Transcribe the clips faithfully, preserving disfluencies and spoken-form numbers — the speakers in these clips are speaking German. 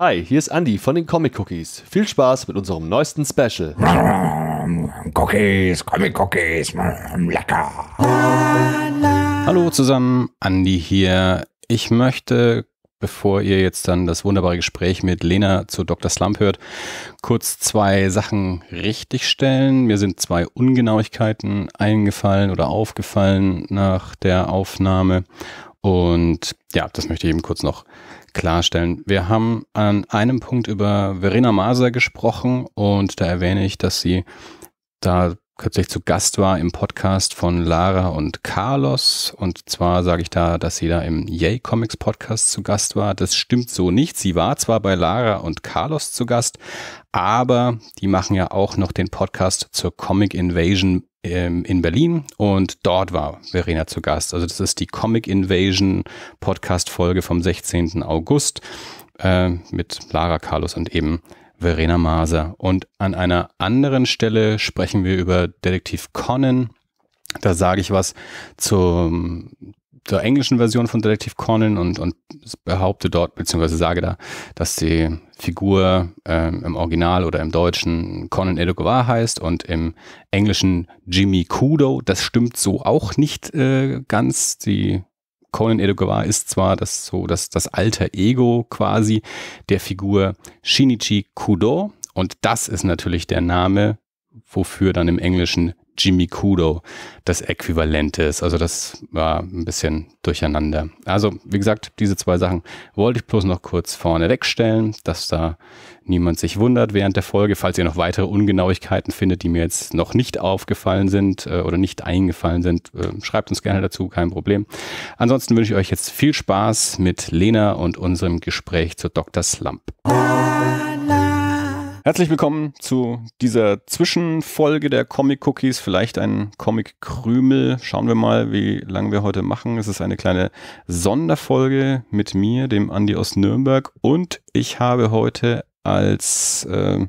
Hi, hier ist Andi von den Comic-Cookies. Viel Spaß mit unserem neuesten Special. Cookies, Comic-Cookies, lecker. Hallo zusammen, Andi hier. Ich möchte, bevor ihr jetzt dann das wunderbare Gespräch mit Lena zu Doktor Slump hört, kurz zwei Sachen richtigstellen. Mir sind zwei Ungenauigkeiten eingefallen oder aufgefallen nach der Aufnahme. Und ja, das möchte ich eben kurz noch klarstellen. Wir haben an einem Punkt über Verena Maser gesprochen und da erwähne ich, dass sie da kürzlich zu Gast war im Podcast von Lara und Carlos, und zwar sage ich da, dass sie da im Yay Comics Podcast zu Gast war. Das stimmt so nicht. Sie war zwar bei Lara und Carlos zu Gast, aber die machen ja auch noch den Podcast zur Comic Invasion in Berlin und dort war Verena zu Gast. Also das ist die Comic Invasion Podcast Folge vom sechzehnten August äh, mit Lara, Carlos und eben Verena Maser. Und an einer anderen Stelle sprechen wir über Detective Conan. Da sage ich was zum, zur englischen Version von Detective Conan und, und behaupte dort, beziehungsweise sage da, dass die Figur äh, im Original oder im Deutschen Conan Edogawa heißt und im Englischen Jimmy Kudo. Das stimmt so auch nicht äh, ganz. Die Conan Edogawa ist zwar das, so das, das alter Ego quasi der Figur Shinichi Kudo, und das ist natürlich der Name, wofür dann im Englischen Jimmy Kudo das Äquivalent ist. Also das war ein bisschen durcheinander. Also wie gesagt, diese zwei Sachen wollte ich bloß noch kurz vorne wegstellen, dass da niemand sich wundert während der Folge. Falls ihr noch weitere Ungenauigkeiten findet, die mir jetzt noch nicht aufgefallen sind äh, oder nicht eingefallen sind, äh, schreibt uns gerne dazu, kein Problem. Ansonsten wünsche ich euch jetzt viel Spaß mit Lena und unserem Gespräch zu Doktor Slump. Herzlich willkommen zu dieser Zwischenfolge der Comic-Cookies, vielleicht ein Comic-Krümel. Schauen wir mal, wie lange wir heute machen. Es ist eine kleine Sonderfolge mit mir, dem Andi aus Nürnberg, und ich habe heute als äh,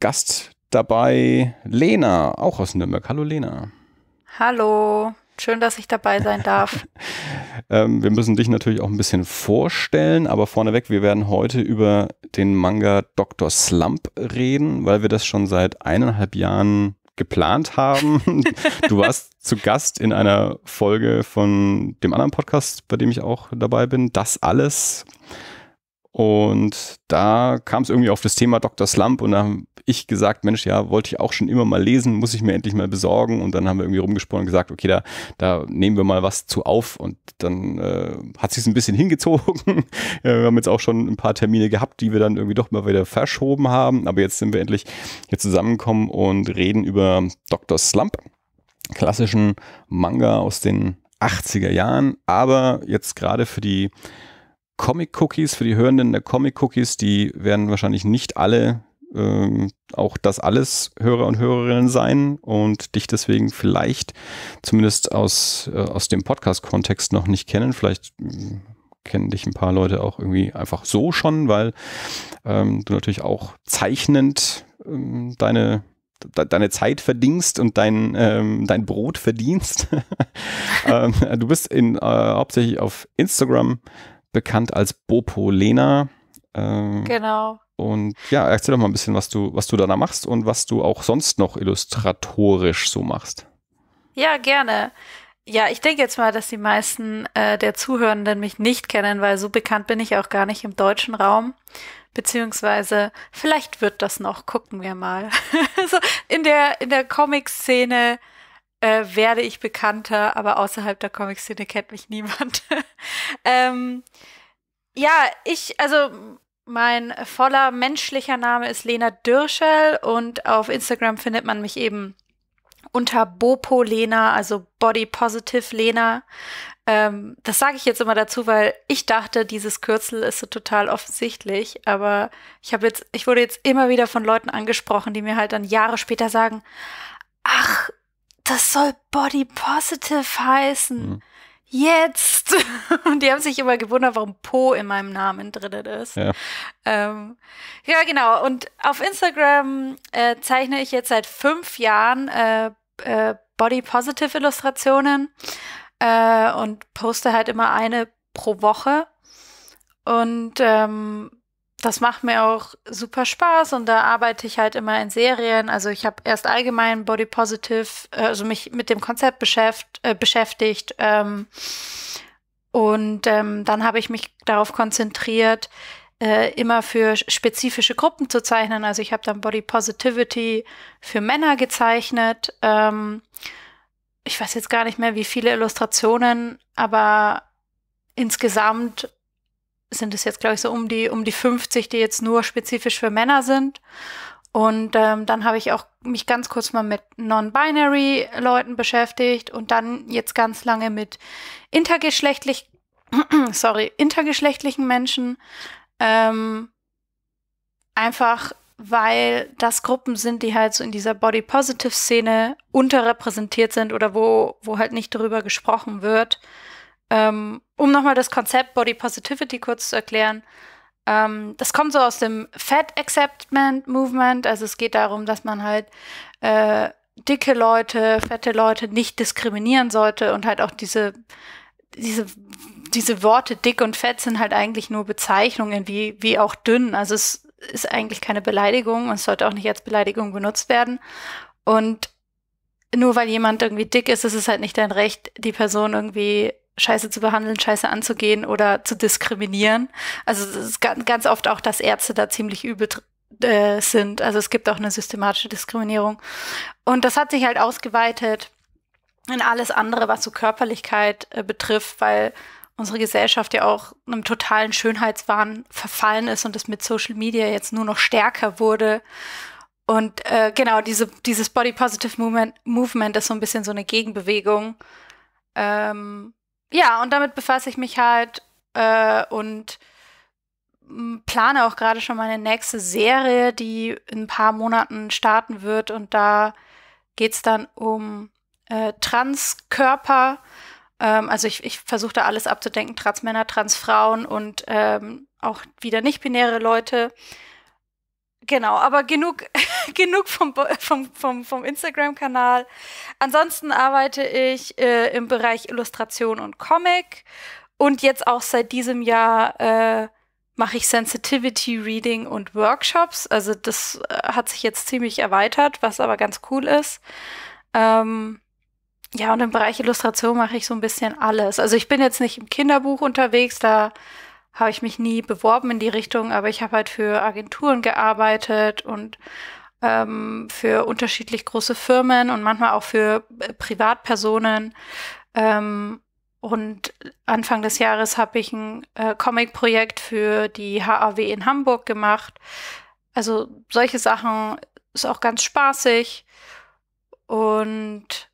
Gast dabei Lena, auch aus Nürnberg. Hallo Lena. Hallo. Schön, dass ich dabei sein darf. ähm, wir müssen dich natürlich auch ein bisschen vorstellen, aber vorneweg, wir werden heute über den Manga Doktor Slump reden, weil wir das schon seit eineinhalb Jahren geplant haben. Du warst zu Gast in einer Folge von dem anderen Podcast, bei dem ich auch dabei bin, Das Alles. Und da kam es irgendwie auf das Thema Doktor Slump und da habe ich gesagt, Mensch, ja, wollte ich auch schon immer mal lesen, muss ich mir endlich mal besorgen. Und dann haben wir irgendwie rumgesprochen und gesagt, okay, da, da nehmen wir mal was zu auf. Und dann äh, hat es sich ein bisschen hingezogen. Wir haben jetzt auch schon ein paar Termine gehabt, die wir dann irgendwie doch mal wieder verschoben haben. Aber jetzt sind wir endlich hier zusammengekommen und reden über Doktor Slump, klassischen Manga aus den achtziger Jahren. Aber jetzt gerade für die Comic-Cookies, für die Hörenden der Comic-Cookies, die werden wahrscheinlich nicht alle ähm, auch das alles Hörer und Hörerinnen sein und dich deswegen vielleicht zumindest aus, äh, aus dem Podcast-Kontext noch nicht kennen. Vielleicht äh, kennen dich ein paar Leute auch irgendwie einfach so schon, weil ähm, du natürlich auch zeichnend ähm, deine deine Zeit verdienst und dein, ähm, dein Brot verdienst. ähm, du bist in, äh, hauptsächlich auf Instagram bekannt als Bopo Lena. Ähm, genau. Und ja, erzähl doch mal ein bisschen, was du, was du da machst und was du auch sonst noch illustratorisch so machst. Ja, gerne. Ja, ich denke jetzt mal, dass die meisten äh, der Zuhörenden mich nicht kennen, weil so bekannt bin ich auch gar nicht im deutschen Raum. Beziehungsweise, vielleicht wird das noch, gucken wir mal. So, in der, in der Comic-Szene äh, werde ich bekannter, aber außerhalb der Comic-Szene kennt mich niemand. ähm, ja, ich, also mein voller menschlicher Name ist Lena Dirscherl und auf Instagram findet man mich eben unter Bopo Lena, also Body Positive Lena. Ähm, das sage ich jetzt immer dazu, weil ich dachte, dieses Kürzel ist so total offensichtlich, aber ich habe jetzt, ich wurde jetzt immer wieder von Leuten angesprochen, die mir halt dann Jahre später sagen, ach, das soll Body Positive heißen. Mhm. Jetzt! Und die haben sich immer gewundert, warum Po in meinem Namen drinnen ist. Ja, ähm, ja genau. Und auf Instagram äh, zeichne ich jetzt seit fünf Jahren äh, äh, Body-Positive-Illustrationen äh, und poste halt immer eine pro Woche. Und ähm, das macht mir auch super Spaß und da arbeite ich halt immer in Serien. Also ich habe erst allgemein Body Positive, also mich mit dem Konzept beschäft, äh, beschäftigt ähm, und ähm, dann habe ich mich darauf konzentriert, äh, immer für spezifische Gruppen zu zeichnen. Also ich habe dann Body Positivity für Männer gezeichnet. Ähm, ich weiß jetzt gar nicht mehr, wie viele Illustrationen, aber insgesamt sind es jetzt, glaube ich, so um die um die fünfzig, die jetzt nur spezifisch für Männer sind. Und ähm, dann habe ich auch mich ganz kurz mal mit Non-Binary-Leuten beschäftigt und dann jetzt ganz lange mit intergeschlechtlich, sorry, intergeschlechtlichen Menschen. Ähm, einfach, weil das Gruppen sind, die halt so in dieser Body-Positive-Szene unterrepräsentiert sind oder wo, wo halt nicht darüber gesprochen wird. Um nochmal das Konzept Body Positivity kurz zu erklären, ähm, das kommt so aus dem Fat Acceptance Movement, also es geht darum, dass man halt äh, dicke Leute, fette Leute nicht diskriminieren sollte und halt auch diese, diese, diese Worte dick und fett sind halt eigentlich nur Bezeichnungen, wie, wie auch dünn, also es ist eigentlich keine Beleidigung und es sollte auch nicht als Beleidigung benutzt werden und nur weil jemand irgendwie dick ist, ist es halt nicht dein Recht, die Person irgendwie scheiße zu behandeln, scheiße anzugehen oder zu diskriminieren. Also es ist ganz oft auch, dass Ärzte da ziemlich übel äh, sind. Also es gibt auch eine systematische Diskriminierung. Und das hat sich halt ausgeweitet in alles andere, was so Körperlichkeit äh, betrifft, weil unsere Gesellschaft ja auch einem totalen Schönheitswahn verfallen ist und das mit Social Media jetzt nur noch stärker wurde. Und äh, genau, diese, dieses Body Positive Movement, Movement ist so ein bisschen so eine Gegenbewegung. Ähm, Ja, und damit befasse ich mich halt äh, und plane auch gerade schon meine nächste Serie, die in ein paar Monaten starten wird. Und da geht es dann um äh, Transkörper. Ähm, also ich, ich versuche da alles abzudenken, Transmänner, Transfrauen und ähm, auch wieder nicht-binäre Leute. Genau, aber genug, genug vom, vom, vom, vom Instagram-Kanal. Ansonsten arbeite ich äh, im Bereich Illustration und Comic. Und jetzt auch seit diesem Jahr äh, mache ich Sensitivity-Reading und Workshops. Also das äh, hat sich jetzt ziemlich erweitert, was aber ganz cool ist. Ähm, ja, und im Bereich Illustration mache ich so ein bisschen alles. Also ich bin jetzt nicht im Kinderbuch unterwegs, da habe ich mich nie beworben in die Richtung, aber ich habe halt für Agenturen gearbeitet und ähm, für unterschiedlich große Firmen und manchmal auch für Privatpersonen. Ähm, und Anfang des Jahres habe ich ein äh, Comic-Projekt für die H A W in Hamburg gemacht. Also solche Sachen ist auch ganz spaßig. Und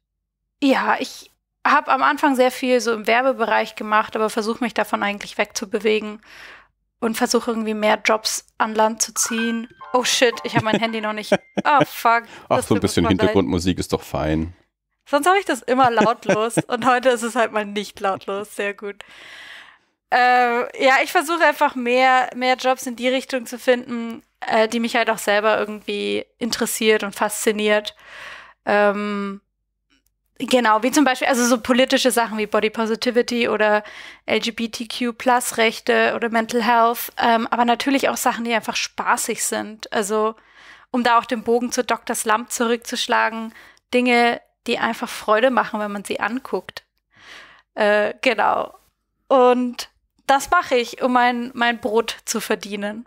ja, ich habe am Anfang sehr viel so im Werbebereich gemacht, aber versuche mich davon eigentlich wegzubewegen und versuche irgendwie mehr Jobs an Land zu ziehen. Oh shit, ich habe mein Handy noch nicht. Oh fuck. Ach, so ein bisschen Hintergrundmusik ist doch fein. Sonst habe ich das immer lautlos und heute ist es halt mal nicht lautlos. Sehr gut. Äh, ja, ich versuche einfach mehr, mehr Jobs in die Richtung zu finden, äh, die mich halt auch selber irgendwie interessiert und fasziniert. Ähm, Genau, wie zum Beispiel, also so politische Sachen wie Body Positivity oder L G B T Q Plus Rechte oder Mental Health, ähm, aber natürlich auch Sachen, die einfach spaßig sind. Also, um da auch den Bogen zu Doktor Slump zurückzuschlagen, Dinge, die einfach Freude machen, wenn man sie anguckt. Äh, genau. Und das mache ich, um mein, mein Brot zu verdienen.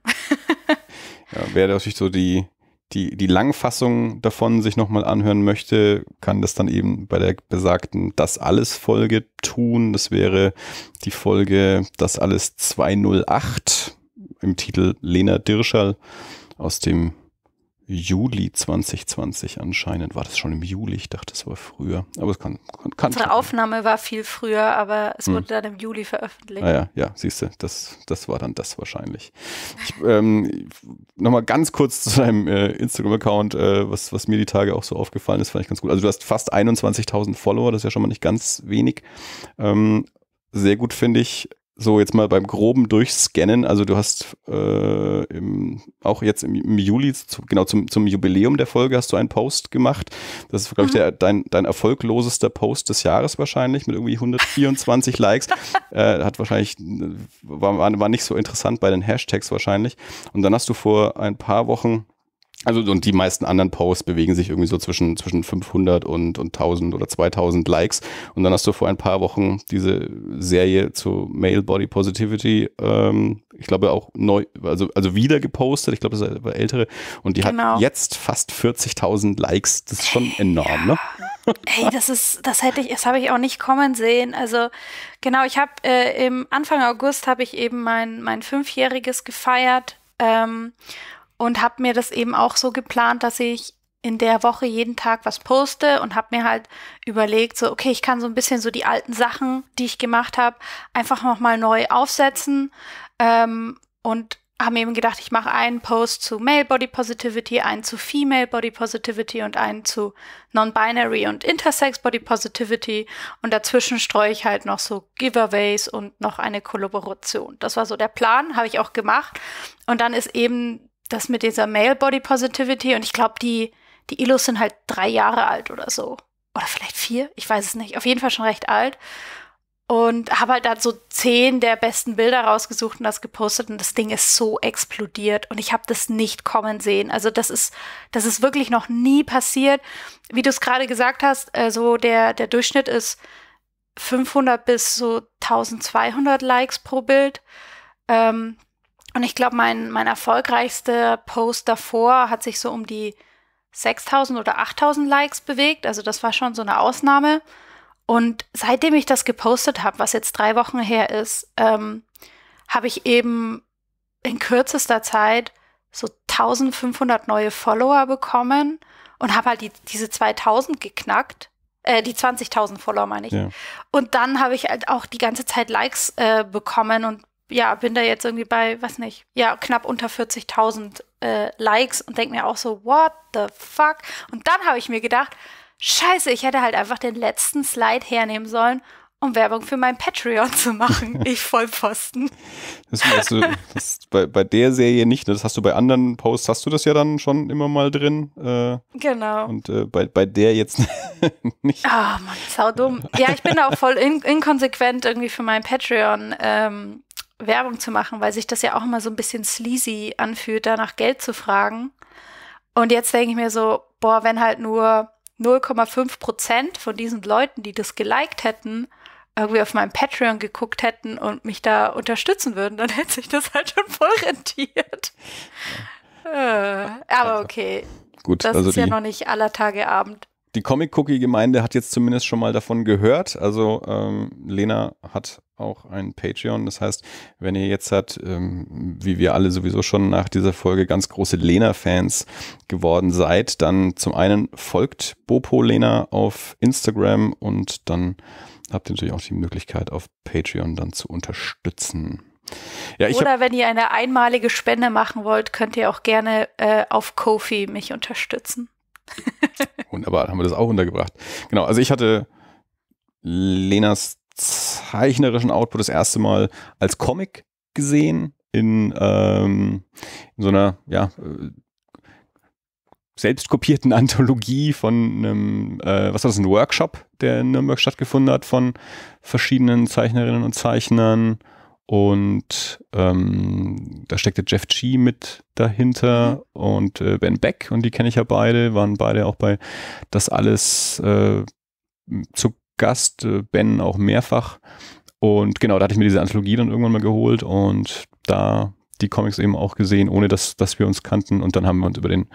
Ja, wäre natürlich so die Die, die Langfassung davon sich nochmal anhören möchte, kann das dann eben bei der besagten Das Alles-Folge tun. Das wäre die Folge Das Alles zwei null acht im Titel Lena Dirscherl aus dem Juli zwanzig zwanzig anscheinend. War das schon im Juli? Ich dachte, das war früher. Aber es kann, kann, kann Unsere Aufnahme sein. War viel früher, aber es wurde hm. dann im Juli veröffentlicht. Ah ja, ja, siehst du, das, das war dann das wahrscheinlich. Ich, ähm, nochmal ganz kurz zu deinem äh, Instagram-Account, äh, was, was mir die Tage auch so aufgefallen ist, fand ich ganz gut. Also du hast fast einundzwanzigtausend Follower, das ist ja schon mal nicht ganz wenig. Ähm, sehr gut finde ich, so jetzt mal beim groben Durchscannen, also du hast äh, im, auch jetzt im, im Juli, zu, genau zum, zum Jubiläum der Folge hast du einen Post gemacht. Das ist, glaube ich, der, dein, dein erfolglosester Post des Jahres wahrscheinlich mit irgendwie hundertvierundzwanzig Likes. Äh, hat wahrscheinlich, war, war nicht so interessant bei den Hashtags wahrscheinlich. Und dann hast du vor ein paar Wochen, also und die meisten anderen Posts bewegen sich irgendwie so zwischen, zwischen fünfhundert und, und tausend oder zweitausend Likes. Und dann hast du vor ein paar Wochen diese Serie zu Male Body Positivity, ähm, ich glaube auch neu, also, also wieder gepostet. Ich glaube, das war ältere. Und die genau. hat jetzt fast vierzigtausend Likes. Das ist schon enorm, ne? Ey, das ist, das hätte ich, das habe ich auch nicht kommen sehen. Also genau, ich habe äh, im Anfang August habe ich eben mein, mein Fünfjähriges gefeiert. Ähm, Und habe mir das eben auch so geplant, dass ich in der Woche jeden Tag was poste und habe mir halt überlegt, so okay, ich kann so ein bisschen so die alten Sachen, die ich gemacht habe, einfach nochmal neu aufsetzen ähm, und habe mir eben gedacht, ich mache einen Post zu Male Body Positivity, einen zu Female Body Positivity und einen zu Non-Binary und Intersex Body Positivity und dazwischen streue ich halt noch so Giveaways und noch eine Kollaboration. Das war so der Plan, habe ich auch gemacht und dann ist eben das mit dieser Male Body Positivity und ich glaube, die, die Illus sind halt drei Jahre alt oder so. Oder vielleicht vier, ich weiß es nicht. Auf jeden Fall schon recht alt. Und habe halt dann so zehn der besten Bilder rausgesucht und das gepostet und das Ding ist so explodiert und ich habe das nicht kommen sehen. Also das ist, das ist wirklich noch nie passiert. Wie du es gerade gesagt hast, also der, der Durchschnitt ist fünfhundert bis so zwölfhundert Likes pro Bild. Ähm, Und ich glaube, mein, mein erfolgreichster Post davor hat sich so um die sechstausend oder achttausend Likes bewegt. Also das war schon so eine Ausnahme. Und seitdem ich das gepostet habe, was jetzt drei Wochen her ist, ähm, habe ich eben in kürzester Zeit so eintausendfünfhundert neue Follower bekommen und habe halt die, diese zweitausend geknackt. Äh, die zwanzigtausend Follower meine ich. Ja. Und dann habe ich halt auch die ganze Zeit Likes äh, bekommen und ja, bin da jetzt irgendwie bei, weiß nicht, ja, knapp unter vierzigtausend äh, Likes und denke mir auch so, what the fuck? Und dann habe ich mir gedacht, scheiße, ich hätte halt einfach den letzten Slide hernehmen sollen, um Werbung für mein Patreon zu machen. Ich Vollpfosten. Das, das, das, bei, bei der Serie nicht, das hast du bei anderen Posts, hast du das ja dann schon immer mal drin. Äh, genau. Und äh, bei, bei der jetzt nicht. Ah, oh, Mann, sau dumm. Ja, ich bin auch voll in, inkonsequent irgendwie für mein Patreon ähm, Werbung zu machen, weil sich das ja auch immer so ein bisschen sleazy anfühlt, da nach Geld zu fragen. Und jetzt denke ich mir so, boah, wenn halt nur null Komma fünf Prozent von diesen Leuten, die das geliked hätten, irgendwie auf meinem Patreon geguckt hätten und mich da unterstützen würden, dann hätte sich das halt schon voll rentiert. Ja. Äh, aber okay, gut, das also ist ja noch nicht aller Tage Abend. Die Comic-Cookie-Gemeinde hat jetzt zumindest schon mal davon gehört. Also ähm, Lena hat auch ein Patreon. Das heißt, wenn ihr jetzt halt, ähm, wie wir alle sowieso schon nach dieser Folge, ganz große Lena-Fans geworden seid, dann zum einen folgt Bopo Lena auf Instagram und dann habt ihr natürlich auch die Möglichkeit, auf Patreon dann zu unterstützen. Ja, ich Oder wenn ihr eine einmalige Spende machen wollt, könnt ihr auch gerne äh, auf Ko-Fi mich unterstützen. Wunderbar, haben wir das auch untergebracht. Genau, also ich hatte Lenas zeichnerischen Output das erste Mal als Comic gesehen in, ähm, in so einer, ja, selbstkopierten Anthologie von einem, äh, was war das, ein Workshop, der in Nürnberg stattgefunden hat von verschiedenen Zeichnerinnen und Zeichnern. Und ähm, da steckte Jeff G. mit dahinter und äh, Ben Beck und die kenne ich ja beide, waren beide auch bei Das Alles äh, zu Gast, äh, Ben auch mehrfach und genau, da hatte ich mir diese Anthologie dann irgendwann mal geholt und da die Comics eben auch gesehen, ohne dass, dass wir uns kannten und dann haben wir uns über den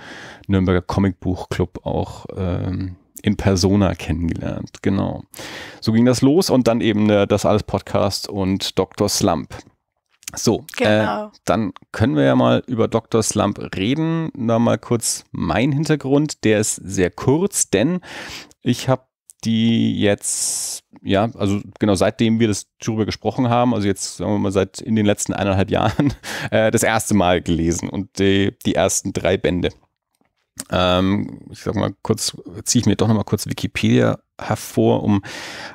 Nürnberger Comicbuchclub auch ähm, in Persona kennengelernt, genau. So ging das los und dann eben äh, Das Alles Podcast und Doktor Slump. So, genau. äh, dann können wir ja mal über Doktor Slump reden. Da mal kurz mein Hintergrund, der ist sehr kurz, denn ich habe die jetzt, ja, also genau, seitdem wir das darüber gesprochen haben, also jetzt sagen wir mal seit in den letzten eineinhalb Jahren, äh, das erste Mal gelesen und die, die ersten drei Bände. Ähm, ich sag mal kurz, ziehe ich mir doch nochmal kurz Wikipedia hervor, um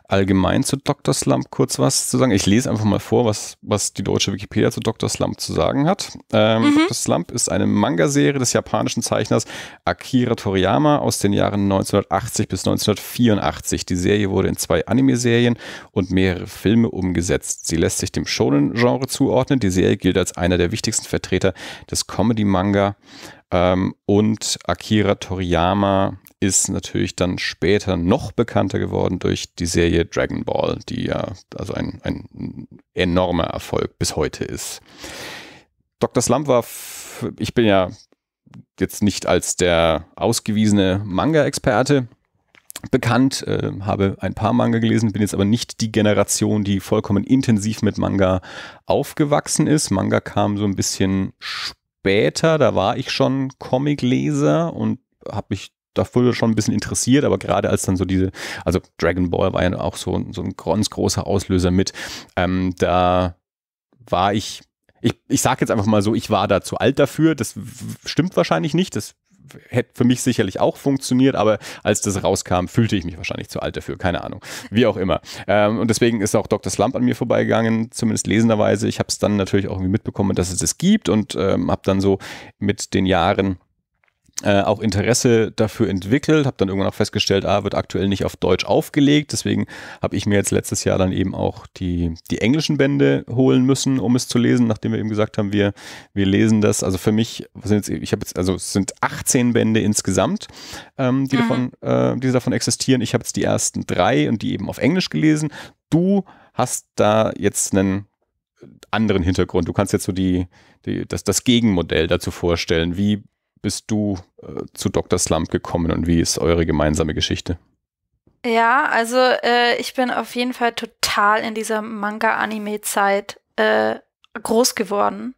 allgemein zu Doktor Slump kurz was zu sagen. Ich lese einfach mal vor, was, was die deutsche Wikipedia zu Doktor Slump zu sagen hat. Ähm, mhm. Doktor Slump ist eine Manga-Serie des japanischen Zeichners Akira Toriyama aus den Jahren neunzehnhundertachtzig bis neunzehnhundertvierundachtzig. Die Serie wurde in zwei Anime-Serien und mehrere Filme umgesetzt. Sie lässt sich dem Shonen-Genre zuordnen. Die Serie gilt als einer der wichtigsten Vertreter des Comedy-Manga. Ähm, und Akira Toriyama ist natürlich dann später noch bekannter geworden durch die Serie Dragon Ball, die ja also ein, ein enormer Erfolg bis heute ist. Doktor Slump war, ich bin ja jetzt nicht als der ausgewiesene Manga-Experte bekannt, äh, habe ein paar Manga gelesen, bin jetzt aber nicht die Generation, die vollkommen intensiv mit Manga aufgewachsen ist. Manga kam so ein bisschen später, da war ich schon Comicleser und habe mich dafür schon ein bisschen interessiert, aber gerade als dann so diese, also Dragon Ball war ja auch so, so ein ganz großer Auslöser mit, ähm, da war ich, ich, ich sage jetzt einfach mal so, ich war da zu alt dafür, das stimmt wahrscheinlich nicht, das hätte für mich sicherlich auch funktioniert, aber als das rauskam, fühlte ich mich wahrscheinlich zu alt dafür, keine Ahnung, wie auch immer. Ähm, und deswegen ist auch Doktor Slump an mir vorbeigegangen, zumindest lesenderweise. Ich habe es dann natürlich auch irgendwie mitbekommen, dass es es gibt und ähm, habe dann so mit den Jahren Äh, auch Interesse dafür entwickelt, habe dann irgendwann auch festgestellt, ah, wird aktuell nicht auf Deutsch aufgelegt, deswegen habe ich mir jetzt letztes Jahr dann eben auch die, die englischen Bände holen müssen, um es zu lesen, nachdem wir eben gesagt haben, wir, wir lesen das, also für mich sind jetzt, ich habe jetzt, also es sind achtzehn Bände insgesamt, ähm, die, davon, äh, die davon existieren, ich habe jetzt die ersten drei und die eben auf Englisch gelesen, du hast da jetzt einen anderen Hintergrund, du kannst jetzt so die, die das, das Gegenmodell dazu vorstellen, wie bist du äh, zu Doktor Slump gekommen und wie ist eure gemeinsame Geschichte? Ja, also äh, ich bin auf jeden Fall total in dieser Manga-Anime-Zeit äh, groß geworden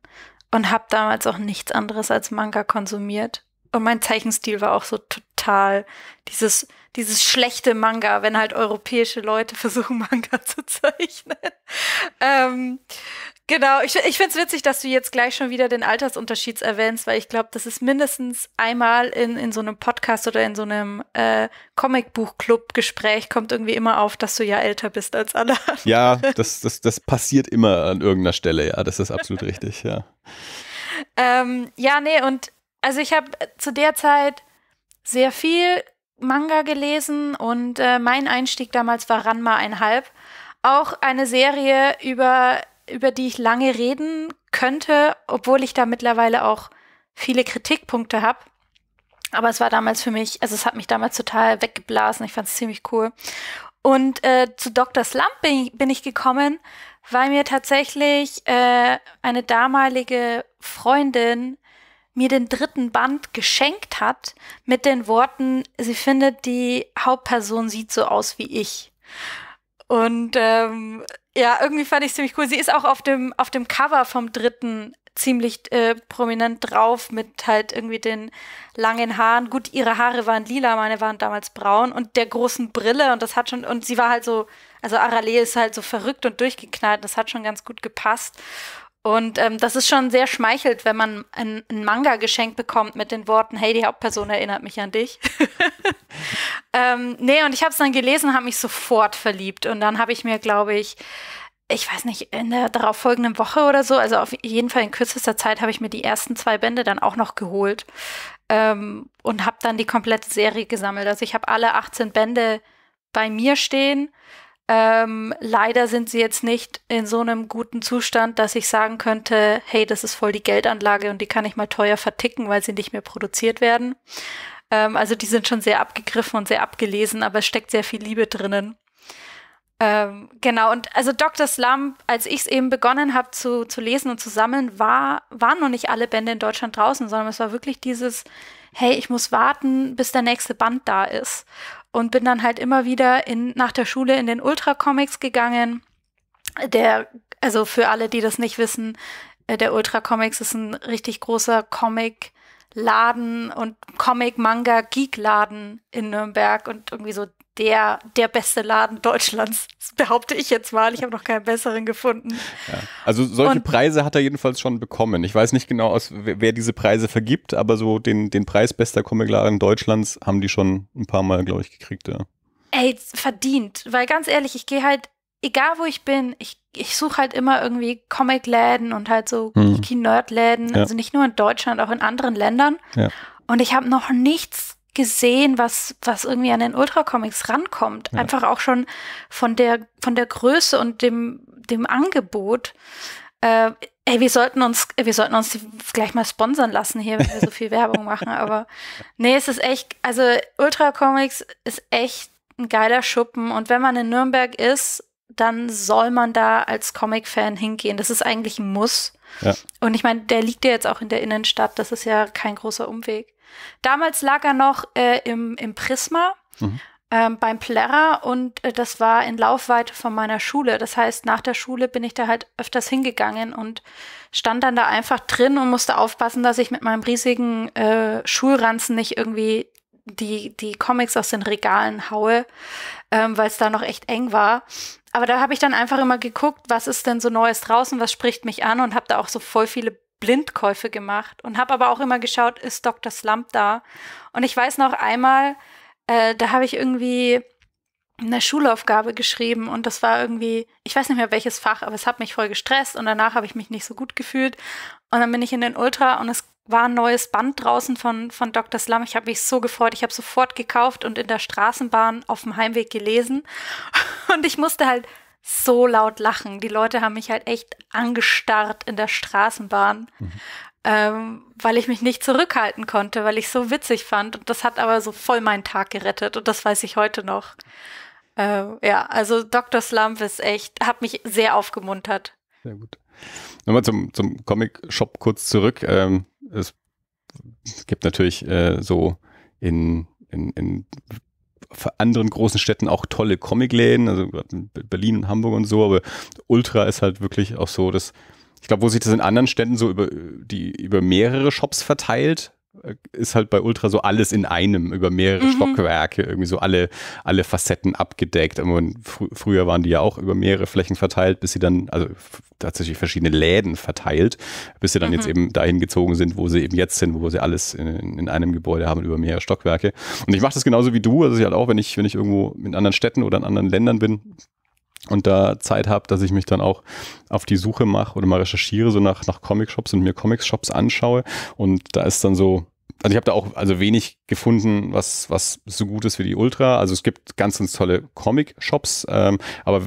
und habe damals auch nichts anderes als Manga konsumiert. Und mein Zeichenstil war auch so total dieses, dieses schlechte Manga, wenn halt europäische Leute versuchen, Manga zu zeichnen. ähm, Genau, ich, ich finde es witzig, dass du jetzt gleich schon wieder den Altersunterschied erwähnst, weil ich glaube, das ist mindestens einmal in, in so einem Podcast oder in so einem äh, Comicbuch-Club-Gespräch kommt irgendwie immer auf, dass du ja älter bist als alle anderen. Ja, das, das, das passiert immer an irgendeiner Stelle, ja, das ist absolut richtig, ja. Ähm, ja, nee, und also ich habe zu der Zeit sehr viel Manga gelesen und äh, mein Einstieg damals war Ranma einhalb. Auch eine Serie über... über die ich lange reden könnte, obwohl ich da mittlerweile auch viele Kritikpunkte habe. Aber es war damals für mich, also es hat mich damals total weggeblasen. Ich fand es ziemlich cool. Und äh, zu Doktor Slump bin, bin ich gekommen, weil mir tatsächlich äh, eine damalige Freundin mir den dritten Band geschenkt hat mit den Worten, sie findet, die Hauptperson sieht so aus wie ich. Und ähm, ja, irgendwie fand ich es ziemlich cool. Sie ist auch auf dem, auf dem Cover vom dritten ziemlich äh, prominent drauf mit halt irgendwie den langen Haaren. Gut, ihre Haare waren lila, meine waren damals braun und der großen Brille und das hat schon, und sie war halt so, also Arale ist halt so verrückt und durchgeknallt, das hat schon ganz gut gepasst. Und ähm, das ist schon sehr schmeichelt, wenn man ein, ein Manga geschenkt bekommt mit den Worten, hey, die Hauptperson erinnert mich an dich. ähm, nee, und ich habe es dann gelesen und habe mich sofort verliebt. Und dann habe ich mir, glaube ich, ich weiß nicht, in der darauffolgenden Woche oder so, also auf jeden Fall in kürzester Zeit habe ich mir die ersten zwei Bände dann auch noch geholt ähm, und habe dann die komplette Serie gesammelt. Also ich habe alle achtzehn Bände bei mir stehen. Ähm, leider sind sie jetzt nicht in so einem guten Zustand, dass ich sagen könnte, hey, das ist voll die Geldanlage und die kann ich mal teuer verticken, weil sie nicht mehr produziert werden. Ähm, also die sind schon sehr abgegriffen und sehr abgelesen, aber es steckt sehr viel Liebe drinnen. Ähm, genau, und also Doktor Slump, als ich es eben begonnen habe zu, zu lesen und zu sammeln, war, waren noch nicht alle Bände in Deutschland draußen, sondern es war wirklich dieses, hey, ich muss warten, bis der nächste Band da ist. Und bin dann halt immer wieder in, nach der Schule in den Ultra Comics gegangen. Der, also für alle, die das nicht wissen, der Ultra Comics ist ein richtig großer Comic-Laden und Comic-Manga-Geek-Laden in Nürnberg und irgendwie so der, der beste Laden Deutschlands. Das behaupte ich jetzt mal. Ich habe noch keinen besseren gefunden. Ja. Also solche und, Preise hat er jedenfalls schon bekommen. Ich weiß nicht genau, aus, wer diese Preise vergibt, aber so den, den Preis bester Comicladen Deutschlands haben die schon ein paar Mal, glaube ich, gekriegt. Ja. ey, verdient. Weil ganz ehrlich, ich gehe halt, egal wo ich bin, ich, ich suche halt immer irgendwie Comic-Läden und halt so hm. Nerd-Läden. Ja. Also nicht nur in Deutschland, auch in anderen Ländern. Ja. Und ich habe noch nichts gesehen, was, was irgendwie an den Ultra-Comics rankommt. Ja. Einfach auch schon von der, von der Größe und dem, dem Angebot. Äh, ey, wir sollten uns, wir sollten uns gleich mal sponsern lassen hier, wenn wir so viel Werbung machen. Aber nee, es ist echt, also Ultra Comics ist echt ein geiler Schuppen. Und wenn man in Nürnberg ist, dann soll man da als Comic-Fan hingehen. Das ist eigentlich ein Muss. Ja. Und ich meine, der liegt ja jetzt auch in der Innenstadt. Das ist ja kein großer Umweg. Damals lag er noch äh, im, im Prisma. Mhm. Ähm, beim Plärrer und äh, das war in Laufweite von meiner Schule. Das heißt, nach der Schule bin ich da halt öfters hingegangen und stand dann da einfach drin und musste aufpassen, dass ich mit meinem riesigen äh, Schulranzen nicht irgendwie die, die Comics aus den Regalen haue, ähm, weil es da noch echt eng war. Aber da habe ich dann einfach immer geguckt, was ist denn so Neues draußen, was spricht mich an und habe da auch so voll viele Blindkäufe gemacht und habe aber auch immer geschaut, ist Doktor Slump da? Und ich weiß noch einmal, Äh, da habe ich irgendwie eine Schulaufgabe geschrieben und das war irgendwie, ich weiß nicht mehr welches Fach, aber es hat mich voll gestresst und danach habe ich mich nicht so gut gefühlt. Und dann bin ich in den Ultra und es war ein neues Band draußen von, von Doktor Slump. Ich habe mich so gefreut, ich habe sofort gekauft und in der Straßenbahn auf dem Heimweg gelesen. Und ich musste halt so laut lachen. Die Leute haben mich halt echt angestarrt in der Straßenbahn. Mhm. Ähm, weil ich mich nicht zurückhalten konnte, weil ich es so witzig fand. Und das hat aber so voll meinen Tag gerettet. Und das weiß ich heute noch. Ähm, ja, also Doktor Slump ist echt, hat mich sehr aufgemuntert. Sehr gut. Nochmal zum, zum Comic-Shop kurz zurück. Ähm, es gibt natürlich äh, so in, in, in anderen großen Städten auch tolle Comic-Läden, also Berlin und Hamburg und so. Aber Ultra ist halt wirklich auch so, dass ich glaube, wo sich das in anderen Städten so über, die, über mehrere Shops verteilt, ist halt bei Ultra so alles in einem, über mehrere mhm. Stockwerke, irgendwie so alle, alle Facetten abgedeckt. Fr früher waren die ja auch über mehrere Flächen verteilt, bis sie dann, also tatsächlich verschiedene Läden verteilt, bis sie dann mhm. jetzt eben dahin gezogen sind, wo sie eben jetzt sind, wo sie alles in, in einem Gebäude haben, über mehrere Stockwerke. Und ich mache das genauso wie du, also ich halt auch, wenn ich, wenn ich irgendwo in anderen Städten oder in anderen Ländern bin, und da Zeit habe, dass ich mich dann auch auf die Suche mache oder mal recherchiere, so nach, nach Comic-Shops und mir Comic-Shops anschaue. Und da ist dann so, also ich habe da auch also wenig gefunden, was, was so gut ist wie die Ultra. Also es gibt ganz, ganz tolle Comic-Shops, ähm, aber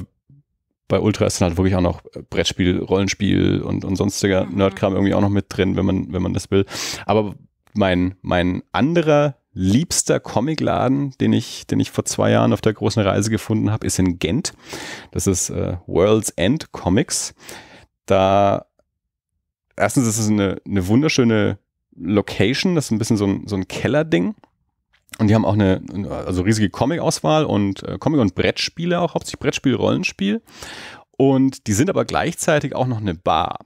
bei Ultra ist dann halt wirklich auch noch Brettspiel, Rollenspiel und, und sonstiger mhm. Nerdkram irgendwie auch noch mit drin, wenn man, wenn man das will. Aber mein, mein anderer liebster Comicladen, den ich, den ich vor zwei Jahren auf der großen Reise gefunden habe, ist in Gent. Das ist äh, World's End Comics. Da, erstens ist es eine, eine wunderschöne Location, das ist ein bisschen so ein, so ein Kellerding. Und die haben auch eine also riesige Comic-Auswahl und äh, Comic- und Brettspiele auch, hauptsächlich Brettspiel, Rollenspiel. Und die sind aber gleichzeitig auch noch eine Bar.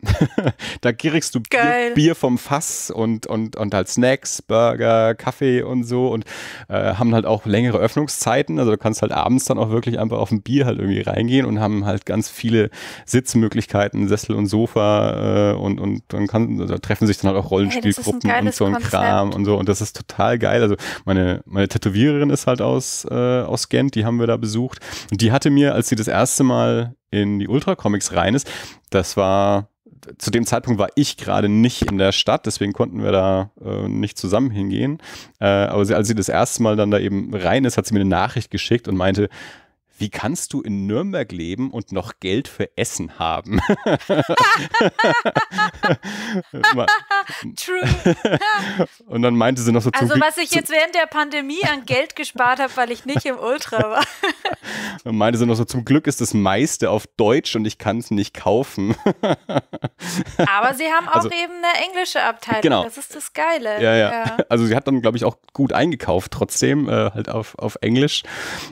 Da kriegst du Bier, Bier vom Fass und, und, und halt Snacks, Burger, Kaffee und so und äh, haben halt auch längere Öffnungszeiten. Also du kannst halt abends dann auch wirklich einfach auf ein Bier halt irgendwie reingehen und haben halt ganz viele Sitzmöglichkeiten, Sessel und Sofa äh, und, und dann kann, also treffen sich dann halt auch Rollenspielgruppen hey, und so ein Kram und so. Und das ist total geil. Also meine, meine Tätowiererin ist halt aus, äh, aus Gent, die haben wir da besucht. Und die hatte mir, als sie das erste Mal in die Ultra Comics rein ist. Das war, zu dem Zeitpunkt war ich gerade nicht in der Stadt, deswegen konnten wir da äh, nicht zusammen hingehen. Äh, aber sie, als sie das erste Mal dann da eben rein ist, hat sie mir eine Nachricht geschickt und meinte, wie kannst du in Nürnberg leben und noch Geld für Essen haben? True. Und dann meinte sie noch so zu Also was ich jetzt während der Pandemie an Geld gespart habe, weil ich nicht im Ultra war. Dann meinte sie noch so, zum Glück ist das meiste auf Deutsch und ich kann es nicht kaufen. Aber sie haben auch also, eben eine englische Abteilung, genau. Das ist das Geile. Ja, ja. Ja. Also sie hat dann, glaube ich, auch gut eingekauft trotzdem, äh, halt auf, auf Englisch.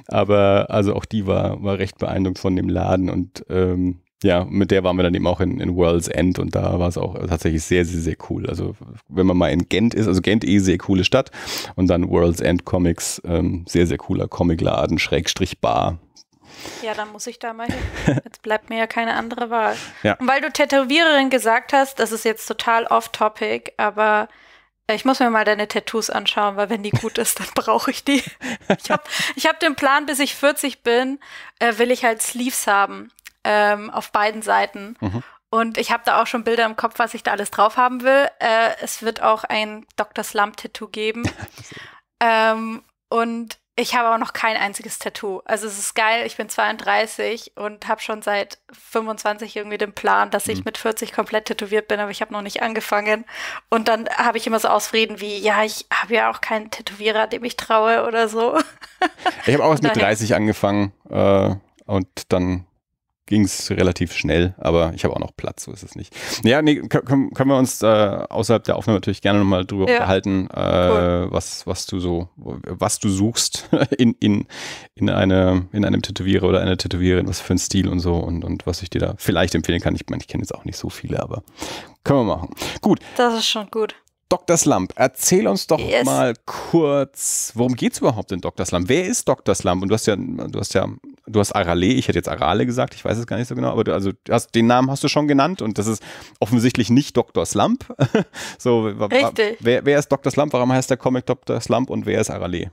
Aber also auch die war, war recht beeindruckt von dem Laden und ähm, ja, mit der waren wir dann eben auch in, in World's End und da war es auch tatsächlich sehr, sehr, sehr cool. Also wenn man mal in Gent ist, also Gent eh sehr coole Stadt und dann World's End Comics, ähm, sehr, sehr cooler Comicladen, Schrägstrich Bar. Ja, dann muss ich da mal hin. Jetzt bleibt mir ja keine andere Wahl. Ja. Und weil du Tätowiererin gesagt hast, das ist jetzt total off-topic, aber Ich muss mir mal deine Tattoos anschauen, weil wenn die gut ist, dann brauche ich die. Ich habe ich hab den Plan, bis ich vierzig bin, äh, will ich halt Sleeves haben, ähm, auf beiden Seiten. Mhm. Und ich habe da auch schon Bilder im Kopf, was ich da alles drauf haben will. Äh, es wird auch ein Doktor Slump-Tattoo geben. ähm, und ich habe auch noch kein einziges Tattoo. Also es ist geil, ich bin zweiunddreißig und habe schon seit fünfundzwanzig irgendwie den Plan, dass ich mit vierzig komplett tätowiert bin, aber ich habe noch nicht angefangen. Und dann habe ich immer so Ausreden wie, ja, ich habe ja auch keinen Tätowierer, dem ich traue oder so. Ich habe auch erst mit dreißig angefangen äh, und dann ging es relativ schnell, aber ich habe auch noch Platz, so ist es nicht. Ja, nee, können, können wir uns äh, außerhalb der Aufnahme natürlich gerne nochmal drüber unterhalten, ja. äh, cool. was, was du so, was du suchst in, in, in, eine, in einem Tätowierer oder einer Tätowierin, was für ein Stil und so und, und was ich dir da vielleicht empfehlen kann. Ich meine, ich kenne jetzt auch nicht so viele, aber können wir machen. Gut. Das ist schon gut. Doktor Slump, erzähl uns doch yes. mal kurz, worum geht es überhaupt in Doktor Slump? Wer ist Doktor Slump? Und du hast ja, du hast ja, du hast Arale, ich hätte jetzt Arale gesagt, ich weiß es gar nicht so genau, aber du, also hast, den Namen hast du schon genannt und das ist offensichtlich nicht Doktor Slump. so, Richtig. Wer, wer ist Doktor Slump? Warum heißt der Comic Doktor Slump und wer ist Arale?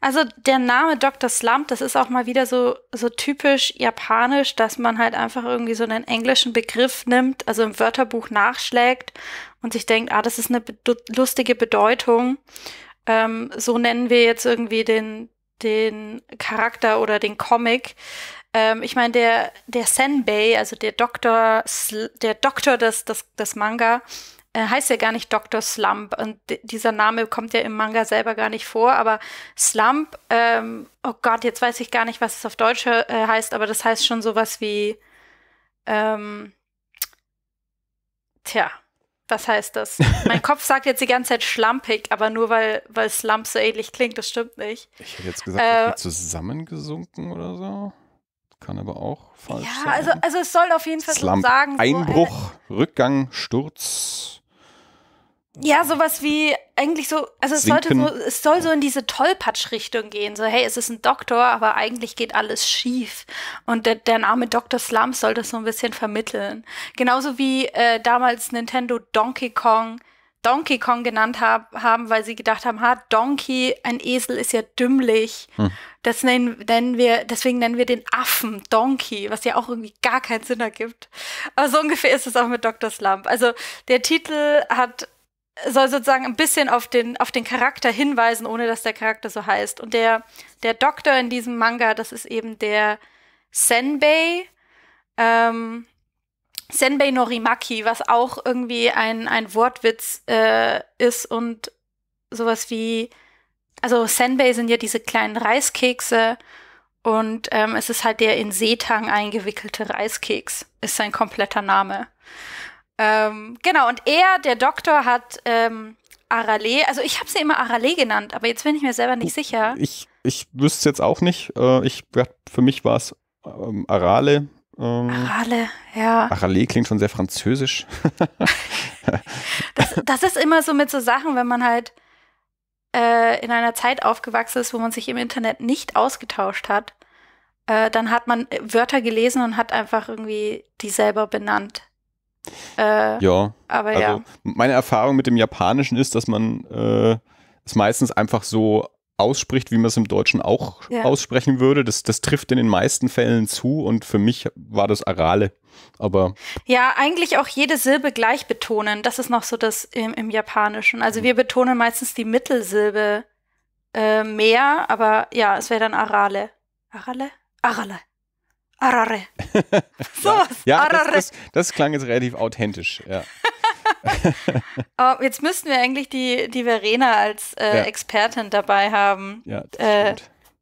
Also der Name Doktor Slump, das ist auch mal wieder so, so typisch japanisch, dass man halt einfach irgendwie so einen englischen Begriff nimmt, also im Wörterbuch nachschlägt und sich denkt, ah, das ist eine be- lustige Bedeutung. Ähm, so nennen wir jetzt irgendwie den, den Charakter oder den Comic. Ähm, ich meine, der, der Senbei, also der Doktor, der Doktor des, des, des Manga, heißt ja gar nicht Doktor Slump und dieser Name kommt ja im Manga selber gar nicht vor, aber Slump, ähm, oh Gott, jetzt weiß ich gar nicht, was es auf Deutsch äh, heißt, aber das heißt schon sowas wie, ähm, tja, was heißt das? Mein Kopf sagt jetzt die ganze Zeit schlampig, aber nur weil, weil Slump so ähnlich klingt, das stimmt nicht. Ich hätte jetzt gesagt, äh, ich bin zusammengesunken oder so. Kann aber auch falsch ja, sein. Ja, also, also es soll auf jeden Fall Slump, so sagen. So Einbruch, äh, Rückgang, Sturz. Ja, sowas wie eigentlich so, also es, sollte so, es soll so in diese Tollpatsch-Richtung gehen. So, hey, es ist ein Doktor, aber eigentlich geht alles schief. Und der, der Name Doktor Slump soll das so ein bisschen vermitteln. Genauso wie äh, damals Nintendo Donkey Kong Donkey Kong genannt hab, haben, weil sie gedacht haben, ha, Donkey, ein Esel ist ja dümmlich. Hm. Das nennen, nennen wir, deswegen nennen wir den Affen Donkey, was ja auch irgendwie gar keinen Sinn ergibt. Aber so ungefähr ist es auch mit Doktor Slump. Also der Titel hat, soll sozusagen ein bisschen auf den, auf den Charakter hinweisen, ohne dass der Charakter so heißt. Und der, der Doktor in diesem Manga, das ist eben der Senbei, ähm, Senbei Norimaki, was auch irgendwie ein, ein Wortwitz äh, ist und sowas wie, also Senbei sind ja diese kleinen Reiskekse und ähm, es ist halt der in Seetang eingewickelte Reiskeks, ist sein kompletter Name. Ähm, genau, und er, der Doktor, hat ähm, Arale, also ich habe sie immer Arale genannt, aber jetzt bin ich mir selber nicht sicher. Ich, ich wüsste es jetzt auch nicht, ich, für mich war es ähm, Arale. Ähm, Arale, ja. Arale klingt schon sehr französisch. das, das ist immer so mit so Sachen, wenn man halt äh, in einer Zeit aufgewachsen ist, wo man sich im Internet nicht ausgetauscht hat, äh, dann hat man Wörter gelesen und hat einfach irgendwie die selber benannt. Äh, ja, aber also ja. Meine Erfahrung mit dem Japanischen ist, dass man äh, es meistens einfach so ausspricht, wie man es im Deutschen auch ja. aussprechen würde. Das, das trifft in den meisten Fällen zu und für mich war das Arale. Aber ja, eigentlich auch jede Silbe gleich betonen. Das ist noch so das im, im Japanischen. Also wir betonen meistens die Mittelsilbe äh, mehr, aber ja, es wäre dann Arale. Arale? Arale. Arare. So was. Ja, Arare. Das, das, das klang jetzt relativ authentisch, ja. Oh, jetzt müssten wir eigentlich die, die Verena als äh, ja. Expertin dabei haben, ja, äh,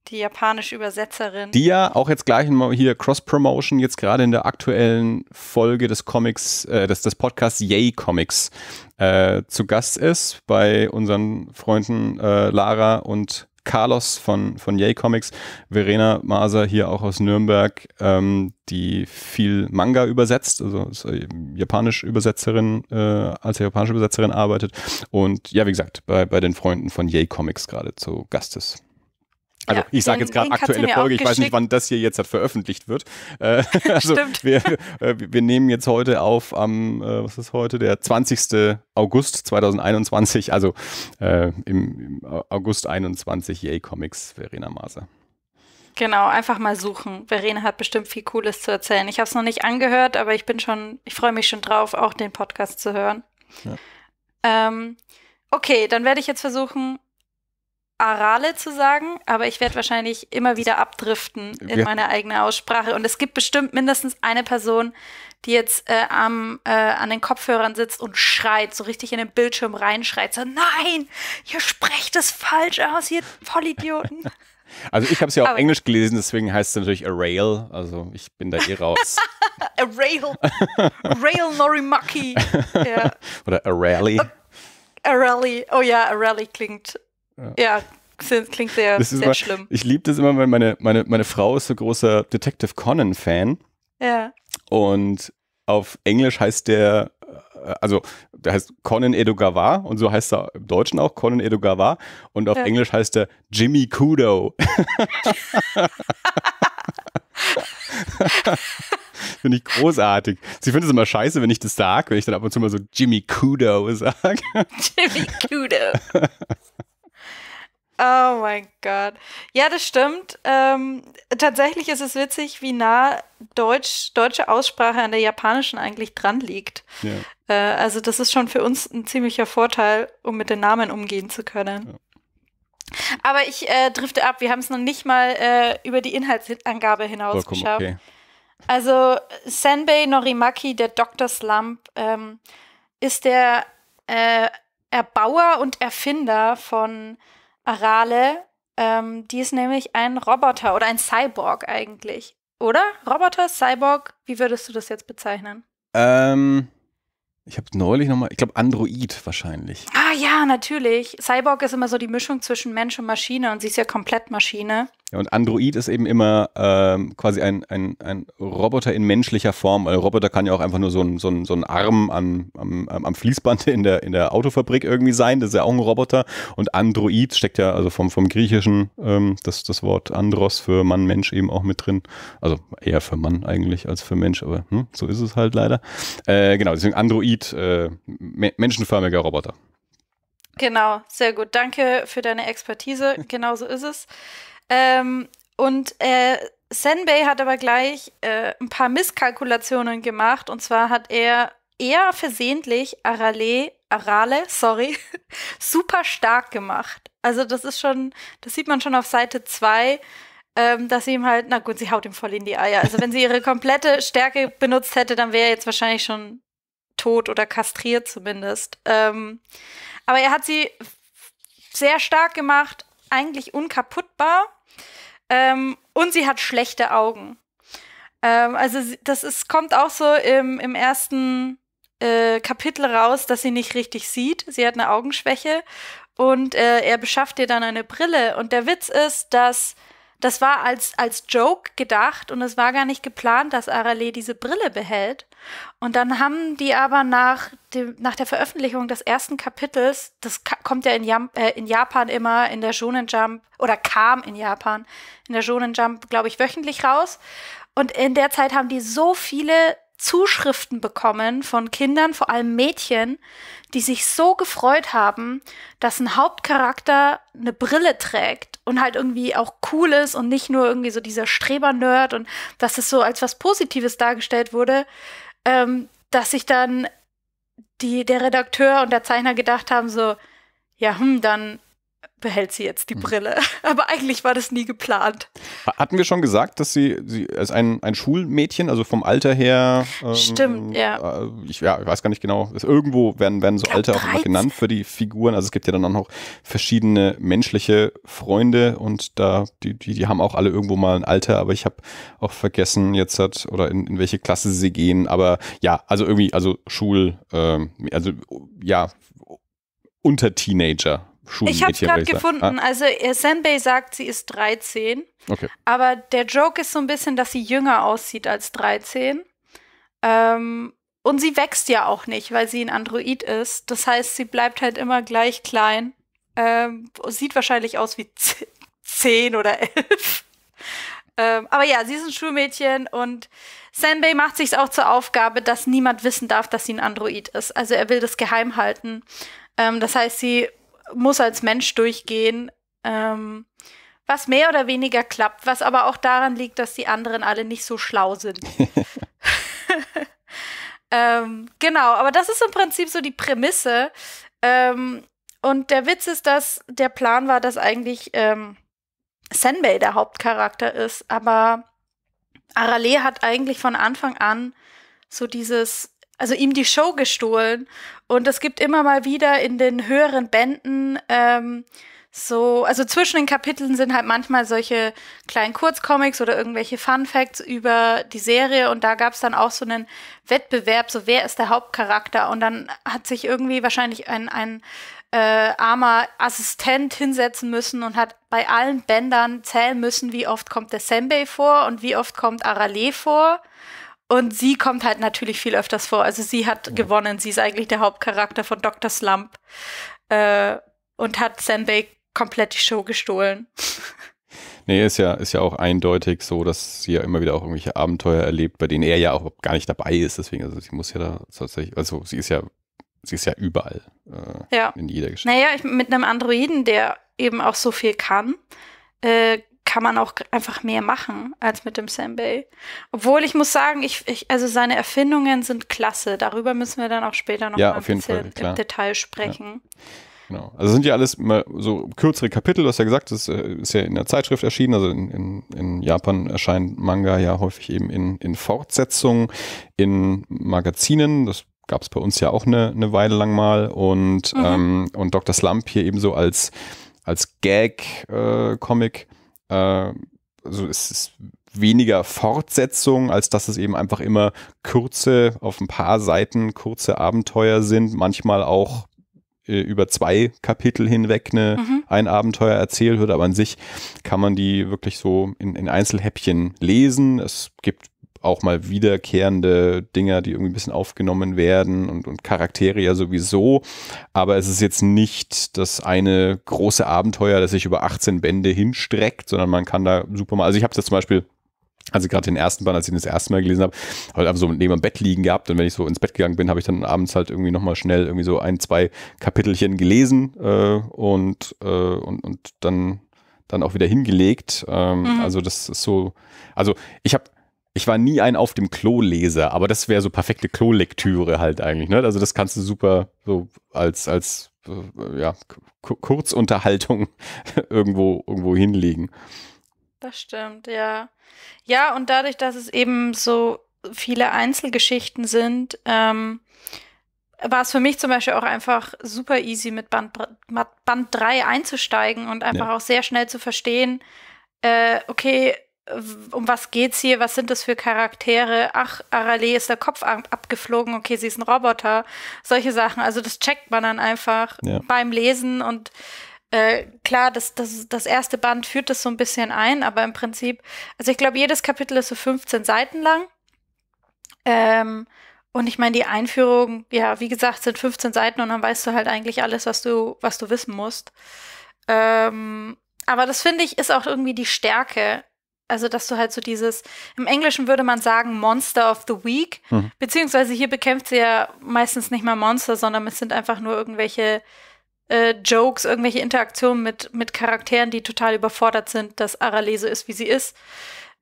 die japanische Übersetzerin. Die ja auch jetzt gleich mal hier Cross-Promotion, jetzt gerade in der aktuellen Folge des Comics, äh, des, des Podcasts Yay Comics äh, zu Gast ist bei unseren Freunden äh, Lara und Carlos von, von Yay Comics, Verena Maser hier auch aus Nürnberg, ähm, die viel Manga übersetzt, also japanische Übersetzerin, äh, als japanische Übersetzerin arbeitet und ja, wie gesagt, bei, bei den Freunden von Yay Comics gerade zu Gast ist. Also ja, ich sage jetzt gerade aktuelle Folge, ich weiß nicht, wann das hier jetzt halt veröffentlicht wird. Äh, also stimmt. Wir, äh, wir nehmen jetzt heute auf am, äh, was ist heute, der zwanzigsten August zweitausendeinundzwanzig, also äh, im, im August einundzwanzig, Yay Comics, Verena Maser. Genau, einfach mal suchen. Verena hat bestimmt viel Cooles zu erzählen. Ich habe es noch nicht angehört, aber ich bin schon, ich freue mich schon drauf, auch den Podcast zu hören. Ja. Ähm, okay, dann werde ich jetzt versuchen, Arale zu sagen, aber ich werde wahrscheinlich immer wieder abdriften in meiner eigenen Aussprache. Und es gibt bestimmt mindestens eine Person, die jetzt äh, am, äh, an den Kopfhörern sitzt und schreit, so richtig in den Bildschirm reinschreit, so, nein, ihr sprecht es falsch aus, ihr Vollidioten. Also ich habe es ja auf aber Englisch gelesen, deswegen heißt es natürlich Arale, also ich bin da eh raus. Arale, Arale Norimaki. Ja. Oder Arale. Arale, oh ja, Arale klingt... Ja, klingt sehr, sehr immer, schlimm. Ich liebe das immer, weil meine, meine, meine Frau ist so großer Detective Conan-Fan. Ja. Und auf Englisch heißt der, also der heißt Conan Edogawa und so heißt er im Deutschen auch, Conan Edogawa. Und auf ja. Englisch heißt er Jimmy Kudo. Finde ich großartig. Sie findet es immer scheiße, wenn ich das sage, wenn ich dann ab und zu mal so Jimmy Kudo sage. Jimmy Kudo. Oh mein Gott. Ja, das stimmt. Ähm, tatsächlich ist es witzig, wie nah Deutsch, deutsche Aussprache an der japanischen eigentlich dran liegt. Ja. Äh, also das ist schon für uns ein ziemlicher Vorteil, um mit den Namen umgehen zu können. Ja. Aber ich äh, drifte ab. Wir haben es noch nicht mal äh, über die Inhaltsangabe hinaus geschafft. Okay. Also Senbei Norimaki, der Doktor Slump, ähm, ist der äh, Erbauer und Erfinder von Arale, ähm, die ist nämlich ein Roboter oder ein Cyborg eigentlich, oder? Roboter, Cyborg, wie würdest du das jetzt bezeichnen? Ähm, ich habe neulich nochmal, ich glaube Android wahrscheinlich. Ah ja, natürlich. Cyborg ist immer so die Mischung zwischen Mensch und Maschine und sie ist ja komplett Maschine. Ja, und Android ist eben immer ähm, quasi ein, ein, ein Roboter in menschlicher Form, weil Roboter kann ja auch einfach nur so ein, so ein, so ein Arm am, am, am Fließband in der, in der Autofabrik irgendwie sein, das ist ja auch ein Roboter und Android steckt ja also vom, vom Griechischen ähm, das, das Wort Andros für Mann, Mensch eben auch mit drin, also eher für Mann eigentlich als für Mensch, aber hm, so ist es halt leider. Äh, genau, deswegen Android, äh, me- menschenförmiger Roboter. Genau, sehr gut, danke für deine Expertise, genau so ist es. Ähm, und äh, Senbei hat aber gleich äh, ein paar Misskalkulationen gemacht. Und zwar hat er eher versehentlich Arale, Arale, sorry, super stark gemacht. Also das ist schon, das sieht man schon auf Seite zwei, ähm, dass sie ihm halt, na gut, sie haut ihm voll in die Eier. Also wenn sie ihre komplette Stärke benutzt hätte, dann wäre er jetzt wahrscheinlich schon tot oder kastriert zumindest. Ähm, aber er hat sie sehr stark gemacht, eigentlich unkaputtbar, ähm, und sie hat schlechte Augen. Ähm, also das ist, kommt auch so im, im ersten äh, Kapitel raus, dass sie nicht richtig sieht. Sie hat eine Augenschwäche und äh, er beschafft ihr dann eine Brille. Und der Witz ist, dass das war als, als Joke gedacht und es war gar nicht geplant, dass Arale diese Brille behält. Und dann haben die aber nach, dem, nach der Veröffentlichung des ersten Kapitels, das ka- kommt ja in, Jam- äh, in Japan immer in der Shonen Jump, oder kam in Japan in der Shonen Jump, glaube ich, wöchentlich raus. Und in der Zeit haben die so viele Zuschriften bekommen von Kindern, vor allem Mädchen, die sich so gefreut haben, dass ein Hauptcharakter eine Brille trägt und halt irgendwie auch cool ist und nicht nur irgendwie so dieser Streber-Nerd und dass es so als was Positives dargestellt wurde, ähm, dass sich dann die, der Redakteur und der Zeichner gedacht haben so, ja hm, dann behält sie jetzt die Brille. Aber eigentlich war das nie geplant. Hatten wir schon gesagt, dass sie, sie als ein, ein Schulmädchen, also vom Alter her. Ähm, Stimmt, ja. Äh, ich, ja. Ich weiß gar nicht genau. Ist, irgendwo werden, werden so Alter auch immer genannt für die Figuren. Also es gibt ja dann auch noch verschiedene menschliche Freunde und da, die, die, die haben auch alle irgendwo mal ein Alter, aber ich habe auch vergessen jetzt hat, oder in, in welche Klasse sie gehen. Aber ja, also irgendwie, also Schul, ähm, also ja, unter Teenager. Ich habe es gerade gefunden. Ah. Also Senbei sagt, sie ist dreizehn. Okay. Aber der Joke ist so ein bisschen, dass sie jünger aussieht als dreizehn. Ähm, und sie wächst ja auch nicht, weil sie ein Android ist. Das heißt, sie bleibt halt immer gleich klein. Ähm, sieht wahrscheinlich aus wie zehn oder elf. Ähm, aber ja, sie ist ein Schulmädchen und Senbei macht sich's auch zur Aufgabe, dass niemand wissen darf, dass sie ein Android ist. Also er will das geheim halten. Ähm, das heißt, sie muss als Mensch durchgehen, ähm, was mehr oder weniger klappt, was aber auch daran liegt, dass die anderen alle nicht so schlau sind. ähm, genau, aber das ist im Prinzip so die Prämisse. Ähm, und der Witz ist, dass der Plan war, dass eigentlich ähm, Senbei der Hauptcharakter ist, aber Arale hat eigentlich von Anfang an so dieses, also ihm die Show gestohlen, und es gibt immer mal wieder in den höheren Bänden ähm, so, also zwischen den Kapiteln sind halt manchmal solche kleinen Kurzcomics oder irgendwelche Funfacts über die Serie, und da gab es dann auch so einen Wettbewerb, so wer ist der Hauptcharakter, und dann hat sich irgendwie wahrscheinlich ein, ein Äh, armer Assistent hinsetzen müssen und hat bei allen Bändern zählen müssen, wie oft kommt der Senbei vor und wie oft kommt Arale vor. Und sie kommt halt natürlich viel öfters vor. Also sie hat ja gewonnen. Sie ist eigentlich der Hauptcharakter von Doktor Slump äh, und hat Senbei komplett die Show gestohlen. Nee, ist ja, ist ja auch eindeutig so, dass sie ja immer wieder auch irgendwelche Abenteuer erlebt, bei denen er ja auch gar nicht dabei ist. Deswegen, also sie muss ja da tatsächlich, also sie ist ja Sie ist ja überall äh, ja. in jeder Geschichte. Naja, ich, mit einem Androiden, der eben auch so viel kann, äh, kann man auch einfach mehr machen als mit dem Senbei. Obwohl ich muss sagen, ich, ich, also seine Erfindungen sind klasse. Darüber müssen wir dann auch später noch ja, mal ein bisschen Fall, im Detail sprechen. Ja. Genau. Also sind ja alles immer so kürzere Kapitel, du hast ja gesagt, das ist ja in der Zeitschrift erschienen, also in, in, in Japan erscheint Manga ja häufig eben in, in Fortsetzungen, in Magazinen, das gab es bei uns ja auch eine, eine Weile lang mal, und, mhm. ähm, und Doktor Slump hier ebenso als, als Gag-Comic. Äh, äh, also es ist weniger Fortsetzung, als dass es eben einfach immer kurze, auf ein paar Seiten kurze Abenteuer sind, manchmal auch äh, über zwei Kapitel hinweg eine, mhm. ein Abenteuer erzählt wird, aber an sich kann man die wirklich so in, in Einzelhäppchen lesen. Es gibt auch mal wiederkehrende Dinger, die irgendwie ein bisschen aufgenommen werden, und, und Charaktere ja sowieso. Aber es ist jetzt nicht das eine große Abenteuer, das sich über achtzehn Bände hinstreckt, sondern man kann da super mal, also ich habe das zum Beispiel, also gerade den ersten Band, als ich ihn das erste Mal gelesen habe, halt einfach so neben dem Bett liegen gehabt, und wenn ich so ins Bett gegangen bin, habe ich dann abends halt irgendwie nochmal schnell irgendwie so ein, zwei Kapitelchen gelesen äh, und, äh, und, und dann, dann auch wieder hingelegt. Ähm, mhm. Also das ist so, also ich habe Ich war nie ein auf dem Klo-Leser, aber das wäre so perfekte Klo-Lektüre halt eigentlich, ne? Also das kannst du super so als, als äh, ja, Kurzunterhaltung irgendwo, irgendwo hinlegen. Das stimmt, ja. Ja, und dadurch, dass es eben so viele Einzelgeschichten sind, ähm, war es für mich zum Beispiel auch einfach super easy, mit Band, Band drei einzusteigen und einfach ja. auch sehr schnell zu verstehen, äh, okay, um was geht's hier, was sind das für Charaktere, ach, Arale ist der Kopf ab abgeflogen, okay, sie ist ein Roboter, solche Sachen, also das checkt man dann einfach ja. beim Lesen, und äh, klar, das, das, das erste Band führt das so ein bisschen ein, aber im Prinzip, also ich glaube, jedes Kapitel ist so fünfzehn Seiten lang, ähm, und ich meine, die Einführung, ja, wie gesagt, sind fünfzehn Seiten, und dann weißt du halt eigentlich alles, was du, was du wissen musst, ähm, aber das finde ich ist auch irgendwie die Stärke. Also, dass du halt so dieses, im Englischen würde man sagen Monster of the Week, mhm. beziehungsweise hier bekämpft sie ja meistens nicht mal Monster, sondern es sind einfach nur irgendwelche äh, Jokes, irgendwelche Interaktionen mit, mit Charakteren, die total überfordert sind, dass Arale so ist, wie sie ist.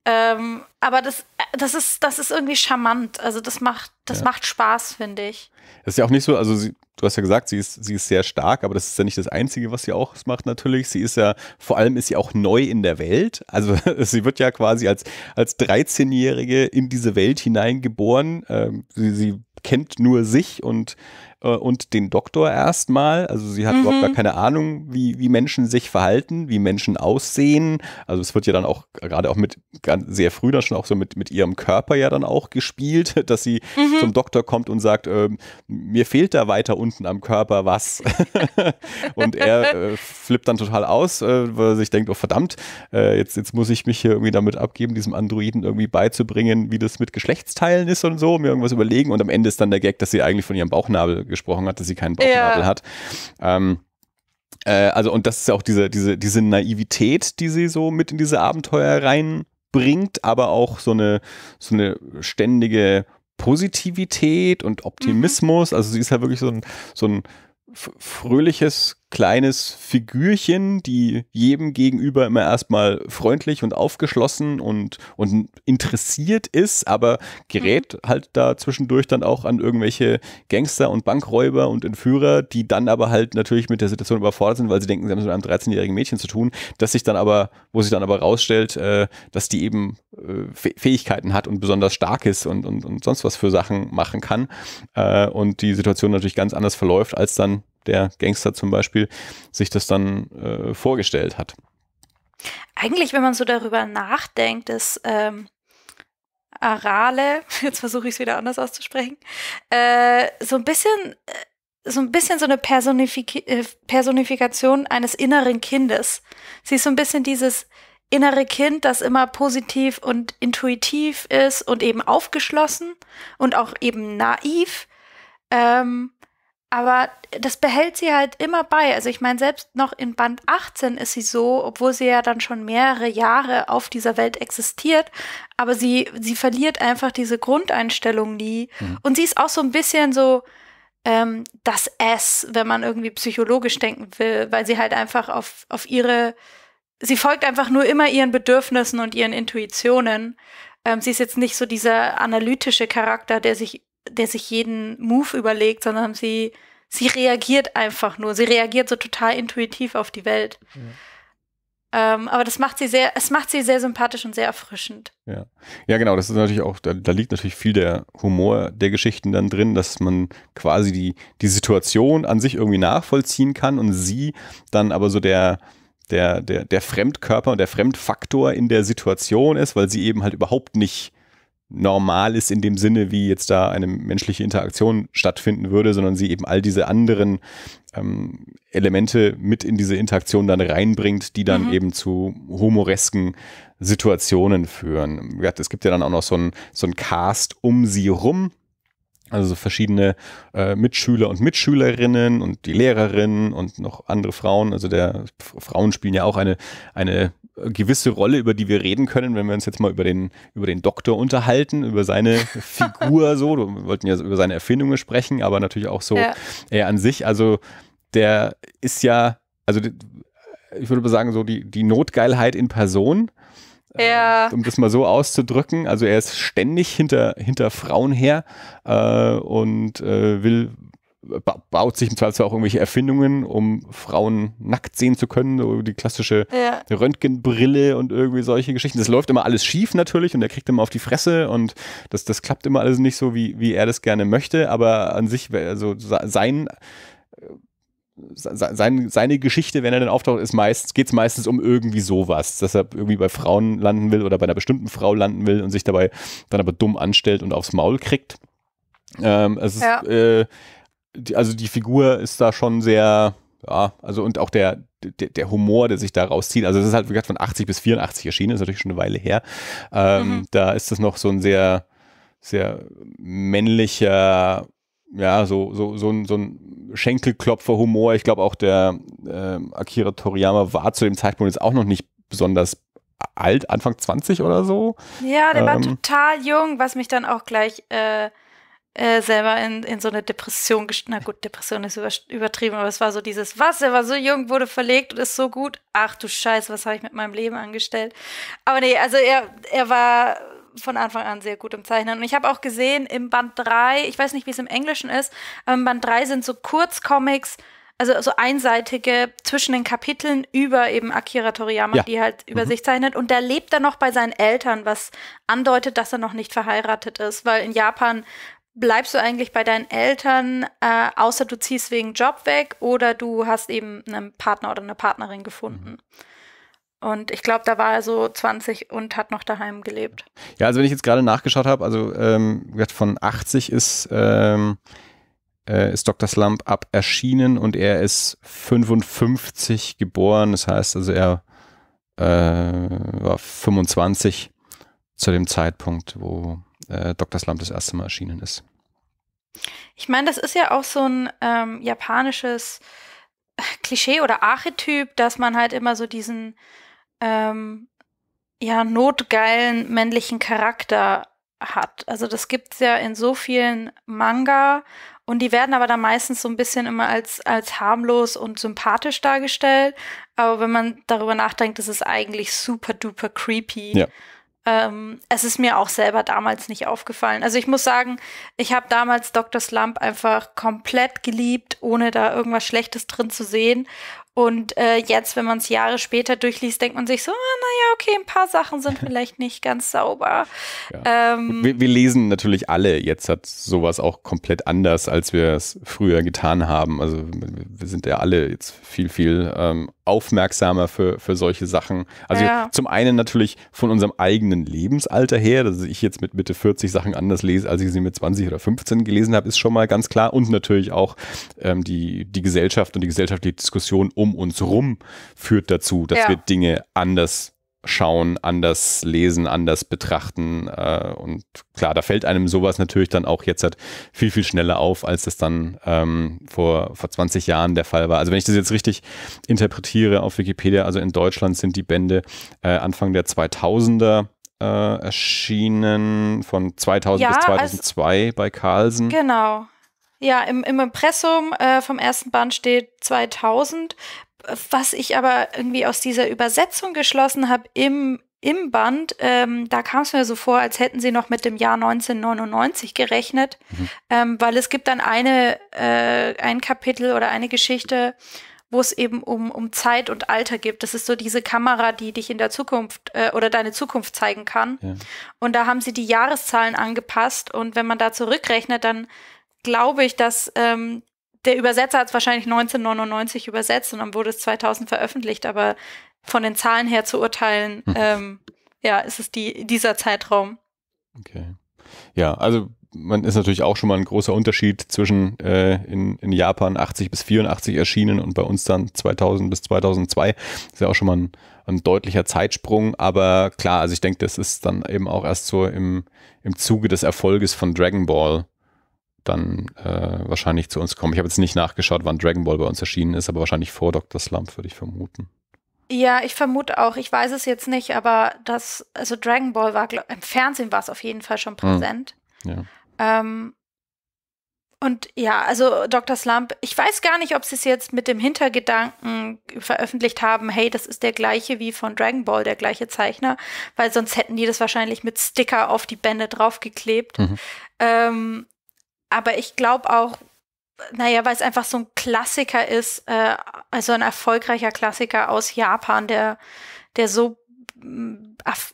Ähm, aber das, das, ist, das ist irgendwie charmant, also das macht, das ja. macht Spaß, finde ich. Das ist ja auch nicht so, also sie, du hast ja gesagt, sie ist, sie ist sehr stark, aber das ist ja nicht das Einzige, was sie auch macht natürlich. Sie ist ja, vor allem ist sie auch neu in der Welt. Also sie wird ja quasi als, als dreizehnjährige in diese Welt hineingeboren. Ähm, sie, sie kennt nur sich und, äh, und den Doktor erstmal. Also sie hat mhm. überhaupt gar keine Ahnung, wie, wie Menschen sich verhalten, wie Menschen aussehen. Also es wird ja dann auch, gerade auch mit ganz, sehr früh dann schon auch so mit, mit ihrem Körper ja dann auch gespielt, dass sie mhm. zum Doktor kommt und sagt, äh, mir fehlt da weiter unten am Körper was. Und er äh, flippt dann total aus, äh, weil er sich denkt, oh verdammt, äh, jetzt, jetzt muss ich mich hier irgendwie damit abgeben, diesem Androiden irgendwie beizubringen, wie das mit Geschlechtsteilen ist und so, mir irgendwas überlegen, und am Ende ist dann der Gag, dass sie eigentlich von ihrem Bauchnabel gesprochen hat, dass sie keinen Bauchnabel ja. hat. Ähm, äh, also und das ist ja auch diese, diese, diese Naivität, die sie so mit in diese Abenteuer reinbringt, aber auch so eine, so eine ständige Positivität und Optimismus. Mhm. Also sie ist ja wirklich so ein, so ein fröhliches, kleines Figürchen, die jedem gegenüber immer erstmal freundlich und aufgeschlossen und, und interessiert ist, aber gerät halt da zwischendurch dann auch an irgendwelche Gangster und Bankräuber und Entführer, die dann aber halt natürlich mit der Situation überfordert sind, weil sie denken, sie haben es mit einem dreizehnjährigen Mädchen zu tun, das sich dann aber, wo sich dann aber rausstellt, äh, dass die eben äh, Fähigkeiten hat und besonders stark ist und, und, und sonst was für Sachen machen kann, äh, und die Situation natürlich ganz anders verläuft, als dann der Gangster zum Beispiel sich das dann äh, vorgestellt hat. Eigentlich, wenn man so darüber nachdenkt, ist ähm, Arale, jetzt versuche ich es wieder anders auszusprechen, äh, so ein bisschen so ein bisschen so eine Personifik Personifikation eines inneren Kindes. Sie ist so ein bisschen dieses innere Kind, das immer positiv und intuitiv ist und eben aufgeschlossen und auch eben naiv. Ähm, Aber das behält sie halt immer bei. Also ich meine, selbst noch in Band achtzehn ist sie so, obwohl sie ja dann schon mehrere Jahre auf dieser Welt existiert, aber sie, sie verliert einfach diese Grundeinstellung nie. Mhm. Und sie ist auch so ein bisschen so ähm, das S, wenn man irgendwie psychologisch denken will, weil sie halt einfach auf, auf ihre, sie folgt einfach nur immer ihren Bedürfnissen und ihren Intuitionen. Ähm, sie ist jetzt nicht so dieser analytische Charakter, der sich der sich jeden Move überlegt, sondern sie, sie reagiert einfach nur. Sie reagiert so total intuitiv auf die Welt. Ja. Ähm, aber das macht sie sehr, es macht sie sehr sympathisch und sehr erfrischend. Ja, ja genau, das ist natürlich auch, da, da liegt natürlich viel der Humor der Geschichten dann drin, dass man quasi die, die Situation an sich irgendwie nachvollziehen kann und sie dann aber so der der, der, der Fremdkörper und der Fremdfaktor in der Situation ist, weil sie eben halt überhaupt nicht normal ist in dem Sinne, wie jetzt da eine menschliche Interaktion stattfinden würde, sondern sie eben all diese anderen ähm, Elemente mit in diese Interaktion dann reinbringt, die dann mhm. eben zu humoresken Situationen führen. Es gibt ja dann auch noch so einen so einen Cast um sie rum, also so verschiedene äh, Mitschüler und Mitschülerinnen und die Lehrerin und noch andere Frauen. Also der Frauen spielen ja auch eine, eine gewisse Rolle, über die wir reden können, wenn wir uns jetzt mal über den, über den Doktor unterhalten, über seine Figur so. Wir wollten ja über seine Erfindungen sprechen, aber natürlich auch so ja. er an sich. Also der ist ja, also ich würde mal sagen, so die, die Notgeilheit in Person. Ja. Um das mal so auszudrücken, also er ist ständig hinter, hinter Frauen her äh, und äh, will, baut sich im Zweifelsfall auch irgendwelche Erfindungen, um Frauen nackt sehen zu können, so die klassische ja. Röntgenbrille und irgendwie solche Geschichten. Das läuft immer alles schief natürlich und er kriegt immer auf die Fresse und das, das klappt immer alles nicht so, wie, wie er das gerne möchte, aber an sich, also sein... Seine, seine Geschichte, wenn er dann auftaucht, ist meist, geht es meistens um irgendwie sowas, dass er irgendwie bei Frauen landen will oder bei einer bestimmten Frau landen will und sich dabei dann aber dumm anstellt und aufs Maul kriegt. Ähm, es ja. ist, äh, die, also die Figur ist da schon sehr, ja, also und auch der, der, der Humor, der sich da rauszieht, also es ist halt, wie gesagt, von achtzig bis vierundachtzig erschienen, ist natürlich schon eine Weile her. Ähm, mhm. Da ist das noch so ein sehr, sehr männlicher, ja, so, so, so ein, so ein Schenkelklopfer-Humor. Ich glaube auch der äh, Akira Toriyama war zu dem Zeitpunkt jetzt auch noch nicht besonders alt, Anfang zwanzig oder so. Ja, der ähm, war total jung, was mich dann auch gleich äh, äh, selber in, in so eine Depression gestürzt. Na gut, Depression ist über übertrieben, aber es war so dieses, was, er war so jung, wurde verlegt und ist so gut. Ach du Scheiße, was habe ich mit meinem Leben angestellt? Aber nee, also er, er war von Anfang an sehr gut im Zeichnen. Und ich habe auch gesehen, im Band drei, ich weiß nicht, wie es im Englischen ist, aber im Band drei sind so Kurzcomics, also so einseitige zwischen den Kapiteln über eben Akira Toriyama, ja. die halt über mhm. sich zeichnet. Und da lebt er noch bei seinen Eltern, was andeutet, dass er noch nicht verheiratet ist. Weil in Japan bleibst du eigentlich bei deinen Eltern, äh, außer du ziehst wegen Job weg oder du hast eben einen Partner oder eine Partnerin gefunden. Mhm. Und ich glaube, da war er so zwanzig und hat noch daheim gelebt. Ja, also wenn ich jetzt gerade nachgeschaut habe, also ähm, von achtzig ist, ähm, äh, ist Doktor Slump ab erschienen und er ist fünfundfünfzig geboren. Das heißt also, er äh, war fünfundzwanzig zu dem Zeitpunkt, wo äh, Doktor Slump das erste Mal erschienen ist. Ich meine, das ist ja auch so ein ähm, japanisches Klischee oder Archetyp, dass man halt immer so diesen ähm, ja notgeilen männlichen Charakter hat. Also das gibt's ja in so vielen Manga und die werden aber dann meistens so ein bisschen immer als, als harmlos und sympathisch dargestellt. Aber wenn man darüber nachdenkt, ist es eigentlich super duper creepy. Ja. Ähm, es ist mir auch selber damals nicht aufgefallen. Also ich muss sagen, ich habe damals Doktor Slump einfach komplett geliebt, ohne da irgendwas Schlechtes drin zu sehen. Und äh, jetzt, wenn man es Jahre später durchliest, denkt man sich so, ah, naja, okay, ein paar Sachen sind vielleicht nicht ganz sauber. Ja. Ähm, wir, wir lesen natürlich alle, jetzt hat sowas auch komplett anders, als wir es früher getan haben. Also wir sind ja alle jetzt viel, viel ähm, aufmerksamer für, für solche Sachen. Also ja. Zum einen natürlich von unserem eigenen Lebensalter her, dass ich jetzt mit Mitte vierzig Sachen anders lese, als ich sie mit zwanzig oder fünfzehn gelesen habe, ist schon mal ganz klar. Und natürlich auch ähm, die, die Gesellschaft und die gesellschaftliche Diskussion um um uns rum führt dazu, dass ja. wir Dinge anders schauen, anders lesen, anders betrachten. Äh, und klar, da fällt einem sowas natürlich dann auch jetzt halt viel, viel schneller auf, als das dann ähm, vor, vor zwanzig Jahren der Fall war. Also wenn ich das jetzt richtig interpretiere auf Wikipedia, also in Deutschland sind die Bände äh, Anfang der zweitausender äh, erschienen, von zweitausend ja, bis zweitausendzwei also, bei Carlsen. Genau. Ja, im, im Impressum äh, vom ersten Band steht zweitausend, was ich aber irgendwie aus dieser Übersetzung geschlossen habe im, im Band, ähm, da kam es mir so vor, als hätten sie noch mit dem Jahr neunzehnhundertneunundneunzig gerechnet, mhm. ähm, weil es gibt dann eine, äh, ein Kapitel oder eine Geschichte, wo es eben um, um Zeit und Alter gibt. Das ist so diese Kamera, die dich in der Zukunft äh, oder deine Zukunft zeigen kann. Ja. Und da haben sie die Jahreszahlen angepasst und wenn man da zurückrechnet, dann glaube ich, dass ähm, der Übersetzer hat es wahrscheinlich neunzehnhundertneunundneunzig übersetzt und dann wurde es zweitausend veröffentlicht, aber von den Zahlen her zu urteilen, hm. ähm, ja, ist es die, dieser Zeitraum. Okay. Ja, also man ist natürlich auch schon mal ein großer Unterschied zwischen äh, in, in Japan achtzig bis vierundachtzig erschienen und bei uns dann zweitausend bis zweitausendzwei. Ist ja auch schon mal ein, ein deutlicher Zeitsprung, aber klar, also ich denke, das ist dann eben auch erst so im, im Zuge des Erfolges von Dragon Ball dann äh, wahrscheinlich zu uns kommen. Ich habe jetzt nicht nachgeschaut, wann Dragon Ball bei uns erschienen ist, aber wahrscheinlich vor Doktor Slump, würde ich vermuten. Ja, ich vermute auch. Ich weiß es jetzt nicht, aber das, also Dragon Ball war, glaub, im Fernsehen war es auf jeden Fall schon präsent. Ja. Ähm, und ja, also Doktor Slump, ich weiß gar nicht, ob sie es jetzt mit dem Hintergedanken veröffentlicht haben, hey, das ist der gleiche wie von Dragon Ball, der gleiche Zeichner, weil sonst hätten die das wahrscheinlich mit Sticker auf die Bände draufgeklebt. Mhm. Ähm, Aber ich glaube auch, naja, weil es einfach so ein Klassiker ist, äh, also ein erfolgreicher Klassiker aus Japan, der, der so,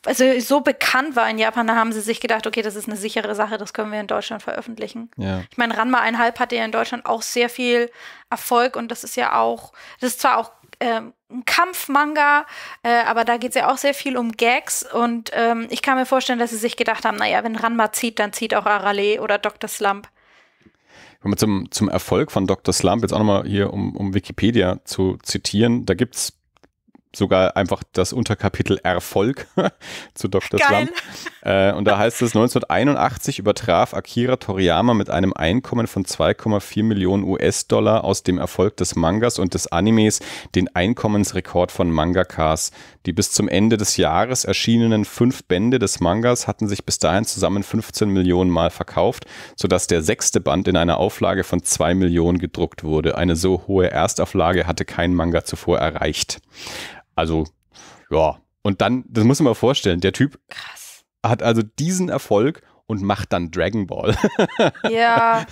also so bekannt war in Japan, da haben sie sich gedacht, okay, das ist eine sichere Sache, das können wir in Deutschland veröffentlichen. Ja. Ich meine, Ranma einhalb hatte ja in Deutschland auch sehr viel Erfolg und das ist ja auch, das ist zwar auch ähm, ein Kampfmanga, äh, aber da geht es ja auch sehr viel um Gags und ähm, ich kann mir vorstellen, dass sie sich gedacht haben, naja, wenn Ranma zieht, dann zieht auch Arale oder Doktor Slump. Wenn man zum, zum Erfolg von Doktor Slump jetzt auch nochmal hier, um, um Wikipedia zu zitieren, da gibt es sogar einfach das Unterkapitel Erfolg zu Doktor Geil. Slump. Äh, und da heißt es, neunzehnhunderteinundachtzig übertraf Akira Toriyama mit einem Einkommen von zwei Komma vier Millionen US-Dollar aus dem Erfolg des Mangas und des Animes den Einkommensrekord von Mangakas. Die bis zum Ende des Jahres erschienenen fünf Bände des Mangas hatten sich bis dahin zusammen fünfzehn Millionen Mal verkauft, sodass der sechste Band in einer Auflage von zwei Millionen gedruckt wurde. Eine so hohe Erstauflage hatte kein Manga zuvor erreicht. Also, ja. Und dann, das muss man mal vorstellen, der Typ Krass. Hat also diesen Erfolg und macht dann Dragon Ball. Ja,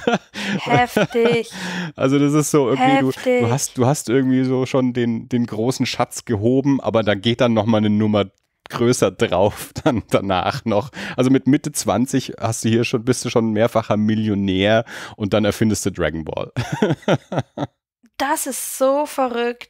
heftig. Also das ist so, irgendwie, du, du, hast, du hast irgendwie so schon den, den großen Schatz gehoben, aber da geht dann nochmal eine Nummer größer drauf dann danach noch. Also mit Mitte zwanzig hast du hier schon, bist du schon mehrfacher Millionär und dann erfindest du Dragon Ball. Das ist so verrückt.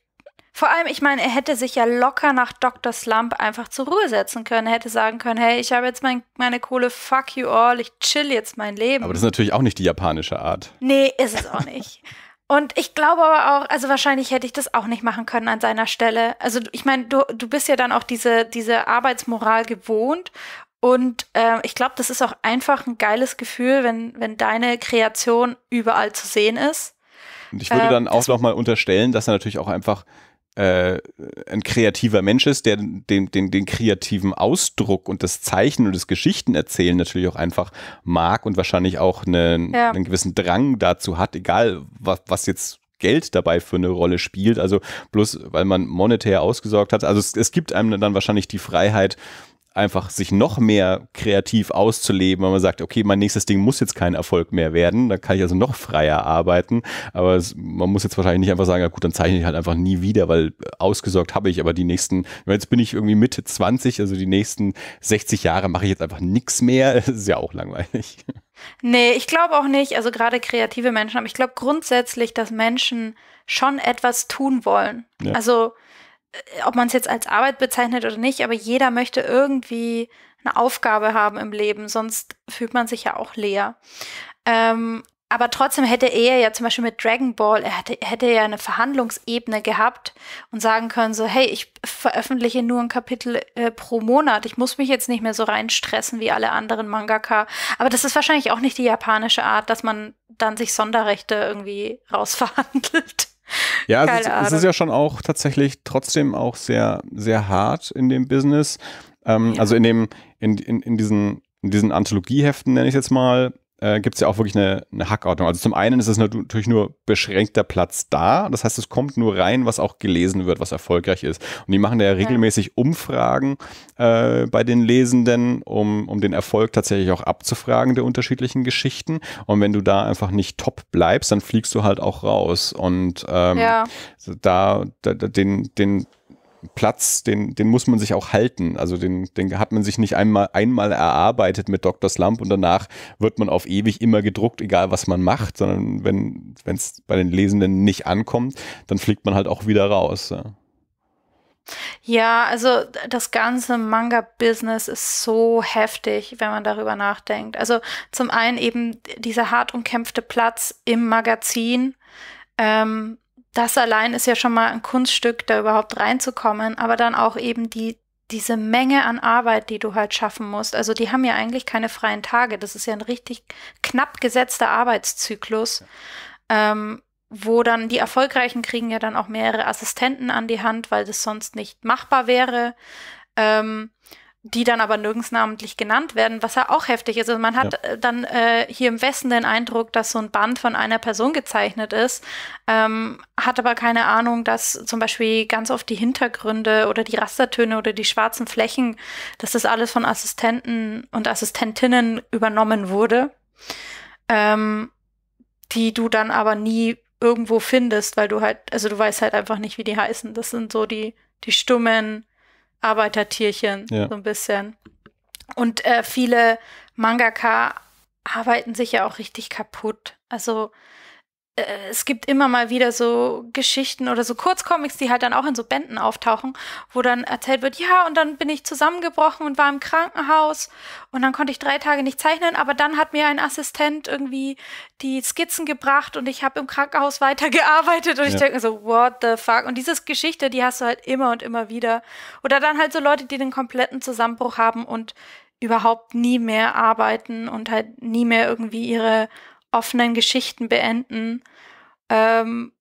Vor allem, ich meine, er hätte sich ja locker nach Doktor Slump einfach zur Ruhe setzen können. Er hätte sagen können, hey, ich habe jetzt mein, meine Kohle, fuck you all, ich chill jetzt mein Leben. Aber das ist natürlich auch nicht die japanische Art. Nee, ist es auch nicht. Und ich glaube aber auch, also wahrscheinlich hätte ich das auch nicht machen können an seiner Stelle. Also ich meine, du, du bist ja dann auch diese, diese Arbeitsmoral gewohnt. Und äh, ich glaube, das ist auch einfach ein geiles Gefühl, wenn, wenn deine Kreation überall zu sehen ist. Und ich würde ähm, dann auch nochmal unterstellen, dass er natürlich auch einfach äh, ein kreativer Mensch ist, der den, den, den kreativen Ausdruck und das Zeichnen und das Geschichtenerzählen natürlich auch einfach mag und wahrscheinlich auch einen, ja. einen gewissen Drang dazu hat, egal was, was jetzt Geld dabei für eine Rolle spielt, also bloß weil man monetär ausgesorgt hat. Also es, es gibt einem dann wahrscheinlich die Freiheit, einfach sich noch mehr kreativ auszuleben, weil man sagt, okay, mein nächstes Ding muss jetzt kein Erfolg mehr werden, da kann ich also noch freier arbeiten, aber es, man muss jetzt wahrscheinlich nicht einfach sagen, ja gut, dann zeichne ich halt einfach nie wieder, weil ausgesorgt habe ich, aber die nächsten, jetzt bin ich irgendwie Mitte zwanzig, also die nächsten sechzig Jahre mache ich jetzt einfach nichts mehr, das ist ja auch langweilig. Nee, ich glaube auch nicht, also gerade kreative Menschen, aber ich glaube grundsätzlich, dass Menschen schon etwas tun wollen, ja. Also ob man es jetzt als Arbeit bezeichnet oder nicht, aber jeder möchte irgendwie eine Aufgabe haben im Leben, sonst fühlt man sich ja auch leer. Ähm, aber trotzdem hätte er ja zum Beispiel mit Dragon Ball, er hätte, hätte ja eine Verhandlungsebene gehabt und sagen können so, hey, ich veröffentliche nur ein Kapitel äh, pro Monat, ich muss mich jetzt nicht mehr so reinstressen wie alle anderen Mangaka. Aber das ist wahrscheinlich auch nicht die japanische Art, dass man dann sich Sonderrechte irgendwie rausverhandelt. Ja, es ist, es ist ja schon auch tatsächlich trotzdem auch sehr, sehr hart in dem Business. Ähm, ja. Also in dem, in, in, in diesen, in diesen Anthologieheften, nenne ich es jetzt mal, äh, gibt es ja auch wirklich eine, eine Hackordnung. Also zum einen ist es natürlich nur beschränkter Platz da. Das heißt, es kommt nur rein, was auch gelesen wird, was erfolgreich ist. Und die machen da ja regelmäßig Umfragen äh, bei den Lesenden, um, um den Erfolg tatsächlich auch abzufragen der unterschiedlichen Geschichten. Und wenn du da einfach nicht top bleibst, dann fliegst du halt auch raus. Und ähm, ja. da, da den, den Platz, den, den muss man sich auch halten. Also den, den hat man sich nicht einmal, einmal erarbeitet mit Doktor Slump und danach wird man auf ewig immer gedruckt, egal was man macht, sondern wenn es bei den Lesenden nicht ankommt, dann fliegt man halt auch wieder raus. Ja, ja, also das ganze Manga-Business ist so heftig, wenn man darüber nachdenkt. Also zum einen eben dieser hart umkämpfte Platz im Magazin, ähm, das allein ist ja schon mal ein Kunststück, da überhaupt reinzukommen, aber dann auch eben die, diese Menge an Arbeit, die du halt schaffen musst. Also die haben ja eigentlich keine freien Tage. Das ist ja ein richtig knapp gesetzter Arbeitszyklus, ja. ähm, wo dann die Erfolgreichen kriegen ja dann auch mehrere Assistenten an die Hand, weil das sonst nicht machbar wäre, ähm, die dann aber nirgends namentlich genannt werden, was ja auch heftig ist. Also man hat ja. dann äh, hier im Westen den Eindruck, dass so ein Band von einer Person gezeichnet ist, ähm, hat aber keine Ahnung, dass zum Beispiel ganz oft die Hintergründe oder die Rastertöne oder die schwarzen Flächen, dass das alles von Assistenten und Assistentinnen übernommen wurde, ähm, die du dann aber nie irgendwo findest, weil du halt, also du weißt halt einfach nicht, wie die heißen. Das sind so die, die stummen Arbeitertierchen, ja. so ein bisschen. Und äh, viele Mangaka arbeiten sich ja auch richtig kaputt. Also äh, es gibt immer mal wieder so Geschichten oder so Kurzcomics, die halt dann auch in so Bänden auftauchen, wo dann erzählt wird, ja, und dann bin ich zusammengebrochen und war im Krankenhaus und dann konnte ich drei Tage nicht zeichnen, aber dann hat mir ein Assistent irgendwie die Skizzen gebracht und ich habe im Krankenhaus weitergearbeitet und ja. ich denke so, what the fuck? Und diese Geschichte, die hast du halt immer und immer wieder. Oder dann halt so Leute, die den kompletten Zusammenbruch haben und überhaupt nie mehr arbeiten und halt nie mehr irgendwie ihre offenen Geschichten beenden. Ähm,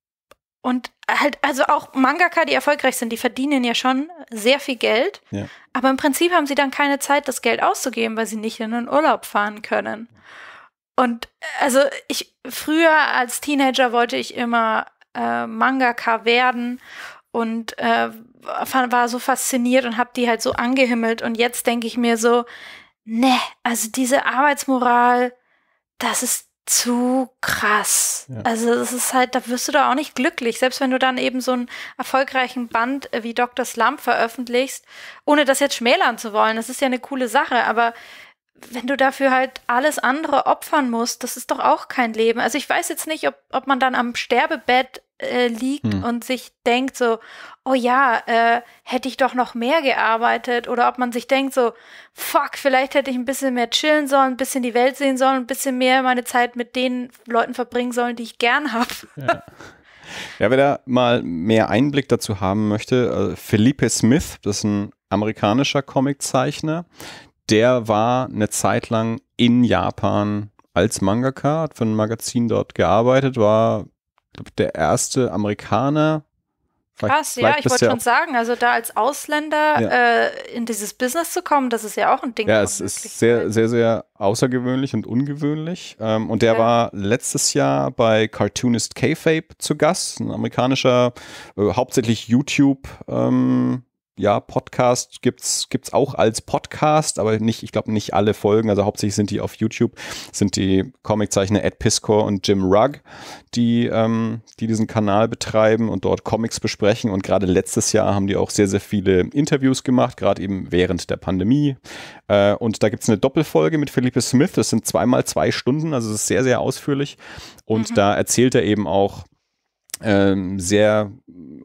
und halt, also auch Mangaka, die erfolgreich sind, die verdienen ja schon sehr viel Geld, ja. aber im Prinzip haben sie dann keine Zeit, das Geld auszugeben, weil sie nicht in den Urlaub fahren können. Und also ich, früher als Teenager wollte ich immer äh, Mangaka werden und äh, war so fasziniert und habe die halt so angehimmelt. Und jetzt denke ich mir so, ne, also diese Arbeitsmoral, das ist zu krass. Ja. Also das ist halt, da wirst du da auch nicht glücklich, selbst wenn du dann eben so einen erfolgreichen Band wie Doktor Slump veröffentlichst, ohne das jetzt schmälern zu wollen. Das ist ja eine coole Sache, aber wenn du dafür halt alles andere opfern musst, das ist doch auch kein Leben. Also ich weiß jetzt nicht, ob, ob man dann am Sterbebett äh, liegt hm. und sich denkt so, oh ja, äh, hätte ich doch noch mehr gearbeitet. Oder ob man sich denkt so, fuck, vielleicht hätte ich ein bisschen mehr chillen sollen, ein bisschen die Welt sehen sollen, ein bisschen mehr meine Zeit mit den Leuten verbringen sollen, die ich gern habe. Ja. Ja, wer da mal mehr Einblick dazu haben möchte, also Felipe Smith, das ist ein amerikanischer Comiczeichner. Der war eine Zeit lang in Japan als Mangaka, hat für ein Magazin dort gearbeitet, war ich glaube, der erste Amerikaner. Krass, ja, ich wollte schon sagen, also da als Ausländer ja. äh, in dieses Business zu kommen, das ist ja auch ein Ding. Ja, es ist sehr, sehr, sehr außergewöhnlich und ungewöhnlich. Ähm, und der ja. war letztes Jahr bei Cartoonist K-Fabe zu Gast, ein amerikanischer, äh, hauptsächlich YouTube, ähm, ja, Podcast gibt's, gibt's auch als Podcast, aber nicht, ich glaube nicht alle Folgen, also hauptsächlich sind die auf YouTube, sind die Comiczeichner Ed Piskor und Jim Rugg, die, ähm, die diesen Kanal betreiben und dort Comics besprechen, und gerade letztes Jahr haben die auch sehr, sehr viele Interviews gemacht, gerade eben während der Pandemie, äh, und da gibt's eine Doppelfolge mit Felipe Smith, das sind zweimal zwei Stunden, also es ist sehr, sehr ausführlich, und mhm. da erzählt er eben auch ähm, sehr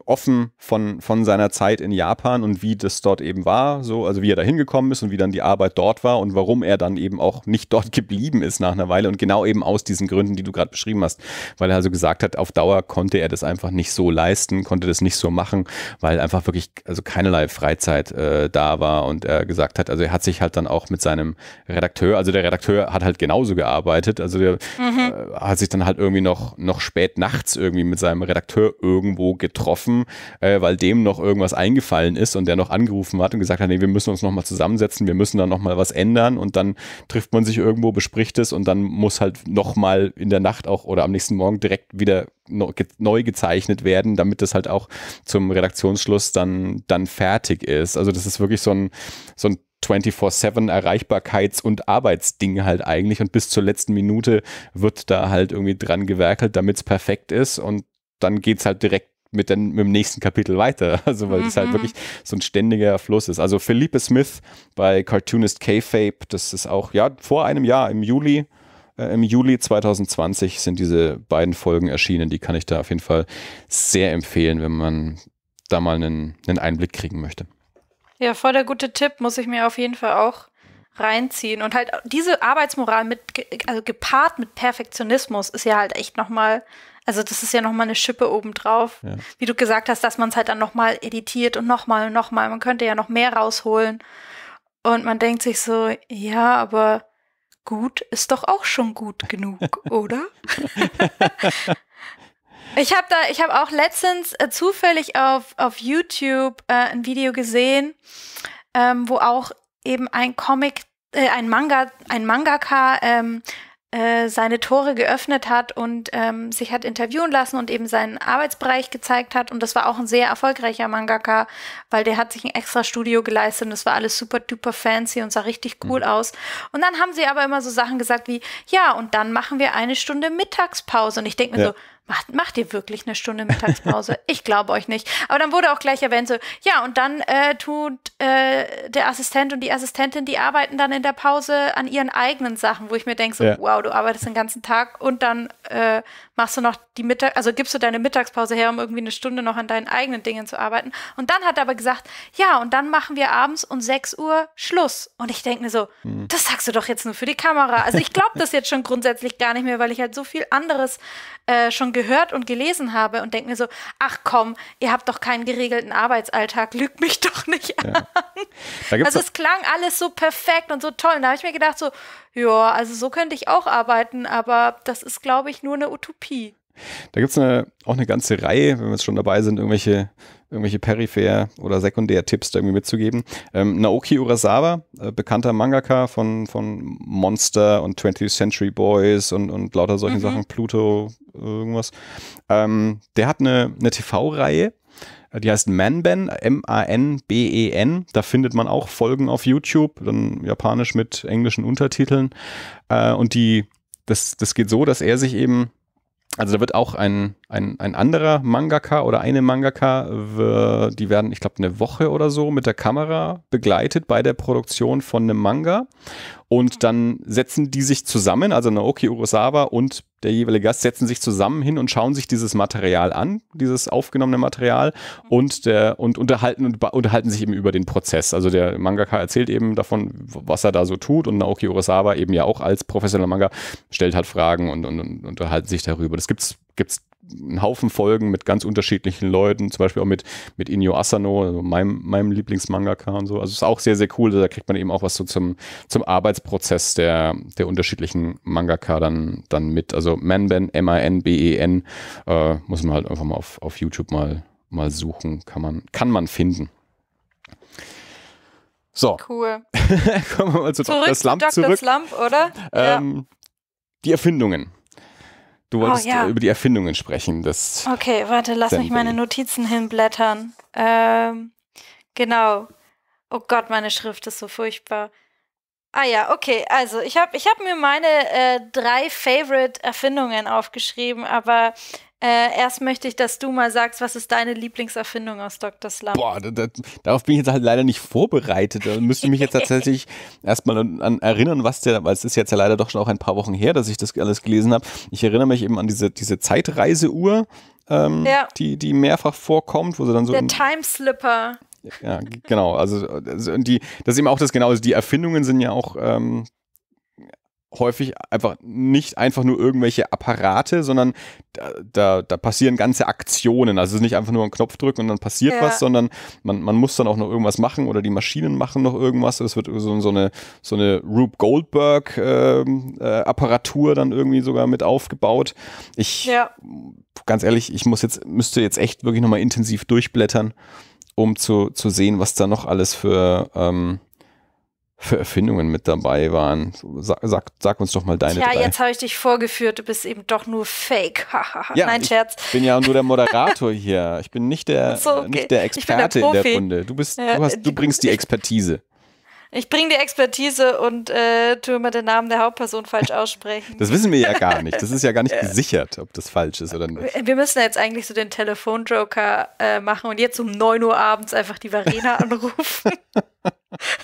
offen von, von seiner Zeit in Japan und wie das dort eben war, so, also wie er da hingekommen ist und wie dann die Arbeit dort war und warum er dann eben auch nicht dort geblieben ist nach einer Weile, und genau eben aus diesen Gründen, die du gerade beschrieben hast, weil er also gesagt hat, auf Dauer konnte er das einfach nicht so leisten, konnte das nicht so machen, weil einfach wirklich also keinerlei Freizeit äh, da war, und er gesagt hat, also er hat sich halt dann auch mit seinem Redakteur, also der Redakteur hat halt genauso gearbeitet, also der mhm. äh, hat sich dann halt irgendwie noch, noch spät nachts irgendwie mit seinem Redakteur irgendwo getroffen, weil dem noch irgendwas eingefallen ist und der noch angerufen hat und gesagt hat, nee, wir müssen uns nochmal zusammensetzen, wir müssen da nochmal was ändern, und dann trifft man sich irgendwo, bespricht es, und dann muss halt nochmal in der Nacht auch oder am nächsten Morgen direkt wieder neu gezeichnet werden, damit das halt auch zum Redaktionsschluss dann, dann fertig ist. Also das ist wirklich so ein, so ein vierundzwanzig sieben Erreichbarkeits- und Arbeitsding halt eigentlich, und bis zur letzten Minute wird da halt irgendwie dran gewerkelt, damit es perfekt ist, und dann geht es halt direkt Mit, den, mit dem nächsten Kapitel weiter, also weil es mhm. halt wirklich so ein ständiger Fluss ist. Also Felipe Smith bei Cartoonist K-Fabe, das ist auch, ja, vor einem Jahr, im Juli, äh, im Juli zwanzig zwanzig sind diese beiden Folgen erschienen, die kann ich da auf jeden Fall sehr empfehlen, wenn man da mal einen, einen Einblick kriegen möchte. Ja, voll der gute Tipp, muss ich mir auf jeden Fall auch reinziehen, und halt diese Arbeitsmoral mit, also gepaart mit Perfektionismus ist ja halt echt nochmal, also das ist ja nochmal eine Schippe obendrauf, ja. wie du gesagt hast, dass man es halt dann nochmal editiert und nochmal und nochmal. Man könnte ja noch mehr rausholen. Und man denkt sich so, ja, aber gut ist doch auch schon gut genug, oder? Ich habe da, ich habe auch letztens äh, zufällig auf, auf YouTube äh, ein Video gesehen, ähm, wo auch eben ein Comic, äh, ein Manga, ein Mangaka, ähm, seine Tore geöffnet hat und ähm, sich hat interviewen lassen und eben seinen Arbeitsbereich gezeigt hat. Und das war auch ein sehr erfolgreicher Mangaka, weil der hat sich ein extra Studio geleistet und das war alles super duper fancy und sah richtig cool mhm. aus. Und dann haben sie aber immer so Sachen gesagt wie, ja, und dann machen wir eine Stunde Mittagspause. Und ich denke mir ja. so, Macht, macht ihr wirklich eine Stunde Mittagspause? Ich glaube euch nicht. Aber dann wurde auch gleich erwähnt so, ja, und dann äh, tut äh, der Assistent und die Assistentin, die arbeiten dann in der Pause an ihren eigenen Sachen, wo ich mir denke so, ja. wow, du arbeitest den ganzen Tag und dann äh, machst du noch die Mittag, also gibst du deine Mittagspause her, um irgendwie eine Stunde noch an deinen eigenen Dingen zu arbeiten. Und dann hat er aber gesagt, ja, und dann machen wir abends um sechs Uhr Schluss. Und ich denke mir so, hm. das sagst du doch jetzt nur für die Kamera. Also ich glaube das jetzt schon grundsätzlich gar nicht mehr, weil ich halt so viel anderes äh, schon gehört und gelesen habe und denke mir so, ach komm, ihr habt doch keinen geregelten Arbeitsalltag, lügt mich doch nicht ja. an. Also es klang alles so perfekt und so toll. Und da habe ich mir gedacht so, ja, also so könnte ich auch arbeiten, aber das ist, glaube ich, nur eine Utopie. Da gibt es eine, auch eine ganze Reihe, wenn wir jetzt schon dabei sind, irgendwelche, irgendwelche Peripher- oder Sekundär-Tipps da irgendwie mitzugeben. Ähm, Naoki Urasawa, äh, bekannter Mangaka von, von Monster und twentieth century boys und, und lauter solchen mhm. Sachen, Pluto, irgendwas. Ähm, der hat eine, eine T V-Reihe, die heißt Manben, M A N B E N. Da findet man auch Folgen auf YouTube, dann japanisch mit englischen Untertiteln. Äh, und die, das, das geht so, dass er sich eben, also da wird auch ein, ein, ein anderer Mangaka oder eine Mangaka, die werden, ich glaube, eine Woche oder so mit der Kamera begleitet bei der Produktion von einem Manga. Und dann setzen die sich zusammen, also Naoki Urasawa und der jeweilige Gast setzen sich zusammen hin und schauen sich dieses Material an, dieses aufgenommene Material, und, der, und, unterhalten, und unterhalten sich eben über den Prozess. Also der Mangaka erzählt eben davon, was er da so tut, und Naoki Urasawa eben ja auch als professioneller Manga stellt halt Fragen und, und, und unterhalten sich darüber. Das gibt es gibt es einen Haufen Folgen mit ganz unterschiedlichen Leuten, zum Beispiel auch mit, mit Inyo Asano, also meinem, meinem Lieblingsmangaka und so. Also es ist auch sehr, sehr cool. Da kriegt man eben auch was so zum, zum Arbeitsprozess der, der unterschiedlichen Mangaka dann, dann mit. Also Manben, M A N B E N, äh, muss man halt einfach mal auf, auf YouTube mal, mal suchen. Kann man, kann man finden. So. Cool. Kommen wir mal zu Doktor Slump zurück. Doktor Slump, oder? Ähm, ja. Die Erfindungen. Du wolltest oh, ja. über die Erfindungen sprechen. Das okay, warte, lass Senbei. mich meine Notizen hinblättern. Ähm, genau. Oh Gott, meine Schrift ist so furchtbar. Ah ja, okay. Also ich habe ich hab mir meine äh, drei Favorite-Erfindungen aufgeschrieben, aber äh, erst möchte ich, dass du mal sagst, was ist deine Lieblingserfindung aus Doktor Slump? Boah, da, da, darauf bin ich jetzt halt leider nicht vorbereitet. Da müsste ich mich jetzt tatsächlich erstmal an, an erinnern, was der, weil es ist jetzt ja leider doch schon auch ein paar Wochen her, dass ich das alles gelesen habe. Ich erinnere mich eben an diese, diese Zeitreiseuhr, ähm, ja. die, die mehrfach vorkommt, wo sie dann so. Der Timeslipper. Ja, genau. Also, also die, das ist eben auch das genau. Also die Erfindungen sind ja auch. Ähm, häufig einfach nicht einfach nur irgendwelche Apparate, sondern da, da, da passieren ganze Aktionen. Also es ist nicht einfach nur ein Knopf drücken und dann passiert ja. was, sondern man, man muss dann auch noch irgendwas machen oder die Maschinen machen noch irgendwas. Das wird so, so eine, so eine Rube Goldberg äh, äh, Apparatur dann irgendwie sogar mit aufgebaut. Ich, ja. ganz ehrlich, ich muss jetzt, müsste jetzt echt wirklich nochmal intensiv durchblättern, um zu, zu sehen, was da noch alles für ähm, für Erfindungen mit dabei waren. Sag, sag, sag uns doch mal deine Ja, drei. Jetzt habe ich dich vorgeführt, du bist eben doch nur Fake. ja, Nein, Scherz. Ich bin ja nur der Moderator hier. Ich bin nicht der, so, okay. nicht der Experte der in der Runde. Du, bist, ja, du, hast, du bringst die Expertise. Ich bringe die Expertise und äh, tue immer den Namen der Hauptperson falsch aussprechen. Das wissen wir ja gar nicht. Das ist ja gar nicht gesichert, ob das falsch ist oder nicht. Wir müssen ja jetzt eigentlich so den Telefonjoker äh, machen und jetzt um neun Uhr abends einfach die Verena anrufen.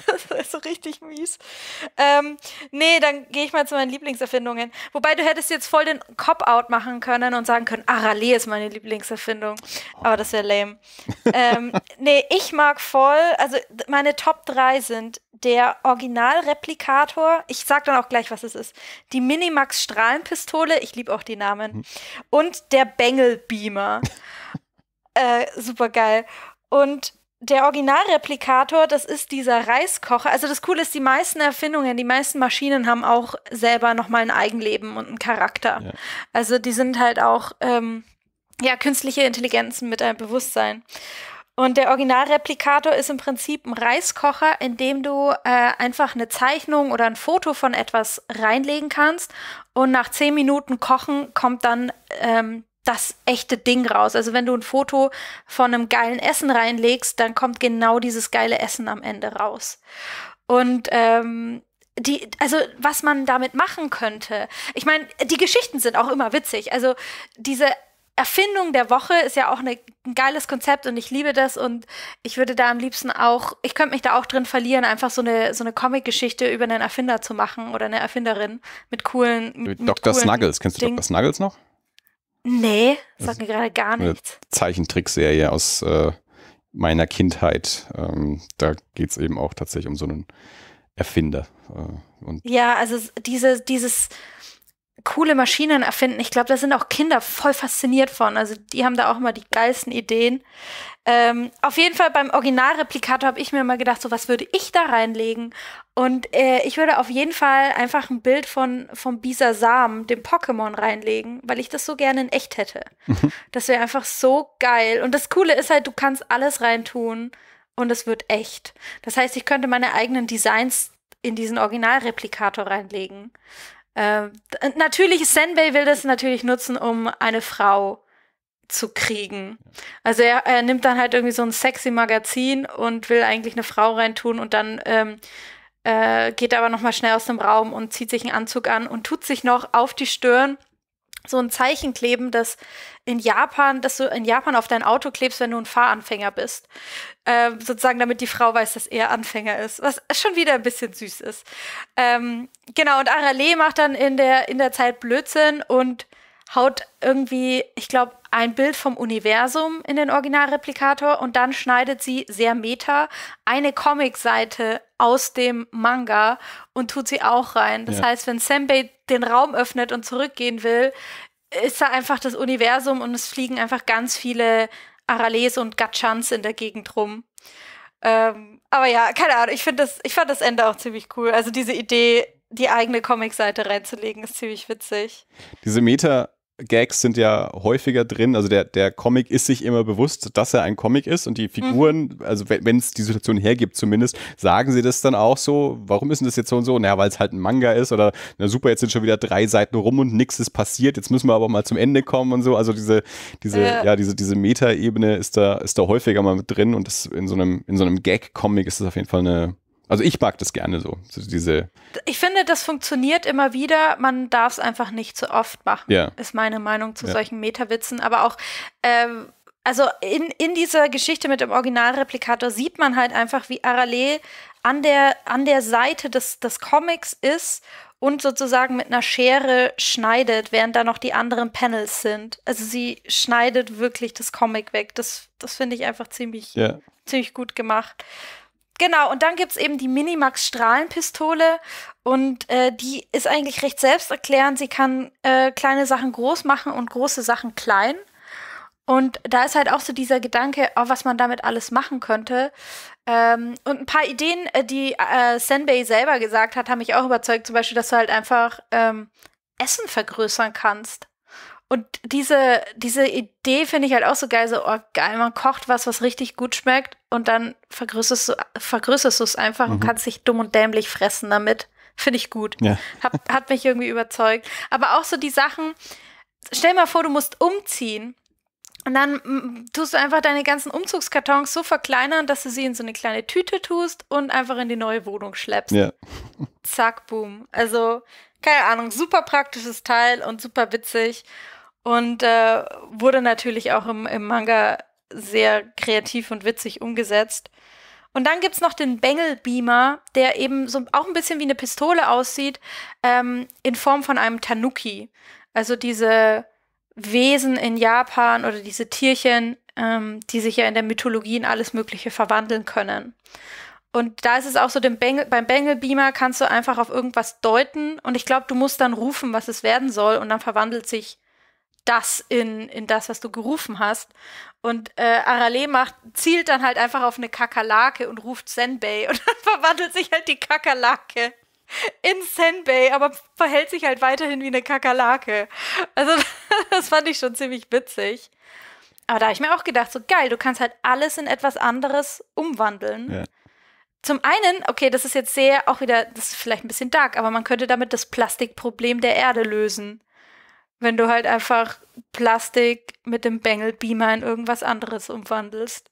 Das ist so richtig mies. Ähm, nee, dann gehe ich mal zu meinen Lieblingserfindungen. Wobei, du hättest jetzt voll den Cop-Out machen können und sagen können, Arale ist meine Lieblingserfindung. Oh. Aber das wäre lame. ähm, nee, ich mag voll, also meine Top drei sind der Originalreplikator, ich sag dann auch gleich, was es ist, die Minimax-Strahlenpistole, ich liebe auch die Namen, hm. und der Bengelbeamer. äh, super geil. Und der Originalreplikator, das ist dieser Reiskocher. Also das Coole ist, die meisten Erfindungen, die meisten Maschinen haben auch selber nochmal ein Eigenleben und einen Charakter. Ja. Also die sind halt auch ähm, ja, künstliche Intelligenzen mit einem Bewusstsein. Und der Originalreplikator ist im Prinzip ein Reiskocher, in dem du äh, einfach eine Zeichnung oder ein Foto von etwas reinlegen kannst. Und nach zehn Minuten Kochen kommt dann ähm, das echte Ding raus. Also wenn du ein Foto von einem geilen Essen reinlegst, dann kommt genau dieses geile Essen am Ende raus. Und ähm, die, also was man damit machen könnte, ich meine, die Geschichten sind auch immer witzig. Also diese Erfindung der Woche ist ja auch eine, ein geiles Konzept und ich liebe das und ich würde da am liebsten auch, ich könnte mich da auch drin verlieren, einfach so eine, so eine Comic-Geschichte über einen Erfinder zu machen oder eine Erfinderin mit coolen mit, mit Doktor coolen Snuggles, kennst du Ding. Doktor Snuggles noch? Nee, sagt mir gerade gar nichts. Eine Zeichentrickserie aus äh, meiner Kindheit. Ähm, da geht es eben auch tatsächlich um so einen Erfinder. Äh, und ja, also diese, dieses coole Maschinen erfinden, ich glaube, da sind auch Kinder voll fasziniert von. Also die haben da auch immer die geilsten Ideen. Ähm, auf jeden Fall beim Originalreplikator habe ich mir immer gedacht, so was würde ich da reinlegen? Und äh, ich würde auf jeden Fall einfach ein Bild von vom Bisasam, dem Pokémon, reinlegen, weil ich das so gerne in echt hätte. Das wäre einfach so geil. Und das Coole ist halt, du kannst alles reintun und es wird echt. Das heißt, ich könnte meine eigenen Designs in diesen Originalreplikator reinlegen. Äh, natürlich, Senbei will das natürlich nutzen, um eine Frau zu kriegen. Also er, er nimmt dann halt irgendwie so ein sexy Magazin und will eigentlich eine Frau reintun und dann ähm, äh, geht er aber nochmal schnell aus dem Raum und zieht sich einen Anzug an und tut sich noch auf die Stirn so ein Zeichen kleben, dass in Japan, dass du in Japan auf dein Auto klebst, wenn du ein Fahranfänger bist. Ähm, sozusagen, damit die Frau weiß, dass er Anfänger ist. Was schon wieder ein bisschen süß ist. Ähm, genau, und Arale macht dann in der, in der Zeit Blödsinn und haut irgendwie, ich glaube, ein Bild vom Universum in den Originalreplikator und dann schneidet sie sehr meta eine Comicseite aus dem Manga und tut sie auch rein. Das ja. heißt, wenn Senbei den Raum öffnet und zurückgehen will, ist da einfach das Universum und es fliegen einfach ganz viele Arales und Gatchans in der Gegend rum. Ähm, aber ja, keine Ahnung, ich finde das, ich fand das Ende auch ziemlich cool. Also diese Idee, die eigene Comicseite reinzulegen, ist ziemlich witzig. Diese Meta-Gags sind ja häufiger drin. Also der, der Comic ist sich immer bewusst, dass er ein Comic ist und die Figuren, mhm. also wenn es die Situation hergibt zumindest, sagen sie das dann auch so, warum ist denn das jetzt so und so? Naja, weil es halt ein Manga ist oder na super, jetzt sind schon wieder drei Seiten rum und nichts ist passiert, jetzt müssen wir aber mal zum Ende kommen und so. Also diese, diese, äh. ja, diese, diese Meta-Ebene ist da, ist da häufiger mal mit drin und das in so einem, in so einem Gag-Comic ist das auf jeden Fall eine. Also ich mag das gerne so, so diese. Ich finde, das funktioniert immer wieder. Man darf es einfach nicht zu oft machen, ja. ist meine Meinung zu ja. solchen Metawitzen. Aber auch, ähm, also in, in dieser Geschichte mit dem Originalreplikator sieht man halt einfach, wie Arale an der, an der Seite des, des Comics ist und sozusagen mit einer Schere schneidet, während da noch die anderen Panels sind. Also sie schneidet wirklich das Comic weg. Das, das finde ich einfach ziemlich, ja. ziemlich gut gemacht. Genau, und dann gibt es eben die Minimax-Strahlenpistole und äh, die ist eigentlich recht selbsterklärend. Sie kann äh, kleine Sachen groß machen und große Sachen klein. Und da ist halt auch so dieser Gedanke, oh, was man damit alles machen könnte. Ähm, und ein paar Ideen, die äh, Senbei selber gesagt hat, haben mich auch überzeugt. Zum Beispiel, dass du halt einfach ähm, Essen vergrößern kannst. Und diese, diese Idee finde ich halt auch so geil, so, oh geil, man kocht was, was richtig gut schmeckt und dann vergrößerst du, vergrößerst du es einfach mhm. und kannst dich dumm und dämlich fressen damit. Finde ich gut. Ja. Hat, hat mich irgendwie überzeugt. Aber auch so die Sachen, stell mal vor, du musst umziehen und dann m, tust du einfach deine ganzen Umzugskartons so verkleinern, dass du sie in so eine kleine Tüte tust und einfach in die neue Wohnung schleppst. Ja. Zack, boom. Also, keine Ahnung, super praktisches Teil und super witzig. Und äh, wurde natürlich auch im, im Manga sehr kreativ und witzig umgesetzt. Und dann gibt es noch den Bengelbeamer, der eben so auch ein bisschen wie eine Pistole aussieht, ähm, in Form von einem Tanuki. Also diese Wesen in Japan oder diese Tierchen, ähm, die sich ja in der Mythologie in alles Mögliche verwandeln können. Und da ist es auch so, dem Bengel, beim Bengelbeamer kannst du einfach auf irgendwas deuten und ich glaube, du musst dann rufen, was es werden soll und dann verwandelt sich das in, in das, was du gerufen hast. Und äh, Arale macht, zielt dann halt einfach auf eine Kakerlake und ruft Senbei. Und dann verwandelt sich halt die Kakerlake in Senbei, aber verhält sich halt weiterhin wie eine Kakerlake. Also das fand ich schon ziemlich witzig. Aber da habe ich mir auch gedacht, so geil, du kannst halt alles in etwas anderes umwandeln. Ja. Zum einen, okay, das ist jetzt sehr, auch wieder, das ist vielleicht ein bisschen dark, aber man könnte damit das Plastikproblem der Erde lösen. Wenn du halt einfach Plastik mit dem Bengelbeamer in irgendwas anderes umwandelst.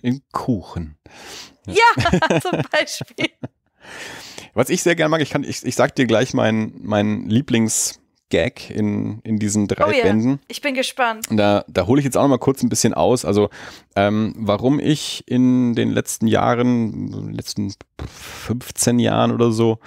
In Kuchen. Ja, zum Beispiel. Was ich sehr gerne mag, ich kann, ich, ich sag dir gleich meinen mein Lieblingsgag in, in diesen drei oh yeah. Bänden. Ich bin gespannt. Da, da hole ich jetzt auch noch mal kurz ein bisschen aus. Also, ähm, warum ich in den letzten Jahren, letzten fünfzehn Jahren oder so,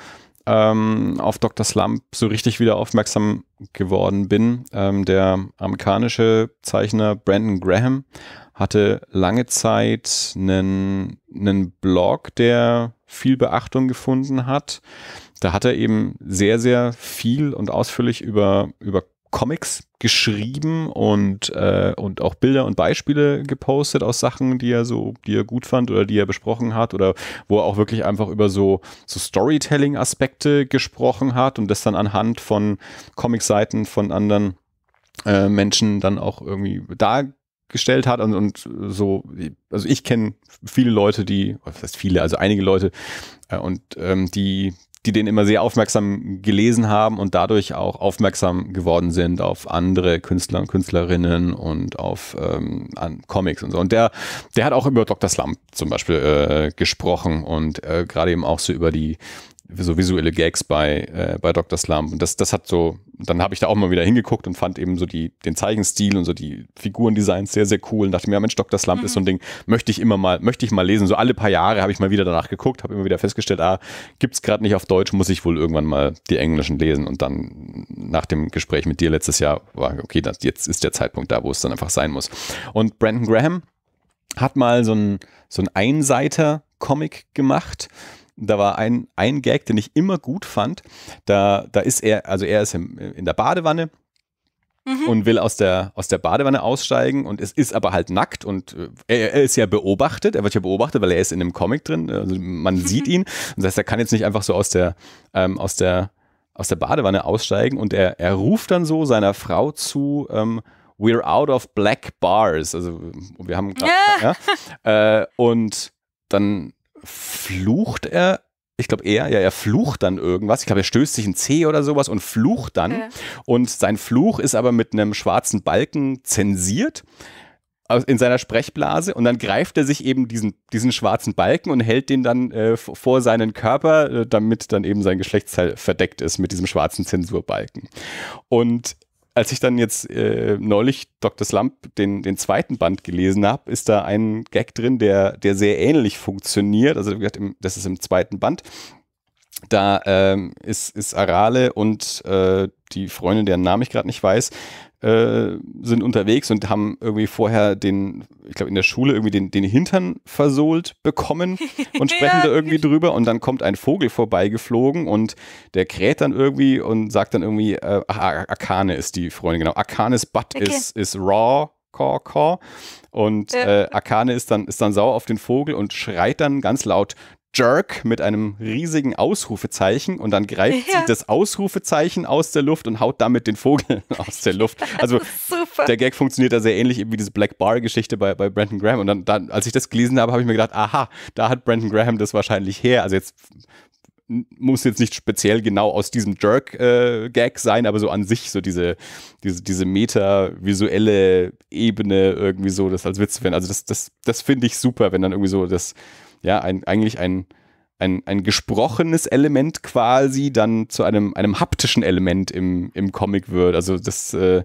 auf Doktor Slump so richtig wieder aufmerksam geworden bin. Ähm, der amerikanische Zeichner Brandon Graham hatte lange Zeit einen, einen Blog, der viel Beachtung gefunden hat. Da hat er eben sehr, sehr viel und ausführlich über, über Comics geschrieben und, äh, und auch Bilder und Beispiele gepostet aus Sachen, die er so, die er gut fand oder die er besprochen hat oder wo er auch wirklich einfach über so, so Storytelling-Aspekte gesprochen hat und das dann anhand von Comic-Seiten von anderen äh, Menschen dann auch irgendwie dargestellt hat und, und so, also ich kenne viele Leute, die, was heißt viele, also einige Leute äh, und ähm, die die den immer sehr aufmerksam gelesen haben und dadurch auch aufmerksam geworden sind auf andere Künstler und Künstlerinnen und auf ähm, an Comics und so. Und der, der hat auch über Doktor Slump zum Beispiel äh, gesprochen und äh, gerade eben auch so über die so visuelle Gags bei, äh, bei Doktor Slump. Und das, das hat so, dann habe ich da auch mal wieder hingeguckt und fand eben so die, den Zeichenstil und so die Figurendesigns sehr, sehr cool. Und dachte mir, ja, Mensch, Doktor Slump mhm. ist so ein Ding, möchte ich immer mal, möchte ich mal lesen. So alle paar Jahre habe ich mal wieder danach geguckt, habe immer wieder festgestellt, ah, gibt's gerade nicht auf Deutsch, muss ich wohl irgendwann mal die Englischen lesen. Und dann nach dem Gespräch mit dir letztes Jahr war, okay, das, jetzt ist der Zeitpunkt da, wo es dann einfach sein muss. Und Brandon Graham hat mal so ein, so ein Einseiter-Comic gemacht. Da war ein, ein Gag, den ich immer gut fand. Da, da ist er, also er ist in, in der Badewanne mhm. und will aus der, aus der Badewanne aussteigen und es ist aber halt nackt und er, er ist ja beobachtet, er wird ja beobachtet, weil er ist in einem Comic drin, also man mhm. sieht ihn. Und das heißt, er kann jetzt nicht einfach so aus der, ähm, aus der, aus der Badewanne aussteigen und er, er ruft dann so seiner Frau zu, ähm, we're out of black bars, also wir haben grad, ja. Ja, äh, und dann flucht er, ich glaube er, ja, er flucht dann irgendwas, ich glaube er stößt sich einen Zeh oder sowas und flucht dann ja. und sein Fluch ist aber mit einem schwarzen Balken zensiert in seiner Sprechblase und dann greift er sich eben diesen, diesen schwarzen Balken und hält den dann äh, vor seinen Körper, äh, damit dann eben sein Geschlechtsteil verdeckt ist mit diesem schwarzen Zensurbalken. Und als ich dann jetzt äh, neulich Doktor Slump den, den zweiten Band gelesen habe, ist da ein Gag drin, der, der sehr ähnlich funktioniert. Also das ist im zweiten Band. Da ähm, ist, ist Arale und äh, die Freundin, deren Namen ich gerade nicht weiß, äh, sind unterwegs und haben irgendwie vorher den, ich glaube in der Schule irgendwie den, den Hintern versohlt bekommen und sprechen ja. da irgendwie drüber und dann kommt ein Vogel vorbeigeflogen und der kräht dann irgendwie und sagt dann irgendwie, äh, ach, Akane ist die Freundin, genau, Akanes Butt okay. ist, ist raw, caw, caw. Und ja. äh, Akane ist dann, ist dann sauer auf den Vogel und schreit dann ganz laut, Jerk mit einem riesigen Ausrufezeichen und dann greift ja. sie das Ausrufezeichen aus der Luft und haut damit den Vogel aus der Luft. Also der Gag funktioniert da sehr ähnlich wie diese Black Bar Geschichte bei, bei Brandon Graham und dann, dann, als ich das gelesen habe, habe ich mir gedacht, aha, da hat Brandon Graham das wahrscheinlich her. Also jetzt muss jetzt nicht speziell genau aus diesem Jerk-Gag äh, sein, aber so an sich so diese, diese, diese meta-visuelle Ebene irgendwie so, das als Witz zu finden. Also das, das, das finde ich super, wenn dann irgendwie so das ja, ein, eigentlich ein, ein, ein gesprochenes Element quasi dann zu einem, einem haptischen Element im, im Comic wird. Also das, äh,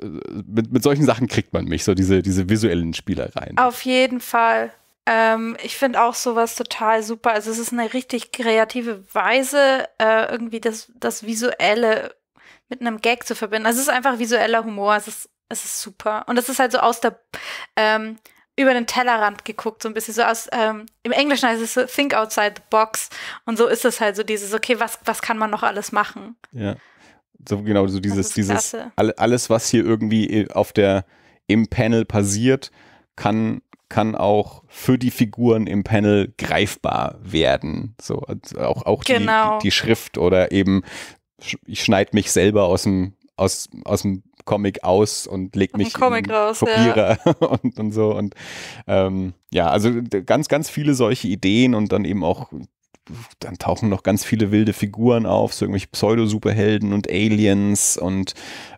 mit, mit solchen Sachen kriegt man mich, so diese, diese visuellen Spielereien. Auf jeden Fall. Ähm, ich finde auch sowas total super. Also es ist eine richtig kreative Weise, äh, irgendwie das, das Visuelle mit einem Gag zu verbinden. Also es ist einfach visueller Humor. Es ist, es ist super. Und es ist halt so aus der... Ähm, über den Tellerrand geguckt, so ein bisschen so aus, ähm, im Englischen heißt es so, think outside the box und so ist es halt so dieses, okay, was, was kann man noch alles machen? Ja, so genau, so dieses, dieses alles, was hier irgendwie auf der, im Panel passiert, kann, kann auch für die Figuren im Panel greifbar werden, so, also auch, auch genau. die, die Schrift oder eben, ich schneide mich selber aus dem, aus, aus dem Comic aus und leg mich Comic in raus, Kopierer ja. und, und so und ähm, ja, also ganz, ganz viele solche Ideen und dann eben auch, dann tauchen noch ganz viele wilde Figuren auf, so irgendwelche Pseudo-Superhelden und Aliens und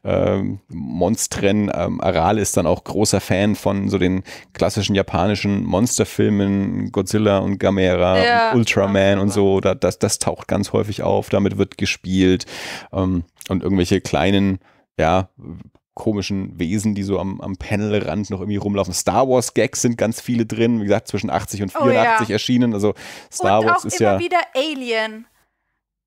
ähm, Monstren. Ähm, Arale ist dann auch großer Fan von so den klassischen japanischen Monsterfilmen, Godzilla und Gamera, ja. und Ultraman ja. und so, da, das, das taucht ganz häufig auf, damit wird gespielt ähm, und irgendwelche kleinen ja, komischen Wesen, die so am, am Panelrand noch irgendwie rumlaufen. Star Wars Gags sind ganz viele drin, wie gesagt, zwischen achtzig und vierundachtzig oh, ja. erschienen. Also Star und Wars auch ist immer ja wieder Alien.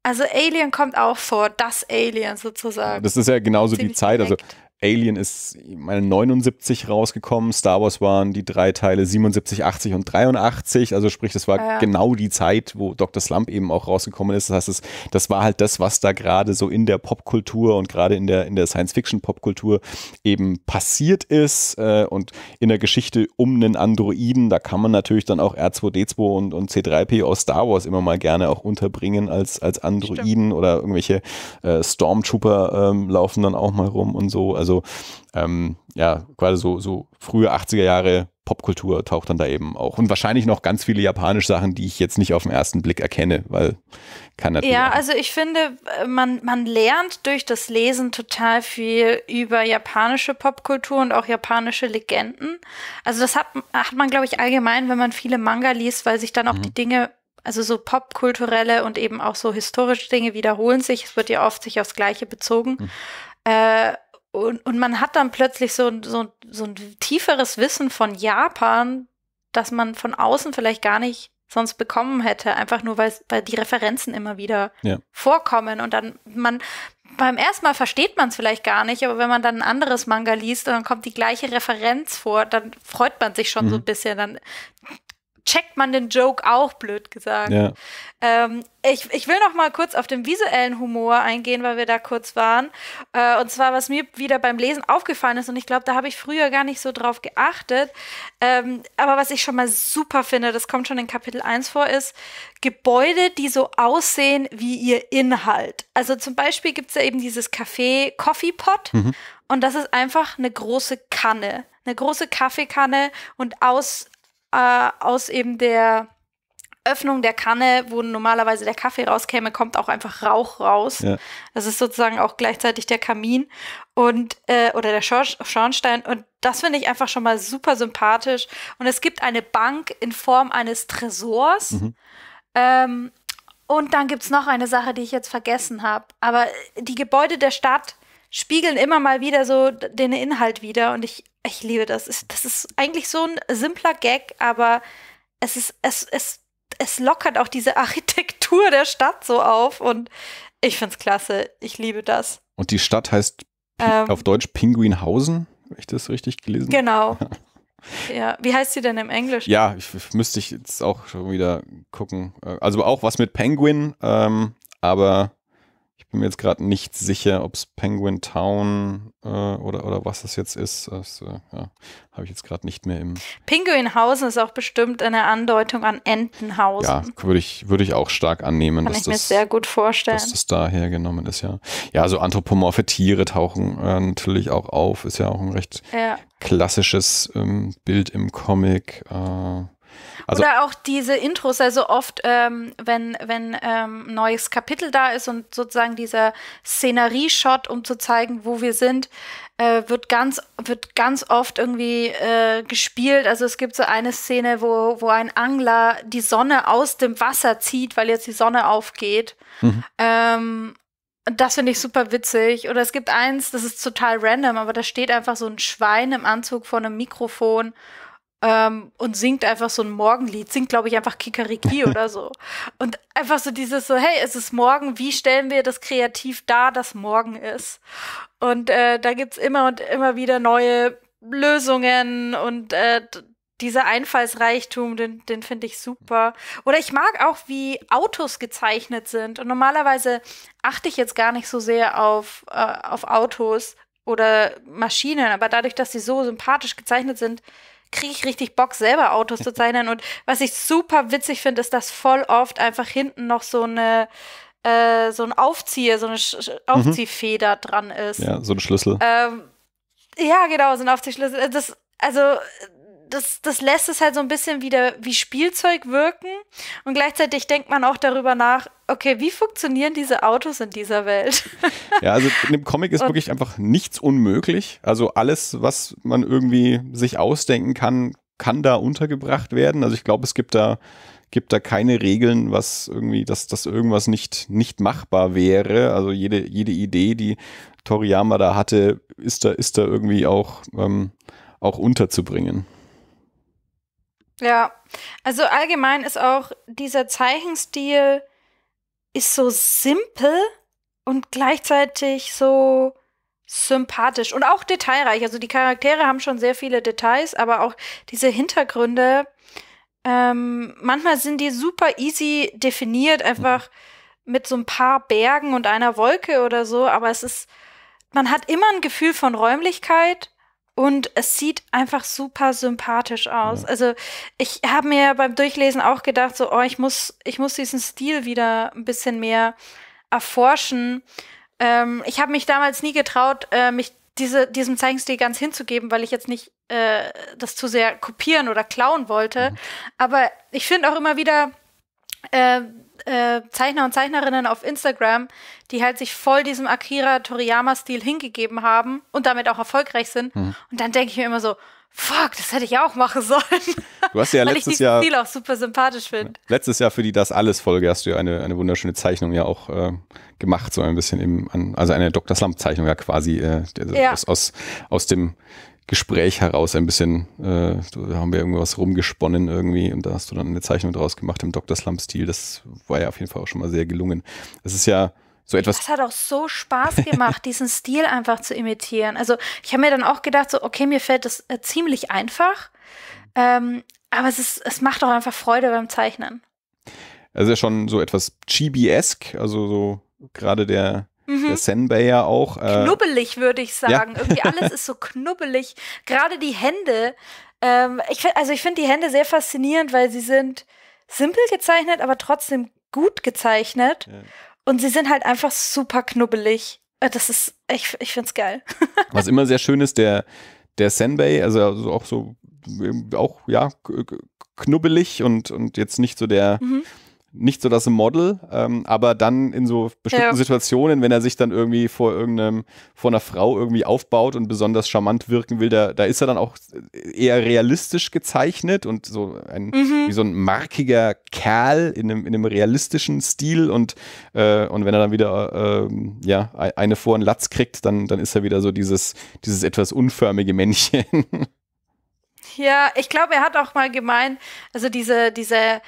Also Alien kommt auch vor, das Alien sozusagen. Das ist ja genauso ziemlich die Zeit, direkt. Also Alien ist neunundsiebzig rausgekommen, Star Wars waren die drei Teile siebenundsiebzig, achtzig und dreiundachtzig, also sprich, das war ja. genau die Zeit, wo Doktor Slump eben auch rausgekommen ist, das heißt, das, das war halt das, was da gerade so in der Popkultur und gerade in der, in der Science-Fiction-Popkultur eben passiert ist äh, und in der Geschichte um einen Androiden, da kann man natürlich dann auch R zwei D zwei und, und C drei P O aus Star Wars immer mal gerne auch unterbringen als, als Androiden. Stimmt. Oder irgendwelche äh, Stormtrooper ähm, laufen dann auch mal rum und so, also ähm, ja, quasi so, so frühe achtziger Jahre Popkultur taucht dann da eben auch. Und wahrscheinlich noch ganz viele japanische Sachen, die ich jetzt nicht auf den ersten Blick erkenne, weil kann natürlich. Ja, also ich finde, man, man lernt durch das Lesen total viel über japanische Popkultur und auch japanische Legenden. Also das hat, hat man, glaube ich, allgemein, wenn man viele Manga liest, weil sich dann auch mhm. die Dinge, also so popkulturelle und eben auch so historische Dinge wiederholen sich. Es wird ja oft sich aufs Gleiche bezogen. Mhm. Äh, Und, und man hat dann plötzlich so, so, so ein tieferes Wissen von Japan, das man von außen vielleicht gar nicht sonst bekommen hätte, einfach nur, weil die Referenzen immer wieder ja. vorkommen. Und dann, man beim ersten Mal versteht man es vielleicht gar nicht, aber wenn man dann ein anderes Manga liest und dann kommt die gleiche Referenz vor, dann freut man sich schon mhm. so ein bisschen. Dann checkt man den Joke auch, blöd gesagt. Ja. Ähm, ich, ich will noch mal kurz auf den visuellen Humor eingehen, weil wir da kurz waren. Äh, und zwar, was mir wieder beim Lesen aufgefallen ist, und ich glaube, da habe ich früher gar nicht so drauf geachtet, ähm, aber was ich schon mal super finde, das kommt schon in Kapitel eins vor, ist Gebäude, die so aussehen wie ihr Inhalt. Also zum Beispiel gibt es ja eben dieses Café Coffee Pot, mhm. und das ist einfach eine große Kanne, eine große Kaffeekanne, und aus Äh, aus eben der Öffnung der Kanne, wo normalerweise der Kaffee rauskäme, kommt auch einfach Rauch raus. Ja. Das ist sozusagen auch gleichzeitig der Kamin und äh, oder der Schornstein. Und das finde ich einfach schon mal super sympathisch. Und es gibt eine Bank in Form eines Tresors. Mhm. Ähm, und dann gibt es noch eine Sache, die ich jetzt vergessen habe. Aber die Gebäude der Stadt spiegeln immer mal wieder so den Inhalt wieder. Und ich, ich liebe das. Das ist eigentlich so ein simpler Gag, aber es ist, es, es, es lockert auch diese Architektur der Stadt so auf. Und ich find's klasse. Ich liebe das. Und die Stadt heißt ähm, auf Deutsch Pinguinhausen, habe ich das richtig gelesen? Genau. Ja. Wie heißt sie denn im Englischen? Ja, ich, müsste ich jetzt auch schon wieder gucken. Also auch was mit Penguin, ähm, aber ich bin mir jetzt gerade nicht sicher, ob es Penguin Town äh, oder, oder was das jetzt ist. Das äh, ja, habe ich jetzt gerade nicht mehr im... Pinguinhausen ist auch bestimmt eine Andeutung an Entenhausen. Ja, würde ich, würd ich auch stark annehmen. Kann dass ich das, mir sehr gut vorstellen. Dass das daher genommen ist, ja. Ja, so anthropomorphe Tiere tauchen äh, natürlich auch auf. Ist ja auch ein recht ja. klassisches ähm, Bild im Comic. Äh, Also Oder auch diese Intros, also oft, ähm, wenn, wenn ähm, ein neues Kapitel da ist und sozusagen dieser Szenerie-Shot, um zu zeigen, wo wir sind, äh, wird ganz, wird ganz oft irgendwie äh, gespielt. Also es gibt so eine Szene, wo, wo ein Angler die Sonne aus dem Wasser zieht, weil jetzt die Sonne aufgeht. Mhm. Ähm, das finde ich super witzig. Oder es gibt eins, das ist total random, aber da steht einfach so ein Schwein im Anzug vor einem Mikrofon und singt einfach so ein Morgenlied, singt, glaube ich, einfach Kikariki oder so. Und einfach so dieses so, hey, es ist morgen, wie stellen wir das kreativ dar, dass morgen ist? Und äh, da gibt es immer und immer wieder neue Lösungen und äh, dieser Einfallsreichtum, den, den finde ich super. Oder ich mag auch, wie Autos gezeichnet sind. Und normalerweise achte ich jetzt gar nicht so sehr auf, äh, auf Autos oder Maschinen, aber dadurch, dass sie so sympathisch gezeichnet sind, kriege ich richtig Bock, selber Autos zu zeichnen. Und was ich super witzig finde, ist, dass voll oft einfach hinten noch so eine äh, so ein Aufzieher, so eine Sch Aufziehfeder mhm. dran ist. Ja, so ein Schlüssel. Ähm, ja, genau, so ein Aufziehschlüssel. Das, also das, das lässt es halt so ein bisschen wieder wie Spielzeug wirken. Und gleichzeitig denkt man auch darüber nach, okay, wie funktionieren diese Autos in dieser Welt? Ja, also in dem Comic ist und wirklich einfach nichts unmöglich. Also alles, was man irgendwie sich ausdenken kann, kann da untergebracht werden. Also ich glaube, es gibt da, gibt da keine Regeln, was irgendwie, dass das irgendwas nicht, nicht machbar wäre. Also jede, jede Idee, die Toriyama da hatte, ist da, ist da irgendwie auch, ähm, auch unterzubringen. Ja, also allgemein ist auch dieser Zeichenstil ist so simpel und gleichzeitig so sympathisch und auch detailreich. Also die Charaktere haben schon sehr viele Details, aber auch diese Hintergründe, ähm, manchmal sind die super easy definiert, einfach mit so ein paar Bergen und einer Wolke oder so, aber es ist, man hat immer ein Gefühl von Räumlichkeit. Und es sieht einfach super sympathisch aus. Ja. Also ich habe mir beim Durchlesen auch gedacht, so, oh, ich muss, ich muss diesen Stil wieder ein bisschen mehr erforschen. Ähm, ich habe mich damals nie getraut, äh, mich diese, diesem Zeichenstil ganz hinzugeben, weil ich jetzt nicht äh, das zu sehr kopieren oder klauen wollte. Mhm. Aber ich finde auch immer wieder äh, äh, Zeichner und Zeichnerinnen auf Instagram, die halt sich voll diesem Akira Toriyama-Stil hingegeben haben und damit auch erfolgreich sind. Mhm. Und dann denke ich mir immer so, fuck, das hätte ich auch machen sollen. Du hast ja letztes Jahr, weil ich diesen Stil auch super sympathisch finde. Letztes Jahr für die Das Alles-Folge hast du ja eine, eine wunderschöne Zeichnung ja auch äh, gemacht, so ein bisschen im, an, also eine Doktor Slump-Zeichnung ja quasi äh, der, ja. Aus, aus, aus dem Gespräch heraus ein bisschen, äh, da haben wir irgendwas rumgesponnen irgendwie und da hast du dann eine Zeichnung draus gemacht im Doktor Slump-Stil. Das war ja auf jeden Fall auch schon mal sehr gelungen. Es ist ja so etwas. Das hat auch so Spaß gemacht, diesen Stil einfach zu imitieren. Also ich habe mir dann auch gedacht, so okay, mir fällt das äh, ziemlich einfach. Ähm, Aber es, ist, es macht doch einfach Freude beim Zeichnen. Also ja schon so etwas Chibi-esk, also so gerade der, mhm. der Senbei ja auch. Äh, knubbelig, würde ich sagen. Ja. Irgendwie alles ist so knubbelig. Gerade die Hände. Ähm, ich, also ich finde die Hände sehr faszinierend, weil sie sind simpel gezeichnet, aber trotzdem gut gezeichnet. Ja. Und sie sind halt einfach super knubbelig. Das ist, ich, ich finde es geil. Was immer sehr schön ist, der, der Senbei, also auch so, auch, ja, knubbelig und, und jetzt nicht so der, mhm. nicht so das Model, ähm, aber dann in so bestimmten ja. Situationen, wenn er sich dann irgendwie vor irgendeinem, vor einer Frau irgendwie aufbaut und besonders charmant wirken will, da, da ist er dann auch eher realistisch gezeichnet und so ein, mhm. wie so ein markiger Kerl in einem, in einem realistischen Stil und, äh, und wenn er dann wieder, äh, ja, eine vor einen Latz kriegt, dann, dann ist er wieder so dieses, dieses etwas unförmige Männchen. Ja, ich glaube, er hat auch mal gemeint, also diese, diese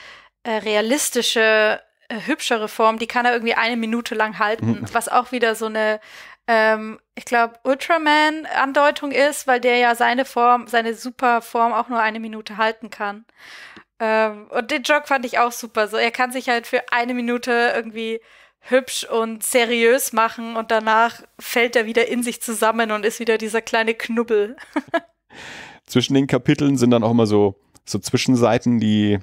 äh, realistische, äh, hübschere Form, die kann er irgendwie eine Minute lang halten, mhm. was auch wieder so eine, ähm, ich glaube, Ultraman-Andeutung ist, weil der ja seine Form, seine super Form auch nur eine Minute halten kann. Ähm, und den Joke fand ich auch super. So, er kann sich halt für eine Minute irgendwie hübsch und seriös machen und danach fällt er wieder in sich zusammen und ist wieder dieser kleine Knubbel. Zwischen den Kapiteln sind dann auch immer so, so Zwischenseiten, die,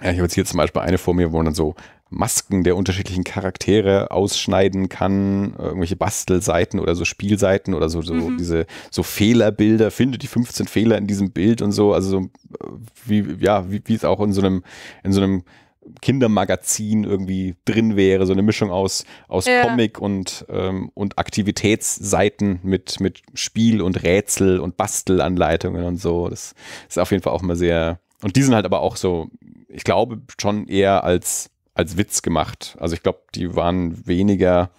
ja, ich habe jetzt hier zum Beispiel eine vor mir, wo man dann so Masken der unterschiedlichen Charaktere ausschneiden kann, irgendwelche Bastelseiten oder so Spielseiten oder so, so mhm. diese so Fehlerbilder, finde die fünfzehn Fehler in diesem Bild und so, also so, wie, ja, wie, wie es auch in so einem, in so einem Kindermagazin irgendwie drin wäre, so eine Mischung aus, aus ja. Comic und, ähm, und Aktivitätsseiten mit, mit Spiel und Rätsel und Bastelanleitungen und so. Das ist auf jeden Fall auch immer sehr, und die sind halt aber auch so, ich glaube, schon eher als, als Witz gemacht. Also ich glaube, die waren weniger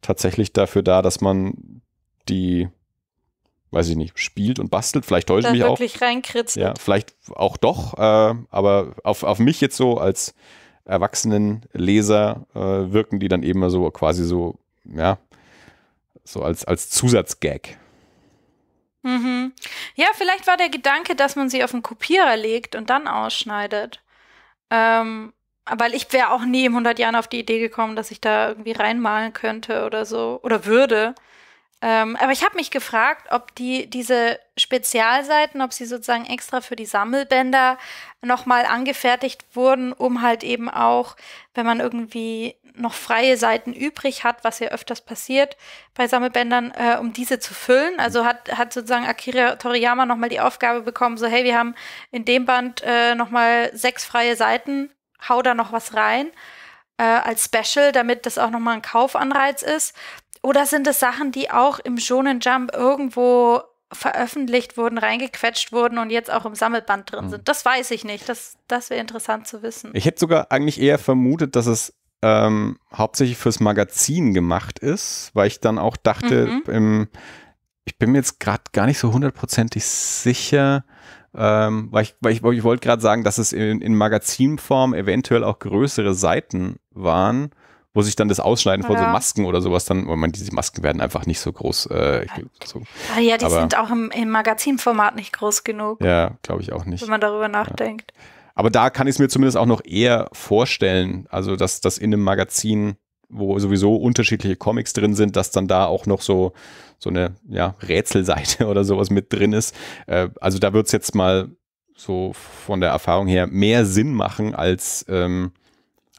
tatsächlich dafür da, dass man die, weiß ich nicht, spielt und bastelt, vielleicht täusche ich mich auch. Wirklich reinkritzt. Ja, vielleicht auch doch, äh, aber auf, auf mich jetzt so als erwachsenen Leser äh, wirken die dann eben so quasi so, ja, so als, als Zusatzgag. Mhm. Ja, vielleicht war der Gedanke, dass man sie auf den Kopierer legt und dann ausschneidet. Ähm, weil ich wäre auch nie in hundert Jahren auf die Idee gekommen, dass ich da irgendwie reinmalen könnte oder so, oder würde. Ähm, aber ich habe mich gefragt, ob die diese Spezialseiten, ob sie sozusagen extra für die Sammelbänder nochmal angefertigt wurden, um halt eben auch, wenn man irgendwie noch freie Seiten übrig hat, was ja öfters passiert bei Sammelbändern, äh, um diese zu füllen. Also hat, hat sozusagen Akira Toriyama nochmal die Aufgabe bekommen, so hey, wir haben in dem Band äh, nochmal sechs freie Seiten, hau da noch was rein äh, als Special, damit das auch nochmal ein Kaufanreiz ist. Oder sind es Sachen, die auch im Shonen Jump irgendwo veröffentlicht wurden, reingequetscht wurden und jetzt auch im Sammelband drin sind? Das weiß ich nicht. Das, das wäre interessant zu wissen. Ich hätte sogar eigentlich eher vermutet, dass es ähm, hauptsächlich fürs Magazin gemacht ist, weil ich dann auch dachte, mhm. im, ich bin mir jetzt gerade gar nicht so hundertprozentig sicher, ähm, weil ich, weil ich, ich wollte gerade sagen, dass es in, in Magazinform eventuell auch größere Seiten waren, wo sich dann das Ausschneiden ja. von so Masken oder sowas dann, weil man, diese Masken werden einfach nicht so groß. Äh, so. Ah, ja, die aber, sind auch im, im Magazinformat nicht groß genug. Ja, glaube ich auch nicht. Wenn man darüber nachdenkt. Ja. Aber da kann ich es mir zumindest auch noch eher vorstellen, also dass das in einem Magazin, wo sowieso unterschiedliche Comics drin sind, dass dann da auch noch so, so eine ja, Rätselseite oder sowas mit drin ist. Äh, also da wird es jetzt mal so von der Erfahrung her mehr Sinn machen als ähm,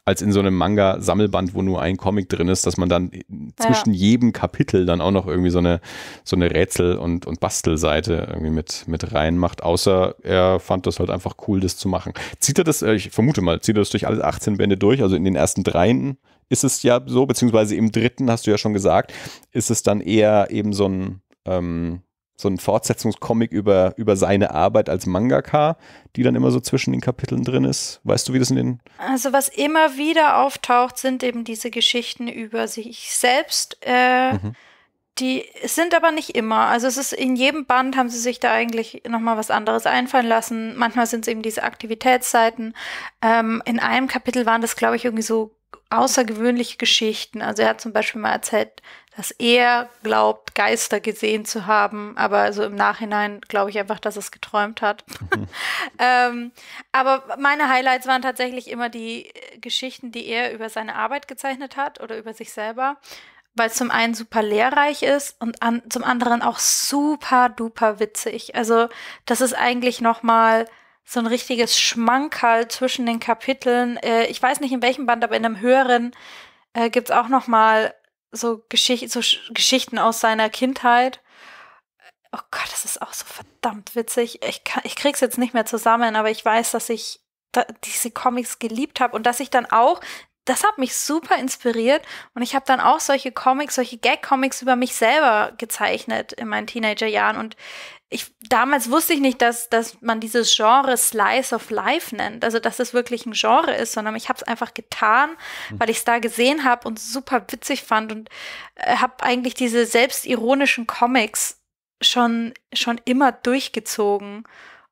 als in so einem Manga-Sammelband, wo nur ein Comic drin ist, dass man dann zwischen ja. jedem Kapitel dann auch noch irgendwie so eine, so eine Rätsel- und, und Bastelseite irgendwie mit, mit reinmacht, außer er fand das halt einfach cool, das zu machen. Zieht er das, ich vermute mal, zieht er das durch alle achtzehn Bände durch, also in den ersten dreien ist es ja so, beziehungsweise im dritten, hast du ja schon gesagt, ist es dann eher eben so ein, ähm, so ein Fortsetzungscomic über, über seine Arbeit als Mangaka, die dann immer so zwischen den Kapiteln drin ist. Weißt du, wie das in den... Also was immer wieder auftaucht, sind eben diese Geschichten über sich selbst. Äh, mhm. Die sind aber nicht immer. Also es ist in jedem Band haben sie sich da eigentlich nochmal was anderes einfallen lassen. Manchmal sind es eben diese Aktivitätsseiten. Ähm, in einem Kapitel waren das, glaube ich, irgendwie so außergewöhnliche Geschichten. Also er hat zum Beispiel mal erzählt, dass er glaubt, Geister gesehen zu haben, aber so im Nachhinein glaube ich einfach, dass er es geträumt hat. Mhm. ähm, aber meine Highlights waren tatsächlich immer die Geschichten, die er über seine Arbeit gezeichnet hat oder über sich selber, weil es zum einen super lehrreich ist und an, zum anderen auch super duper witzig. Also das ist eigentlich nochmal so ein richtiges Schmankerl zwischen den Kapiteln. Äh, ich weiß nicht in welchem Band, aber in einem höheren äh, gibt es auch nochmal so, Geschicht, so Geschichten aus seiner Kindheit. Oh Gott, das ist auch so verdammt witzig. Ich, kann, ich krieg's jetzt nicht mehr zusammen, aber ich weiß, dass ich da, diese Comics geliebt habe und dass ich dann auch, das hat mich super inspiriert und ich habe dann auch solche Comics, solche Gag-Comics über mich selber gezeichnet in meinen Teenagerjahren und ich, damals wusste ich nicht, dass, dass man dieses Genre Slice of Life nennt, also dass es wirklich ein Genre ist, sondern ich habe es einfach getan, weil ich es da gesehen habe und super witzig fand und äh, habe eigentlich diese selbstironischen Comics schon, schon immer durchgezogen.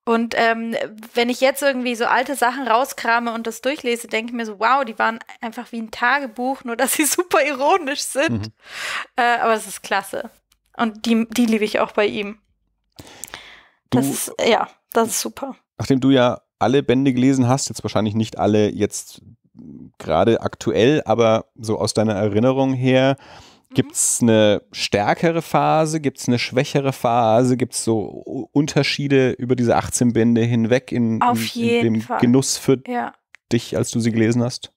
Und ähm, wenn ich jetzt irgendwie so alte Sachen rauskrame und das durchlese, denke ich mir so, wow, die waren einfach wie ein Tagebuch, nur dass sie super ironisch sind. Mhm. Äh, aber es ist klasse. Und die, die liebe ich auch bei ihm. Du, das ist, ja, das ist super. Nachdem du ja alle Bände gelesen hast, jetzt wahrscheinlich nicht alle jetzt gerade aktuell, aber so aus deiner Erinnerung her, gibt es eine stärkere Phase? Gibt es eine schwächere Phase? Gibt es so Unterschiede über diese achtzehn Bände hinweg in, in, in dem Fall. Genuss für ja. dich, als du sie gelesen hast?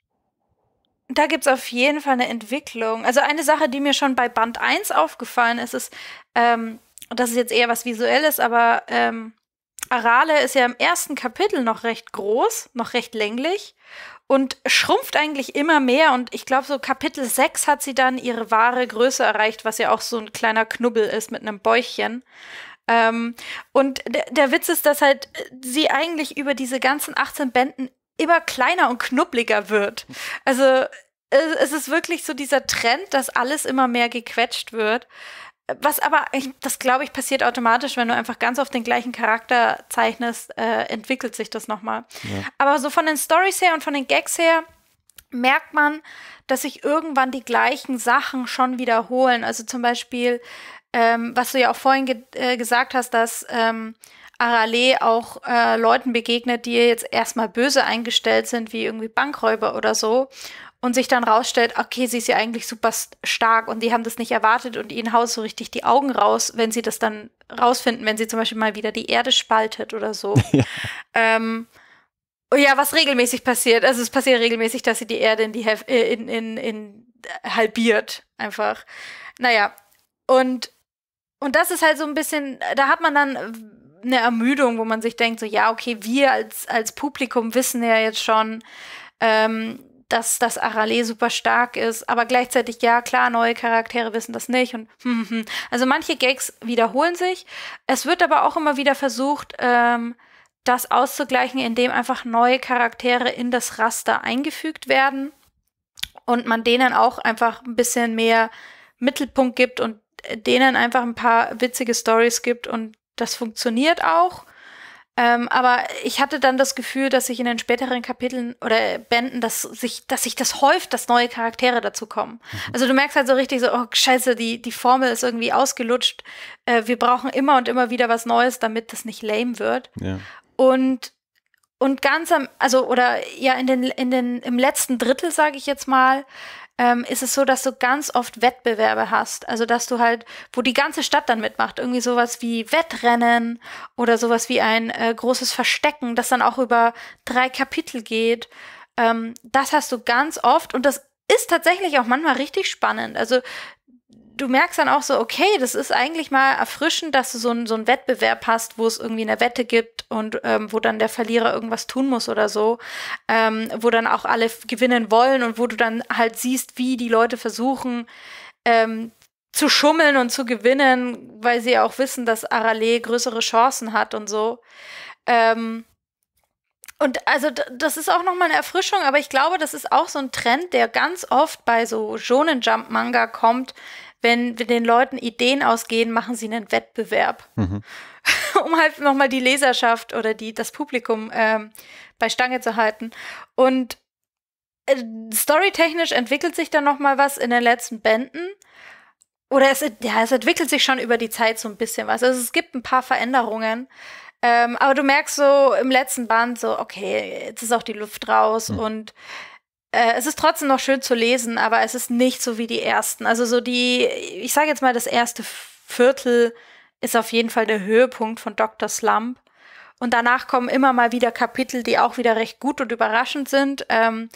Da gibt es auf jeden Fall eine Entwicklung. Also eine Sache, die mir schon bei Band eins aufgefallen ist, ist, ähm, das ist jetzt eher was Visuelles, aber ähm, Arale ist ja im ersten Kapitel noch recht groß, noch recht länglich. Und schrumpft eigentlich immer mehr und ich glaube so Kapitel sechs hat sie dann ihre wahre Größe erreicht, was ja auch so ein kleiner Knubbel ist mit einem Bäuchchen. Ähm, und der, der Witz ist, dass halt sie eigentlich über diese ganzen achtzehn Bänden immer kleiner und knubbliger wird. Also es ist wirklich so dieser Trend, dass alles immer mehr gequetscht wird. Was aber, das glaube ich, passiert automatisch, wenn du einfach ganz oft den gleichen Charakter zeichnest, äh, entwickelt sich das nochmal. Ja. Aber so von den Storys her und von den Gags her merkt man, dass sich irgendwann die gleichen Sachen schon wiederholen. Also zum Beispiel, ähm, was du ja auch vorhin ge äh, gesagt hast, dass ähm, Arale auch äh, Leuten begegnet, die jetzt erstmal böse eingestellt sind, wie irgendwie Bankräuber oder so. Und sich dann rausstellt, okay, sie ist ja eigentlich super stark und die haben das nicht erwartet und ihnen haut so richtig die Augen raus, wenn sie das dann rausfinden, wenn sie zum Beispiel mal wieder die Erde spaltet oder so. Ja, ähm, ja was regelmäßig passiert. Also es passiert regelmäßig, dass sie die Erde in die Hef in, in, in halbiert einfach. Naja, und, und das ist halt so ein bisschen, da hat man dann eine Ermüdung, wo man sich denkt, so ja, okay, wir als, als Publikum wissen ja jetzt schon, ähm, dass das Arale super stark ist, aber gleichzeitig, ja, klar, neue Charaktere wissen das nicht und hm, hm. Also manche Gags wiederholen sich. Es wird aber auch immer wieder versucht, ähm, das auszugleichen, indem einfach neue Charaktere in das Raster eingefügt werden und man denen auch einfach ein bisschen mehr Mittelpunkt gibt und denen einfach ein paar witzige Storys gibt und das funktioniert auch. Ähm, aber ich hatte dann das Gefühl, dass sich in den späteren Kapiteln oder Bänden, dass sich, dass sich das häuft, dass neue Charaktere dazu kommen. Mhm. Also du merkst halt so richtig so, oh scheiße, die, die Formel ist irgendwie ausgelutscht. Äh, wir brauchen immer und immer wieder was Neues, damit das nicht lame wird. Ja. Und, und ganz am, also oder ja, in den, in den, im letzten Drittel, sage ich jetzt mal, Ähm, ist es so, dass du ganz oft Wettbewerbe hast. Also, dass du halt, wo die ganze Stadt dann mitmacht. Irgendwie sowas wie Wettrennen oder sowas wie ein äh, großes Verstecken, das dann auch über drei Kapitel geht. Ähm, das hast du ganz oft und das ist tatsächlich auch manchmal richtig spannend. Also, du merkst dann auch so, okay, das ist eigentlich mal erfrischend, dass du so einen so einen Wettbewerb hast, wo es irgendwie eine Wette gibt und ähm, wo dann der Verlierer irgendwas tun muss oder so, ähm, wo dann auch alle gewinnen wollen und wo du dann halt siehst, wie die Leute versuchen ähm, zu schummeln und zu gewinnen, weil sie ja auch wissen, dass Arale größere Chancen hat und so. Ähm, und also das ist auch nochmal eine Erfrischung, aber ich glaube, das ist auch so ein Trend, der ganz oft bei so Shonen Jump Manga kommt. Wenn wir den Leuten Ideen ausgehen, machen sie einen Wettbewerb, mhm. um halt nochmal die Leserschaft oder die, das Publikum ähm, bei Stange zu halten. Und storytechnisch entwickelt sich dann noch mal was in den letzten Bänden. Oder es, ja, es entwickelt sich schon über die Zeit so ein bisschen was. Also es gibt ein paar Veränderungen. Ähm, aber du merkst so im letzten Band so, okay, jetzt ist auch die Luft raus. Mhm. Und äh, es ist trotzdem noch schön zu lesen, aber es ist nicht so wie die ersten. Also so die, ich sage jetzt mal, das erste Viertel ist auf jeden Fall der Höhepunkt von Doktor Slump. Und danach kommen immer mal wieder Kapitel, die auch wieder recht gut und überraschend sind. Ähm,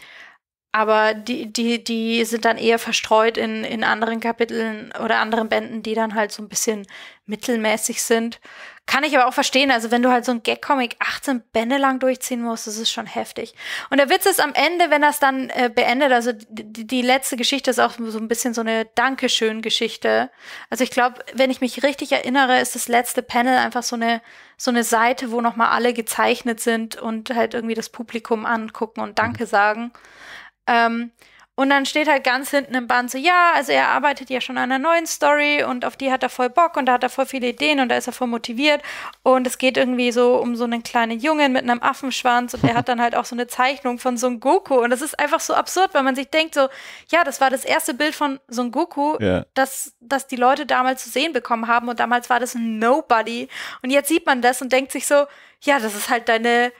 aber die, die, die sind dann eher verstreut in, in anderen Kapiteln oder anderen Bänden, die dann halt so ein bisschen mittelmäßig sind. Kann ich aber auch verstehen. Also wenn du halt so ein Gag-Comic achtzehn Bände lang durchziehen musst, das ist schon heftig. Und der Witz ist am Ende, wenn das dann äh, beendet, also die, die letzte Geschichte ist auch so ein bisschen so eine Dankeschön-Geschichte. Also ich glaube, wenn ich mich richtig erinnere, ist das letzte Panel einfach so eine so eine Seite, wo nochmal alle gezeichnet sind und halt irgendwie das Publikum angucken und Danke sagen. Ähm, und dann steht halt ganz hinten im Band so, ja, also er arbeitet ja schon an einer neuen Story und auf die hat er voll Bock und da hat er voll viele Ideen und da ist er voll motiviert und es geht irgendwie so um so einen kleinen Jungen mit einem Affenschwanz und der hat dann halt auch so eine Zeichnung von Son Goku und das ist einfach so absurd, weil man sich denkt so, ja, das war das erste Bild von Son Goku, yeah. das, das die Leute damals zu sehen bekommen haben und damals war das ein Nobody und jetzt sieht man das und denkt sich so, ja, das ist halt deine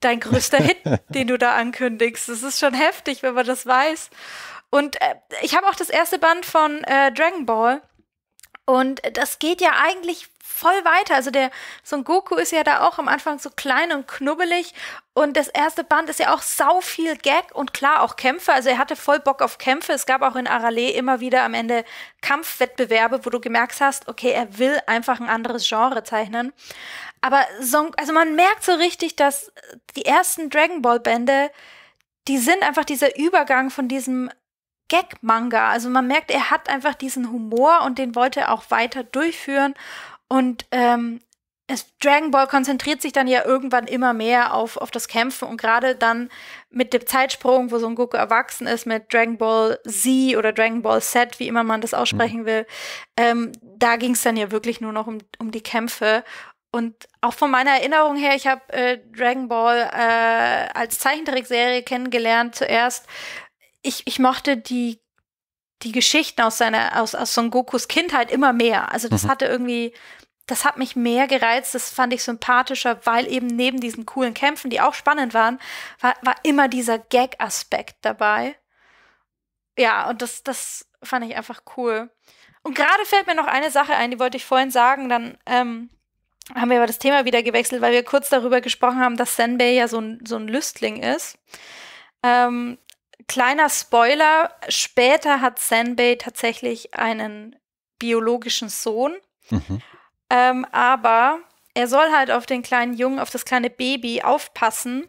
dein größter Hit, den du da ankündigst. Das ist schon heftig, wenn man das weiß. Und äh, ich habe auch das erste Band von äh, Dragon Ball. Und das geht ja eigentlich voll weiter. Also der Son Goku ist ja da auch am Anfang so klein und knubbelig. Und das erste Band ist ja auch sau viel Gag und klar auch Kämpfe. Also er hatte voll Bock auf Kämpfe. Es gab auch in Arale immer wieder am Ende Kampfwettbewerbe, wo du gemerkt hast, okay, er will einfach ein anderes Genre zeichnen. Aber Son, also man merkt so richtig, dass die ersten Dragon Ball Bände, die sind einfach dieser Übergang von diesem Gag-Manga. Also man merkt, er hat einfach diesen Humor und den wollte er auch weiter durchführen. Und ähm, es, Dragon Ball konzentriert sich dann ja irgendwann immer mehr auf, auf das Kämpfen. Und gerade dann mit dem Zeitsprung, wo Son Goku erwachsen ist, mit Dragon Ball Z oder Dragon Ball Z, wie immer man das aussprechen will, ähm, da ging es dann ja wirklich nur noch um, um die Kämpfe. Und auch von meiner Erinnerung her, ich habe äh, Dragon Ball äh, als Zeichentrickserie kennengelernt zuerst. Ich, ich mochte die, die Geschichten aus seiner, aus, aus Son Gokus Kindheit immer mehr. Also das hatte irgendwie, das hat mich mehr gereizt, das fand ich sympathischer, weil eben neben diesen coolen Kämpfen, die auch spannend waren, war, war immer dieser Gag-Aspekt dabei. Ja, und das, das fand ich einfach cool. Und gerade fällt mir noch eine Sache ein, die wollte ich vorhin sagen, dann ähm, haben wir aber das Thema wieder gewechselt, weil wir kurz darüber gesprochen haben, dass Senbei ja so ein, so ein Lüstling ist. Ähm, Kleiner Spoiler, später hat Senbei tatsächlich einen biologischen Sohn, mhm. ähm, aber er soll halt auf den kleinen Jungen, auf das kleine Baby aufpassen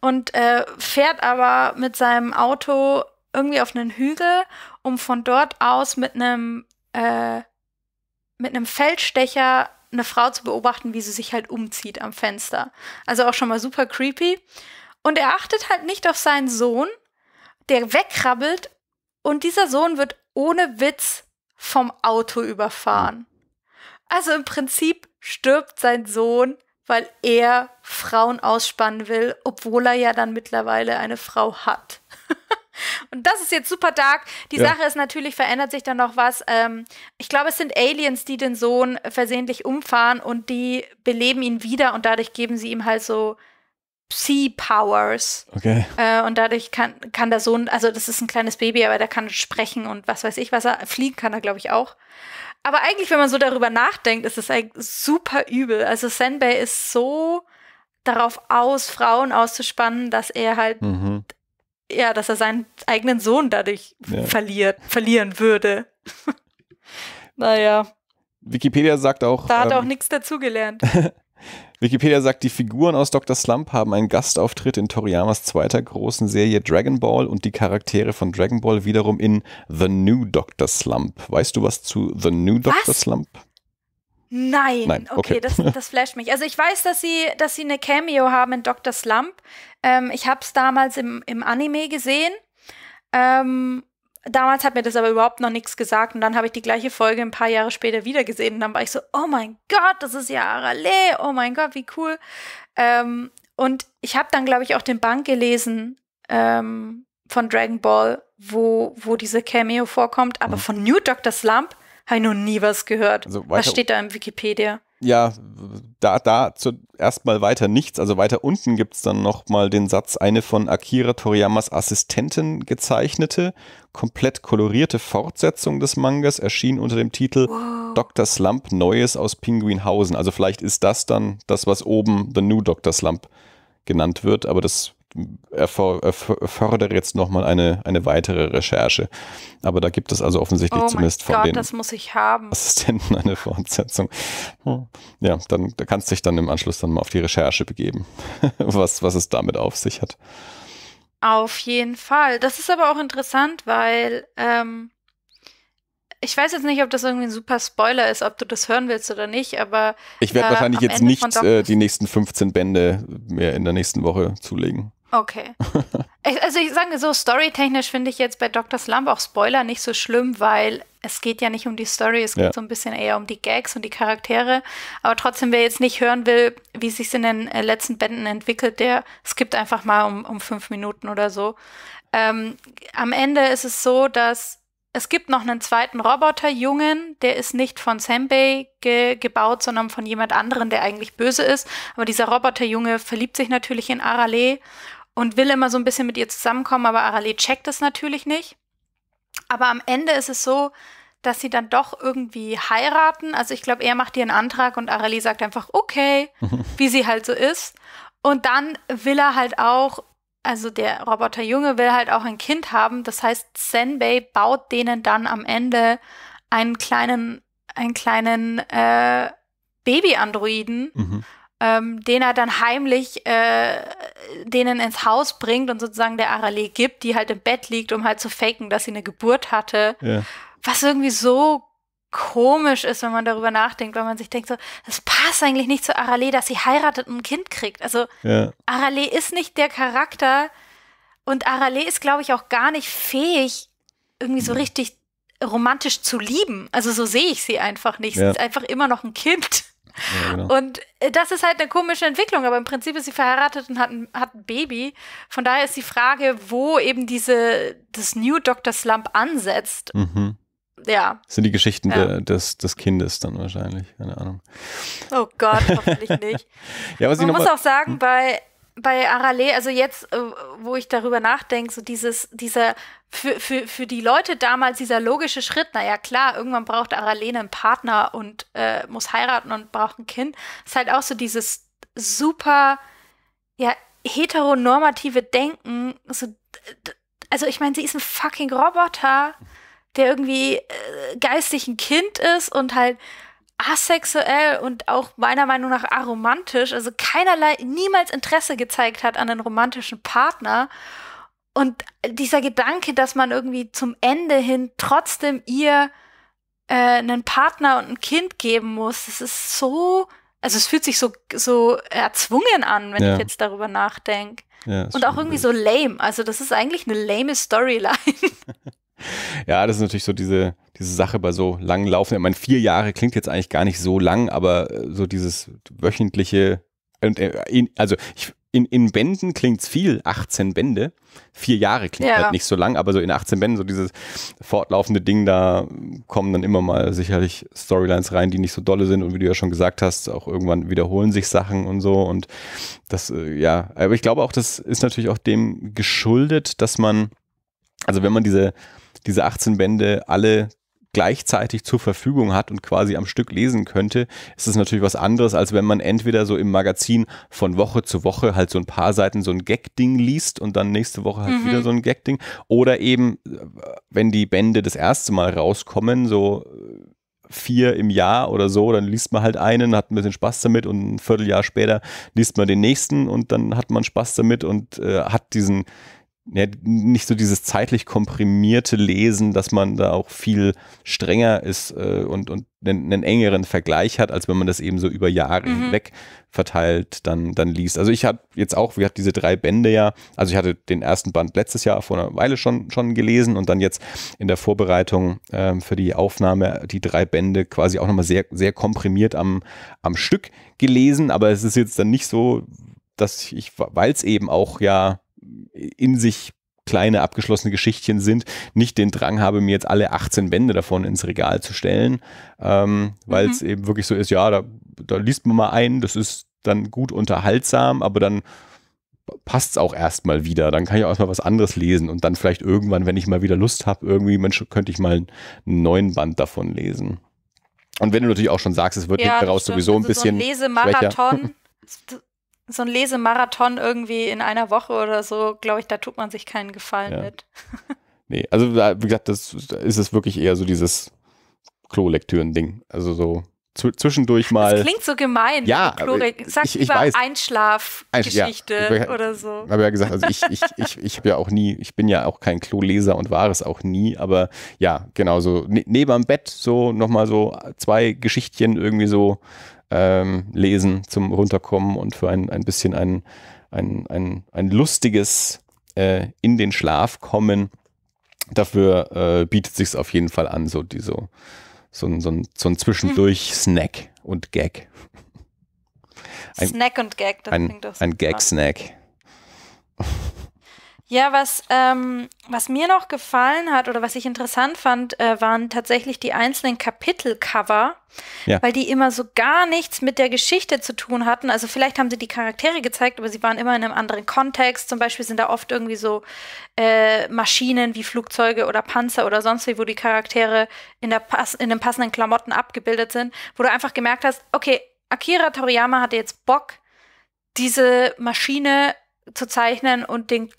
und äh, fährt aber mit seinem Auto irgendwie auf einen Hügel, um von dort aus mit einem äh, mit einem Feldstecher eine Frau zu beobachten, wie sie sich halt umzieht am Fenster. Also auch schon mal super creepy. Und er achtet halt nicht auf seinen Sohn, der wegkrabbelt und dieser Sohn wird ohne Witz vom Auto überfahren. Also im Prinzip stirbt sein Sohn, weil er Frauen ausspannen will, obwohl er ja dann mittlerweile eine Frau hat. Und das ist jetzt super dark. Die ja. Sache ist natürlich, verändert sich dann noch was. Ähm, ich glaube, es sind Aliens, die den Sohn versehentlich umfahren und die beleben ihn wieder und dadurch geben sie ihm halt so Psi-Powers. Okay. Äh, und dadurch kann, kann der Sohn, also das ist ein kleines Baby, aber der kann sprechen und was weiß ich, was er, fliegen kann er, glaube ich, auch. Aber eigentlich, wenn man so darüber nachdenkt, ist es eigentlich super übel. Also Senbei ist so darauf aus, Frauen auszuspannen, dass er halt, mhm. ja, dass er seinen eigenen Sohn dadurch ja. verliert, verlieren würde. Naja. Wikipedia sagt auch. Da hat er ähm, auch nichts dazugelernt. Wikipedia sagt, die Figuren aus Doktor Slump haben einen Gastauftritt in Toriyamas zweiter großen Serie Dragon Ball und die Charaktere von Dragon Ball wiederum in The New Doktor Slump. Weißt du was zu The New Doktor Slump? Nein. Nein. Okay, okay, das, das flasht mich. Also ich weiß, dass sie, dass sie eine Cameo haben in Doktor Slump. Ähm, ich habe es damals im, im Anime gesehen. Ähm, damals hat mir das aber überhaupt noch nichts gesagt und dann habe ich die gleiche Folge ein paar Jahre später wieder gesehen und dann war ich so, oh mein Gott, das ist ja Arale, oh mein Gott, wie cool. Ähm, und ich habe dann, glaube ich, auch den Band gelesen, ähm, von Dragon Ball, wo, wo diese Cameo vorkommt, aber mhm. von New Doktor Slump habe ich noch nie was gehört. Also was steht da im Wikipedia? Ja, da, da zuerst mal weiter nichts. Also weiter unten gibt es dann nochmal den Satz, eine von Akira Toriyamas Assistentin gezeichnete, komplett kolorierte Fortsetzung des Mangas erschien unter dem Titel wow. Doktor Slump Neues aus Pinguinhausen. Also vielleicht ist das dann das, was oben The New Doktor Slump genannt wird, aber das erfordert jetzt nochmal eine, eine weitere Recherche. Aber da gibt es also offensichtlich oh zumindest von Gott, den das muss ich haben. Assistenten eine Fortsetzung. Ja, dann da kannst du dich dann im Anschluss dann mal auf die Recherche begeben, was, was es damit auf sich hat. Auf jeden Fall. Das ist aber auch interessant, weil ähm, ich weiß jetzt nicht, ob das irgendwie ein super Spoiler ist, ob du das hören willst oder nicht, aber ich werde äh, wahrscheinlich jetzt Ende nicht äh, die nächsten fünfzehn Bände mehr in der nächsten Woche zulegen. Okay. Also ich sage so, storytechnisch finde ich jetzt bei Doktor Slump auch Spoiler nicht so schlimm, weil es geht ja nicht um die Story, es geht ja so ein bisschen eher um die Gags und die Charaktere. Aber trotzdem, wer jetzt nicht hören will, wie es sich in den letzten Bänden entwickelt, der skippt einfach mal um, um fünf Minuten oder so. Ähm, am Ende ist es so, dass es gibt noch einen zweiten Roboterjungen, der ist nicht von Senbei ge gebaut, sondern von jemand anderem, der eigentlich böse ist. Aber dieser Roboterjunge verliebt sich natürlich in Arale und will immer so ein bisschen mit ihr zusammenkommen, aber Arale checkt es natürlich nicht. Aber am Ende ist es so, dass sie dann doch irgendwie heiraten. Also ich glaube, er macht ihr einen Antrag und Arale sagt einfach okay, wie sie halt so ist. Und dann will er halt auch, also der Roboterjunge will halt auch ein Kind haben. Das heißt, Senbei baut denen dann am Ende einen kleinen, einen kleinen äh, Baby-Androiden, mhm. ähm, den er dann heimlich äh, denen ins Haus bringt und sozusagen der Arale gibt, die halt im Bett liegt, um halt zu faken, dass sie eine Geburt hatte. Ja. Was irgendwie so komisch ist, wenn man darüber nachdenkt, weil man sich denkt, so, das passt eigentlich nicht zu Arale, dass sie heiratet und ein Kind kriegt. Also ja. Arale ist nicht der Charakter und Arale ist, glaube ich, auch gar nicht fähig, irgendwie so richtig romantisch zu lieben. Also so sehe ich sie einfach nicht. Ja. Sie ist einfach immer noch ein Kind. Ja, genau. Und das ist halt eine komische Entwicklung, aber im Prinzip ist sie verheiratet und hat ein, hat ein Baby. Von daher ist die Frage, wo eben diese, das New Doktor Slump ansetzt. Mhm. Ja. Das sind die Geschichten ja. der, des, des Kindes dann wahrscheinlich, keine Ahnung. Oh Gott, hoffentlich nicht. Ja, was Man ich noch muss mal auch sagen, hm? bei, bei Arale, also jetzt, wo ich darüber nachdenke, so dieses, dieser, für, für, für die Leute damals dieser logische Schritt, naja klar, irgendwann braucht Arale einen Partner und äh, muss heiraten und braucht ein Kind, ist halt auch so dieses super, ja, heteronormative Denken, so, also ich meine, sie ist ein fucking Roboter, der irgendwie äh, geistig ein Kind ist und halt asexuell und auch meiner Meinung nach aromantisch, also keinerlei, niemals Interesse gezeigt hat an einen romantischen Partner. Und dieser Gedanke, dass man irgendwie zum Ende hin trotzdem ihr äh, einen Partner und ein Kind geben muss, das ist so, also es fühlt sich so, so erzwungen an, wenn ja. ich jetzt darüber nachdenke. Ja, und auch irgendwie blöd. So lame, also das ist eigentlich eine lame Storyline. Ja, das ist natürlich so diese, diese Sache bei so langen Laufen. Ich meine, vier Jahre klingt jetzt eigentlich gar nicht so lang, aber so dieses wöchentliche, also in, in Bänden klingt es viel, achtzehn Bände, vier Jahre klingt ja. halt nicht so lang, aber so in achtzehn Bänden, so dieses fortlaufende Ding, da kommen dann immer mal sicherlich Storylines rein, die nicht so dolle sind und wie du ja schon gesagt hast, auch irgendwann wiederholen sich Sachen und so und das, ja, aber ich glaube auch, das ist natürlich auch dem geschuldet, dass man, also wenn man diese diese achtzehn Bände alle gleichzeitig zur Verfügung hat und quasi am Stück lesen könnte, ist es natürlich was anderes, als wenn man entweder so im Magazin von Woche zu Woche halt so ein paar Seiten so ein Gag-Ding liest und dann nächste Woche halt mhm. wieder so ein Gag-Ding oder eben, wenn die Bände das erste Mal rauskommen, so vier im Jahr oder so, dann liest man halt einen, hat ein bisschen Spaß damit und ein Vierteljahr später liest man den nächsten und dann hat man Spaß damit und äh, hat diesen Ja, nicht so dieses zeitlich komprimierte Lesen, dass man da auch viel strenger ist äh, und, und einen, einen engeren Vergleich hat, als wenn man das eben so über Jahre mhm. hinweg verteilt dann, dann liest. Also ich habe jetzt auch, wir hatten diese drei Bände ja, also ich hatte den ersten Band letztes Jahr vor einer Weile schon, schon gelesen und dann jetzt in der Vorbereitung äh, für die Aufnahme die drei Bände quasi auch nochmal sehr, sehr komprimiert am, am Stück gelesen, aber es ist jetzt dann nicht so, dass ich, weil es eben auch ja in sich kleine abgeschlossene Geschichtchen sind, nicht den Drang habe, mir jetzt alle achtzehn Bände davon ins Regal zu stellen, ähm, weil es mhm. eben wirklich so ist, ja, da, da liest man mal ein, das ist dann gut unterhaltsam, aber dann passt es auch erstmal wieder, dann kann ich auch erstmal was anderes lesen und dann vielleicht irgendwann, wenn ich mal wieder Lust habe, irgendwie, Mensch, könnte ich mal einen neuen Band davon lesen. Und wenn du natürlich auch schon sagst, es wird ja, daraus sowieso also ein bisschen so ein Lesemarathon, so ein Lesemarathon irgendwie in einer Woche oder so, glaube ich, da tut man sich keinen Gefallen ja. mit. Nee, also da, wie gesagt, das da ist es wirklich eher so dieses Klolektüren-Ding, also so zwischendurch mal. Das klingt so gemein. Ja, sag ich, ich weiß. Einschlafgeschichte Einsch ja. oder so. Ich habe ja gesagt, also ich, ich, ich, ich habe ja auch nie, ich bin ja auch kein Kloleser und war es auch nie, aber ja, genau so ne, neben am Bett so nochmal so zwei Geschichtchen irgendwie so ähm, lesen zum Runterkommen und für ein, ein bisschen ein, ein, ein, ein lustiges äh, in den Schlaf kommen. Dafür äh, bietet sich's auf jeden Fall an, so die so So ein, so ein, so ein Zwischendurch-Snack und Gag. Ein, Snack und Gag, das ein, klingt auch so. Ein Gag-Snack. Ja, was, ähm, was mir noch gefallen hat oder was ich interessant fand, äh, waren tatsächlich die einzelnen Kapitelcover, ja. weil die immer so gar nichts mit der Geschichte zu tun hatten. Also vielleicht haben sie die Charaktere gezeigt, aber sie waren immer in einem anderen Kontext. Zum Beispiel sind da oft irgendwie so äh, Maschinen wie Flugzeuge oder Panzer oder sonst wie, wo die Charaktere in, der Pass in den passenden Klamotten abgebildet sind, wo du einfach gemerkt hast, okay, Akira Toriyama hatte jetzt Bock, diese Maschine zu zeichnen und den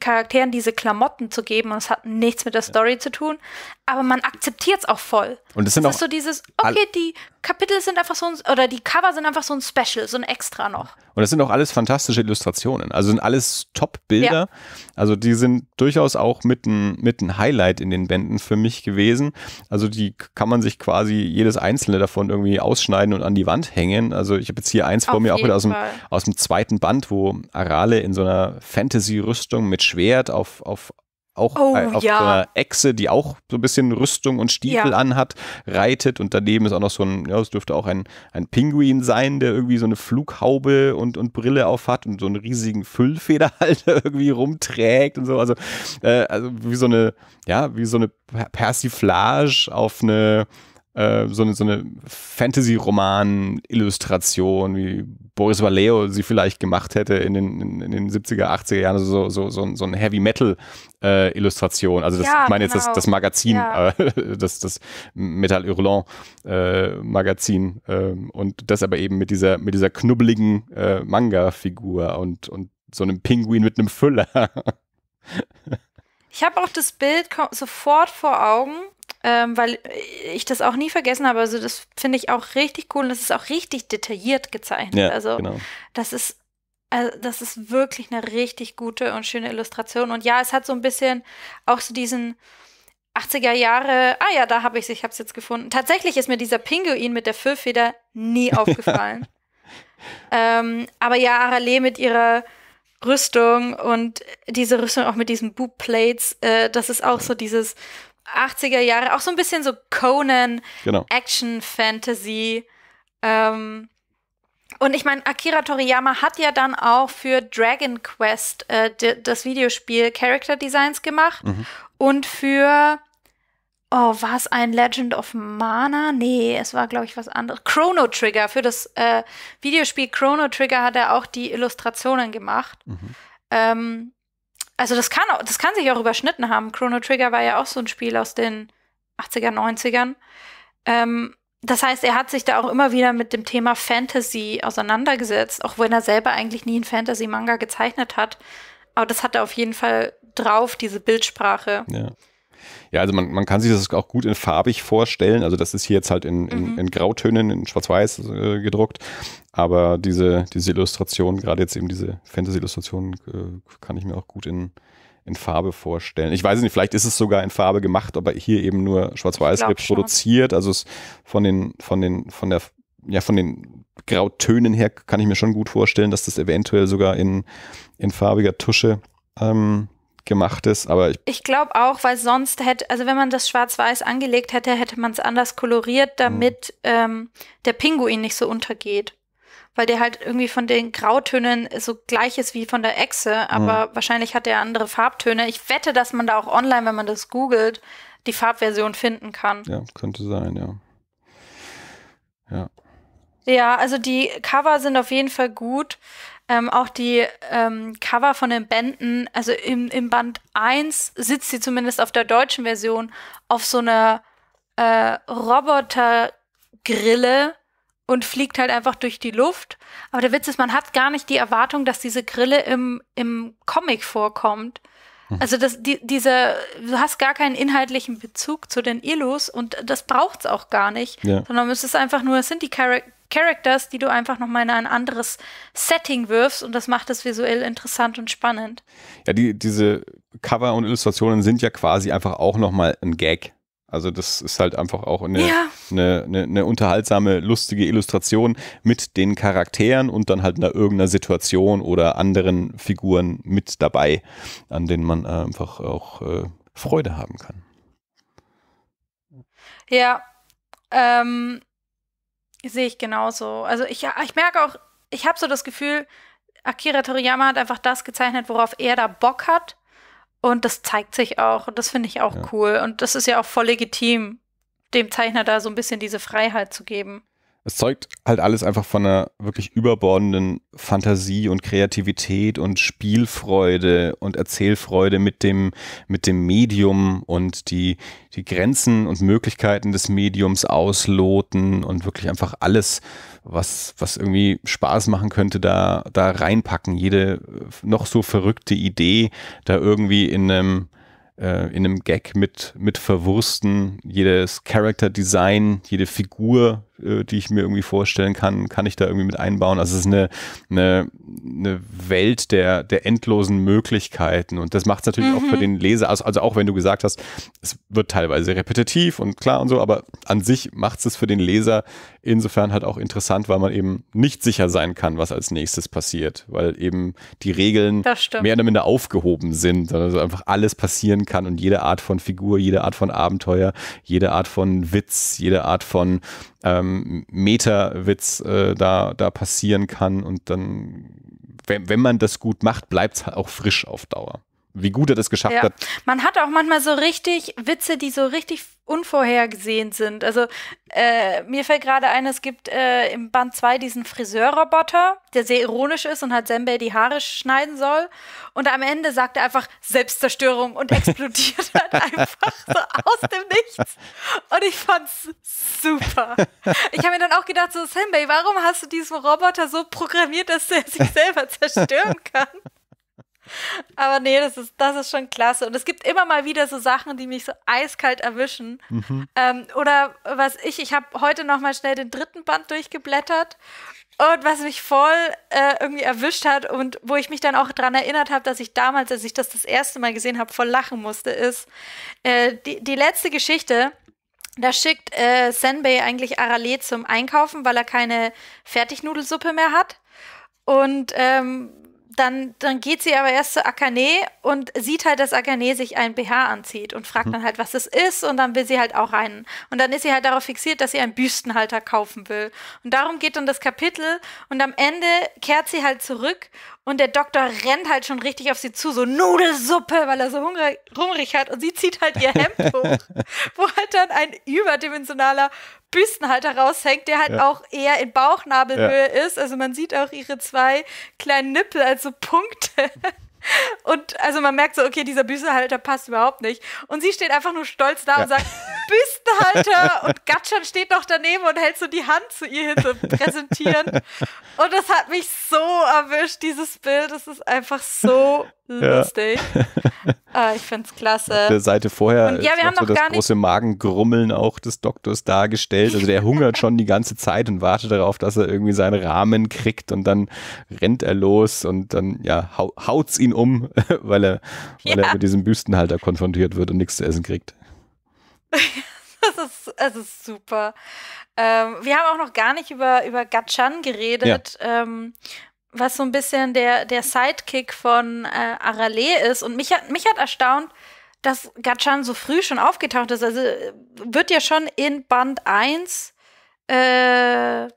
Charakteren diese Klamotten zu geben, und es hat nichts mit der Story ja. zu tun, aber man akzeptiert es auch voll. Und das, sind das auch ist so dieses, okay, die Kapitel sind einfach so, ein, oder die Cover sind einfach so ein Special, so ein Extra noch. Und das sind auch alles fantastische Illustrationen, also sind alles Top-Bilder, ja. also die sind durchaus auch mit ein mit ein Highlight in den Bänden für mich gewesen, also die kann man sich quasi jedes einzelne davon irgendwie ausschneiden und an die Wand hängen, also ich habe jetzt hier eins vor Auf mir auch wieder aus dem, aus dem zweiten Band, wo Arale in so einer Fantasy-Rüstung mit Schwert auf, auf, auch, oh, äh, auf ja. so einer Echse, die auch so ein bisschen Rüstung und Stiefel ja. anhat, reitet und daneben ist auch noch so ein, ja, es dürfte auch ein, ein Pinguin sein, der irgendwie so eine Flughaube und, und Brille auf hat und so einen riesigen Füllfederhalter irgendwie rumträgt und so, also, äh, also wie so eine, ja, wie so eine Persiflage auf eine so eine, so eine Fantasy-Roman-Illustration, wie Boris Vallejo sie vielleicht gemacht hätte in den, in den siebziger, achtziger Jahren, so, so, so, so eine Heavy-Metal-Illustration. Äh, also das, ja, ich meine genau. jetzt das, das Magazin, ja. äh, das, das Metal Hurlant äh, Magazin äh, und das aber eben mit dieser, mit dieser knubbeligen äh, Manga-Figur und, und so einem Pinguin mit einem Füller. Ich habe auch das Bild sofort vor Augen, Ähm, weil ich das auch nie vergessen habe. Also das finde ich auch richtig cool und das ist auch richtig detailliert gezeichnet. Ja, also genau. das ist also das ist wirklich eine richtig gute und schöne Illustration. Und ja, es hat so ein bisschen auch so diesen achtziger Jahre, ah ja, da habe ich es, ich habe es jetzt gefunden. Tatsächlich ist mir dieser Pinguin mit der Füllfeder nie aufgefallen. ähm, aber ja, Arale mit ihrer Rüstung und diese Rüstung auch mit diesen Boop-Plates, äh, das ist auch so dieses achtziger Jahre, auch so ein bisschen so Conan, genau. Action, Fantasy. Ähm, und ich meine, Akira Toriyama hat ja dann auch für Dragon Quest äh, das Videospiel Character Designs gemacht mhm. und für, oh, war es ein Legend of Mana? Nee, es war, glaube ich, was anderes. Chrono Trigger, für das äh, Videospiel Chrono Trigger hat er auch die Illustrationen gemacht. Mhm. Ähm, Also das kann, das kann sich auch überschnitten haben. Chrono Trigger war ja auch so ein Spiel aus den achtziger, neunzigern. Ähm, das heißt, er hat sich da auch immer wieder mit dem Thema Fantasy auseinandergesetzt, auch wenn er selber eigentlich nie einen Fantasy-Manga gezeichnet hat. Aber das hat er auf jeden Fall drauf, diese Bildsprache. Ja. Ja, also man, man kann sich das auch gut in farbig vorstellen. Also das ist hier jetzt halt in, in, in Grautönen, in Schwarz-Weiß äh, gedruckt. Aber diese, diese Illustration, gerade jetzt eben diese Fantasy-Illustration, äh, kann ich mir auch gut in, in Farbe vorstellen. Ich weiß nicht, vielleicht ist es sogar in Farbe gemacht, aber hier eben nur Schwarz-Weiß reproduziert. Also es von den, von den, von der, ja, von den Grautönen her kann ich mir schon gut vorstellen, dass das eventuell sogar in, in farbiger Tusche ähm, gemacht ist, aber ich, ich glaube auch, weil sonst hätte, also wenn man das schwarz-weiß angelegt hätte, hätte man es anders koloriert, damit mhm. ähm, der Pinguin nicht so untergeht. weil der halt irgendwie von den Grautönen so gleich ist wie von der Echse, aber mhm. wahrscheinlich hat er andere Farbtöne. Ich wette, dass man da auch online, wenn man das googelt, die Farbversion finden kann. Ja, könnte sein, ja. Ja, ja, also die Cover sind auf jeden Fall gut. Ähm, auch die ähm, Cover von den Bänden, also im, im Band eins sitzt sie zumindest auf der deutschen Version auf so einer äh, Robotergrille und fliegt halt einfach durch die Luft. Aber der Witz ist, man hat gar nicht die Erwartung, dass diese Grille im, im Comic vorkommt. Also das, die, diese, du hast gar keinen inhaltlichen Bezug zu den Illus und das braucht es auch gar nicht, ja. sondern es ist einfach nur, es sind die Char- Characters, die du einfach nochmal in ein anderes Setting wirfst und das macht es visuell interessant und spannend. Ja, die, diese Cover und Illustrationen sind ja quasi einfach auch nochmal ein Gag. Also das ist halt einfach auch eine, ja. eine, eine, eine unterhaltsame, lustige Illustration mit den Charakteren und dann halt in irgendeiner Situation oder anderen Figuren mit dabei, an denen man einfach auch äh, Freude haben kann. Ja, ähm, sehe ich genauso. Also ich, ich merke auch, ich habe so das Gefühl, Akira Toriyama hat einfach das gezeichnet, worauf er da Bock hat. Und das zeigt sich auch und das finde ich auch ja. cool. Und das ist ja auch voll legitim, dem Zeichner da so ein bisschen diese Freiheit zu geben. Es zeugt halt alles einfach von einer wirklich überbordenden Fantasie und Kreativität und Spielfreude und Erzählfreude mit dem, mit dem Medium und die, die Grenzen und Möglichkeiten des Mediums ausloten und wirklich einfach alles, was, was irgendwie Spaß machen könnte, da, da reinpacken. Jede noch so verrückte Idee da irgendwie in einem in einem Gag mit, mit verwursten, jedes Character-Design, jede Figur, die ich mir irgendwie vorstellen kann, kann ich da irgendwie mit einbauen. Also es ist eine, eine, eine Welt der, der endlosen Möglichkeiten und das macht es natürlich mhm. auch für den Leser, also, also auch wenn du gesagt hast, es wird teilweise repetitiv und klar und so, aber an sich macht es für den Leser insofern halt auch interessant, weil man eben nicht sicher sein kann, was als nächstes passiert, weil eben die Regeln mehr oder minder aufgehoben sind, also einfach alles passieren kann und jede Art von Figur, jede Art von Abenteuer, jede Art von Witz, jede Art von Ähm, Meta-Witz äh, da, da passieren kann und dann, wenn, wenn man das gut macht, bleibt es halt auch frisch auf Dauer. Wie gut er das geschafft ja. hat. Man hat auch manchmal so richtig Witze, die so richtig unvorhergesehen sind. Also äh, mir fällt gerade ein, es gibt äh, im Band zwei diesen Friseurroboter, der sehr ironisch ist und halt Senbei die Haare schneiden soll. Und am Ende sagt er einfach Selbstzerstörung und explodiert halt einfach so aus dem Nichts. Und ich fand's super. Ich habe mir dann auch gedacht, so Senbei, warum hast du diesen Roboter so programmiert, dass er sich selber zerstören kann? Aber nee, das ist, das ist schon klasse. Und es gibt immer mal wieder so Sachen, die mich so eiskalt erwischen. Mhm. Ähm, oder was ich, ich habe heute noch mal schnell den dritten Band durchgeblättert. Und was mich voll äh, irgendwie erwischt hat und wo ich mich dann auch daran erinnert habe, dass ich damals, als ich das das erste Mal gesehen habe, voll lachen musste, ist äh, die, die letzte Geschichte. Da schickt äh, Senbei eigentlich Arale zum Einkaufen, weil er keine Fertignudelsuppe mehr hat. Und ähm, Dann, dann geht sie aber erst zu Akane und sieht halt, dass Akane sich ein B H anzieht und fragt dann halt, was das ist und dann will sie halt auch einen. Und dann ist sie halt darauf fixiert, dass sie einen Büstenhalter kaufen will. Und darum geht dann das Kapitel und am Ende kehrt sie halt zurück und der Doktor rennt halt schon richtig auf sie zu, so Nudelsuppe, weil er so hungrig, hungrig hat und sie zieht halt ihr Hemd hoch, wo halt dann ein überdimensionaler Büstenhalter raushängt, der halt ja. auch eher in Bauchnabelhöhe ja. ist. Also man sieht auch ihre zwei kleinen Nippel als so Punkte. Und also man merkt so, okay, dieser Büstenhalter passt überhaupt nicht. Und sie steht einfach nur stolz da ja. und sagt, Büstenhalter! Und Gatchan steht noch daneben und hält so die Hand zu ihr hin, so präsentieren. Und das hat mich so erwischt, dieses Bild. Das ist einfach so ja. lustig. Ah, ich find's klasse. Auf der Seite vorher und, ja, wir haben noch so das große Magengrummeln auch des Doktors dargestellt. Also der hungert schon die ganze Zeit und wartet darauf, dass er irgendwie seinen Ramen kriegt und dann rennt er los und dann ja, hau haut's ihn um, weil er, weil ja. er mit diesem Büstenhalter konfrontiert wird und nichts zu essen kriegt. Das ist, das ist super. Ähm, wir haben auch noch gar nicht über, über Gatchan geredet, ja. ähm, was so ein bisschen der, der Sidekick von äh, Arale ist. Und mich hat, mich hat erstaunt, dass Gatchan so früh schon aufgetaucht ist. Also wird ja schon in Band eins äh,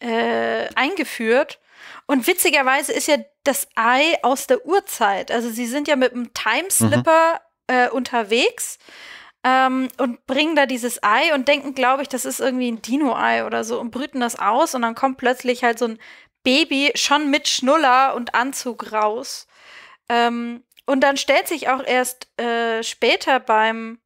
äh, eingeführt. Und witzigerweise ist ja das Ei aus der Urzeit. Also sie sind ja mit einem Timeslipper mhm. äh, unterwegs ähm, und bringen da dieses Ei und denken, glaube ich, das ist irgendwie ein Dino-Ei oder so und brüten das aus. Und dann kommt plötzlich halt so ein Baby schon mit Schnuller und Anzug raus. Ähm, und dann stellt sich auch erst äh, später beim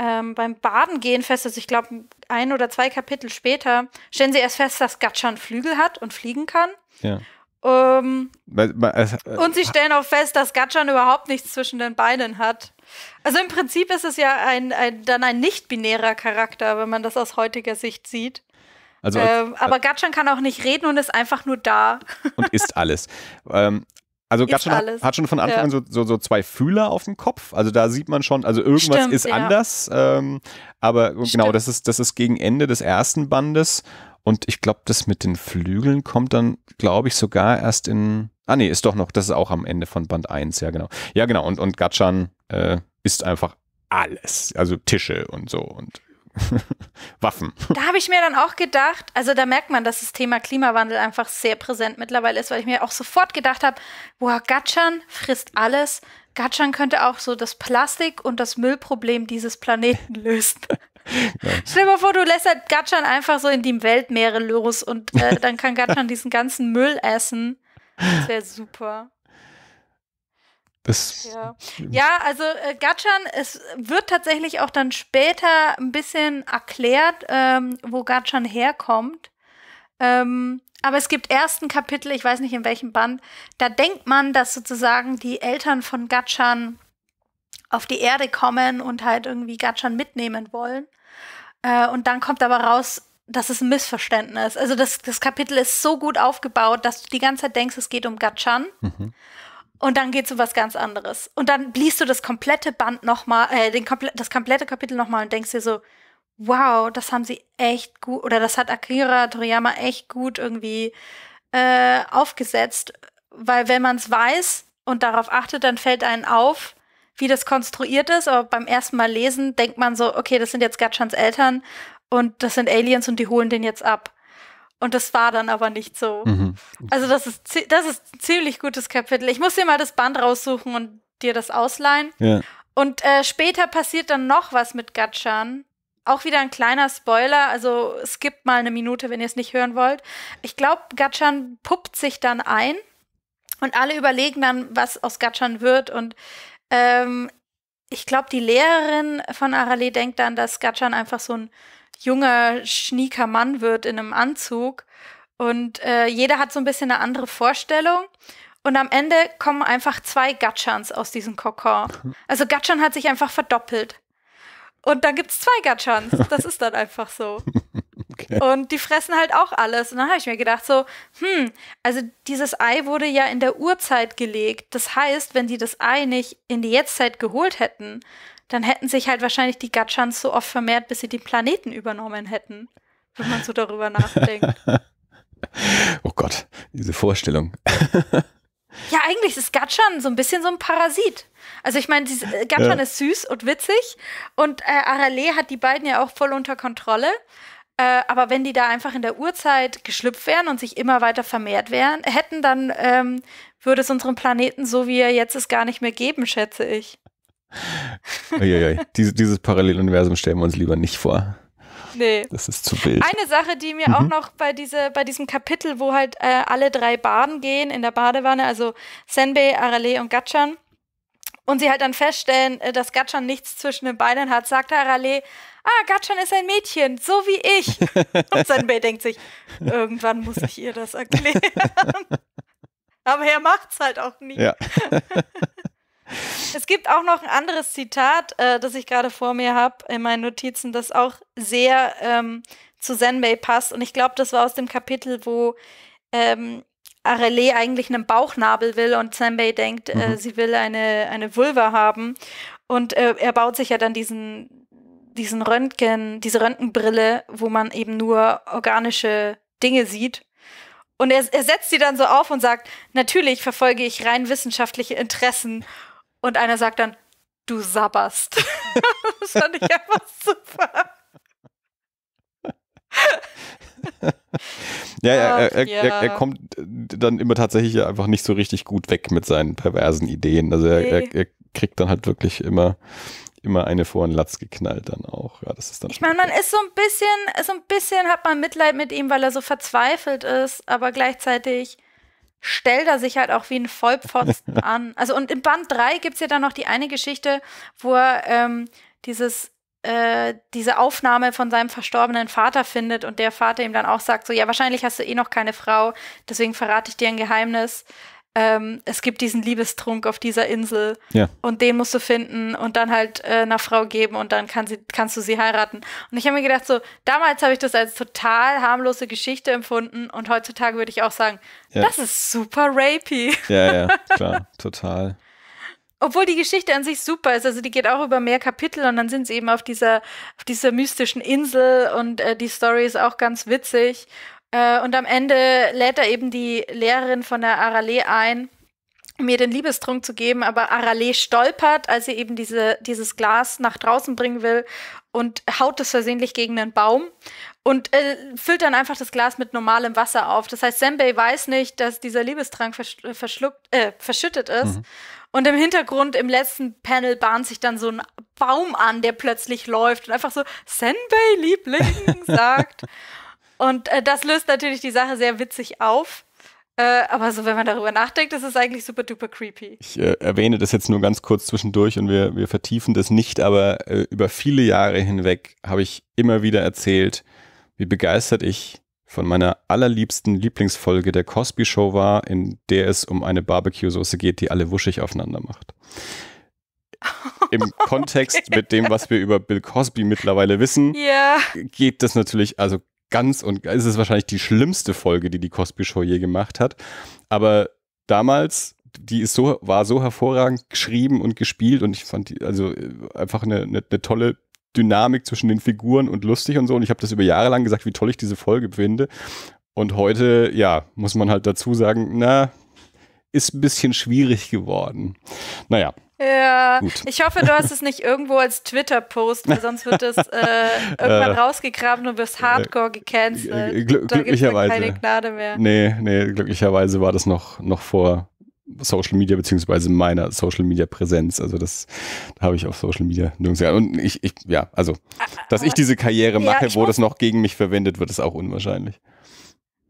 Ähm, beim Badengehen fest, also ich glaube ein oder zwei Kapitel später, stellen sie erst fest, dass Gatchan Flügel hat und fliegen kann. Ja. Ähm, weil, weil, also, und sie stellen auch fest, dass Gatchan überhaupt nichts zwischen den Beinen hat. Also im Prinzip ist es ja ein, ein, dann ein nicht-binärer Charakter, wenn man das aus heutiger Sicht sieht. Also, ähm, als, aber Gatchan kann auch nicht reden und ist einfach nur da. Und ist alles. ähm, Also Gatchan hat, hat schon von Anfang ja. an so, so, so zwei Fühler auf dem Kopf, also da sieht man schon, also irgendwas Stimmt, ist ja. anders, ähm, aber Stimmt. genau, das ist, das ist gegen Ende des ersten Bandes und ich glaube, das mit den Flügeln kommt dann, glaube ich, sogar erst in, ah nee, ist doch noch, das ist auch am Ende von Band eins, ja genau, ja genau und, und Gatchan äh, ist einfach alles, also Tische und so und Waffen. Da habe ich mir dann auch gedacht, also da merkt man, dass das Thema Klimawandel einfach sehr präsent mittlerweile ist, weil ich mir auch sofort gedacht habe, boah, Gatchan frisst alles. Gatchan könnte auch so das Plastik- und das Müllproblem dieses Planeten lösen. Ja. Stell dir mal vor, du lässt halt Gatchan einfach so in die Weltmeere los und äh, dann kann Gatchan diesen ganzen Müll essen. Das wäre super. Ja. ja, also äh, Gatchan, es wird tatsächlich auch dann später ein bisschen erklärt, ähm, wo Gatchan herkommt. Ähm, aber es gibt erst ein Kapitel, ich weiß nicht in welchem Band, da denkt man, dass sozusagen die Eltern von Gatchan auf die Erde kommen und halt irgendwie Gatchan mitnehmen wollen. Äh, und dann kommt aber raus, dass es ein Missverständnis ist. Also das, das Kapitel ist so gut aufgebaut, dass du die ganze Zeit denkst, es geht um Gatchan. Mhm. Und dann geht's um was ganz anderes. Und dann liest du das komplette Band nochmal, äh, den komple das komplette Kapitel nochmal und denkst dir so, wow, das haben sie echt gut, oder das hat Akira Toriyama echt gut irgendwie äh, aufgesetzt. Weil wenn man es weiß und darauf achtet, dann fällt einem auf, wie das konstruiert ist. Aber beim ersten Mal lesen denkt man so, okay, das sind jetzt Gatchans Eltern und das sind Aliens und die holen den jetzt ab. Und das war dann aber nicht so. Mhm. Also das ist, das ist ein ziemlich gutes Kapitel. Ich muss dir mal das Band raussuchen und dir das ausleihen. Ja. Und äh, später passiert dann noch was mit Gatchan. Auch wieder ein kleiner Spoiler, also skippt mal eine Minute, wenn ihr es nicht hören wollt. Ich glaube, Gatchan puppt sich dann ein und alle überlegen dann, was aus Gatchan wird. Und ähm, ich glaube, die Lehrerin von Arale denkt dann, dass Gatchan einfach so ein junger, schnieker Mann wird in einem Anzug und äh, jeder hat so ein bisschen eine andere Vorstellung und am Ende kommen einfach zwei Gatchans aus diesem Kokon. Also Gatchan hat sich einfach verdoppelt und dann gibt es zwei Gatchans, das ist dann einfach so. Okay. Und die fressen halt auch alles und dann habe ich mir gedacht so, hm, also dieses Ei wurde ja in der Urzeit gelegt, das heißt, wenn die das Ei nicht in die Jetztzeit geholt hätten, dann hätten sich halt wahrscheinlich die Gatchans so oft vermehrt, bis sie den Planeten übernommen hätten, wenn man so darüber nachdenkt. Oh Gott, diese Vorstellung. Ja, eigentlich ist Gatchan so ein bisschen so ein Parasit. Also ich meine, Gatchan ja. ist süß und witzig und äh, Arale hat die beiden ja auch voll unter Kontrolle. Äh, aber wenn die da einfach in der Urzeit geschlüpft wären und sich immer weiter vermehrt wären, hätten, dann ähm, würde es unseren Planeten, so wie er jetzt ist, gar nicht mehr geben, schätze ich. Uiuiui. Diese, dieses Paralleluniversum stellen wir uns lieber nicht vor. Nee. Das ist zu wild. Eine Sache, die mir mhm. auch noch bei, diese, bei diesem Kapitel, wo halt äh, alle drei baden gehen in der Badewanne, also Senbei, Arale und Gatchan, und sie halt dann feststellen, äh, dass Gatchan nichts zwischen den Beinen hat, sagt Arale, ah, Gatchan ist ein Mädchen, so wie ich. Und Senbei denkt sich, irgendwann muss ich ihr das erklären. Aber er macht's halt auch nie. Ja. Es gibt auch noch ein anderes Zitat, äh, das ich gerade vor mir habe in meinen Notizen, das auch sehr ähm, zu Senbei passt. Und ich glaube, das war aus dem Kapitel, wo ähm, Arale eigentlich einen Bauchnabel will und Senbei denkt, mhm. äh, sie will eine, eine Vulva haben. Und äh, er baut sich ja dann diesen, diesen Röntgen, diese Röntgenbrille, wo man eben nur organische Dinge sieht. Und er, er setzt sie dann so auf und sagt, natürlich verfolge ich rein wissenschaftliche Interessen. Und einer sagt dann, du sabberst. Das fand ich einfach super. Ja, Ach, er, er, ja. Er, er kommt dann immer tatsächlich einfach nicht so richtig gut weg mit seinen perversen Ideen. Also er, hey. er, er kriegt dann halt wirklich immer, immer eine vor den Latz geknallt dann auch. Ja, das ist dann ich meine, man ist so ein bisschen, so ein bisschen hat man Mitleid mit ihm, weil er so verzweifelt ist, aber gleichzeitig stellt er sich halt auch wie ein Vollpfosten an. Also und im Band drei gibt es ja dann noch die eine Geschichte, wo er ähm, dieses äh, diese Aufnahme von seinem verstorbenen Vater findet und der Vater ihm dann auch sagt, so, ja, wahrscheinlich hast du eh noch keine Frau, deswegen verrate ich dir ein Geheimnis. Ähm, es gibt diesen Liebestrunk auf dieser Insel, ja, und den musst du finden und dann halt äh, einer Frau geben und dann kann sie, kannst du sie heiraten. Und ich habe mir gedacht, so, damals habe ich das als total harmlose Geschichte empfunden und heutzutage würde ich auch sagen, ja, das ist super rapey. Ja, ja, klar, total. Obwohl die Geschichte an sich super ist, also die geht auch über mehr Kapitel und dann sind sie eben auf dieser, auf dieser mystischen Insel und äh, die Story ist auch ganz witzig. Äh, und am Ende lädt er eben die Lehrerin von der Arale ein, mir den Liebestrunk zu geben, aber Arale stolpert, als sie eben diese, dieses Glas nach draußen bringen will und haut es versehentlich gegen einen Baum und äh, füllt dann einfach das Glas mit normalem Wasser auf. Das heißt, Senbei weiß nicht, dass dieser Liebestrank versch verschluckt, äh, verschüttet ist. Mhm. Und im Hintergrund, im letzten Panel, bahnt sich dann so ein Baum an, der plötzlich läuft und einfach so, Senbei, Liebling, sagt. Und äh, das löst natürlich die Sache sehr witzig auf. Äh, aber so, wenn man darüber nachdenkt, ist es eigentlich super duper creepy. Ich äh, erwähne das jetzt nur ganz kurz zwischendurch und wir, wir vertiefen das nicht, aber äh, über viele Jahre hinweg habe ich immer wieder erzählt, wie begeistert ich von meiner allerliebsten Lieblingsfolge der Cosby Show war, in der es um eine Barbecue-Soße geht, die alle wuschig aufeinander macht. Im Kontext okay. mit dem, was wir über Bill Cosby mittlerweile wissen, yeah. geht das natürlich, also ganz und ist es wahrscheinlich die schlimmste Folge, die die Cosby Show je gemacht hat. Aber damals, die ist so, war so hervorragend geschrieben und gespielt und ich fand die, also einfach eine, eine, eine tolle Dynamik zwischen den Figuren und lustig und so. Und ich habe das über Jahre lang gesagt, wie toll ich diese Folge finde. Und heute, ja, muss man halt dazu sagen, na, ist ein bisschen schwierig geworden. Naja. Ja, gut. Ich hoffe, du hast es nicht irgendwo als Twitter-Post, weil sonst wird es äh, irgendwann äh, rausgegraben und wirst hardcore gecancelt. Gl da glücklicherweise. Keine Gnade mehr. Nee, nee, glücklicherweise war das noch, noch vor Social Media, beziehungsweise meiner Social Media Präsenz. Also, das habe ich auf Social Media nirgends. Und ich, ich, ja, also, dass ich diese Karriere mache, ja, wo das noch gegen mich verwendet wird, ist auch unwahrscheinlich.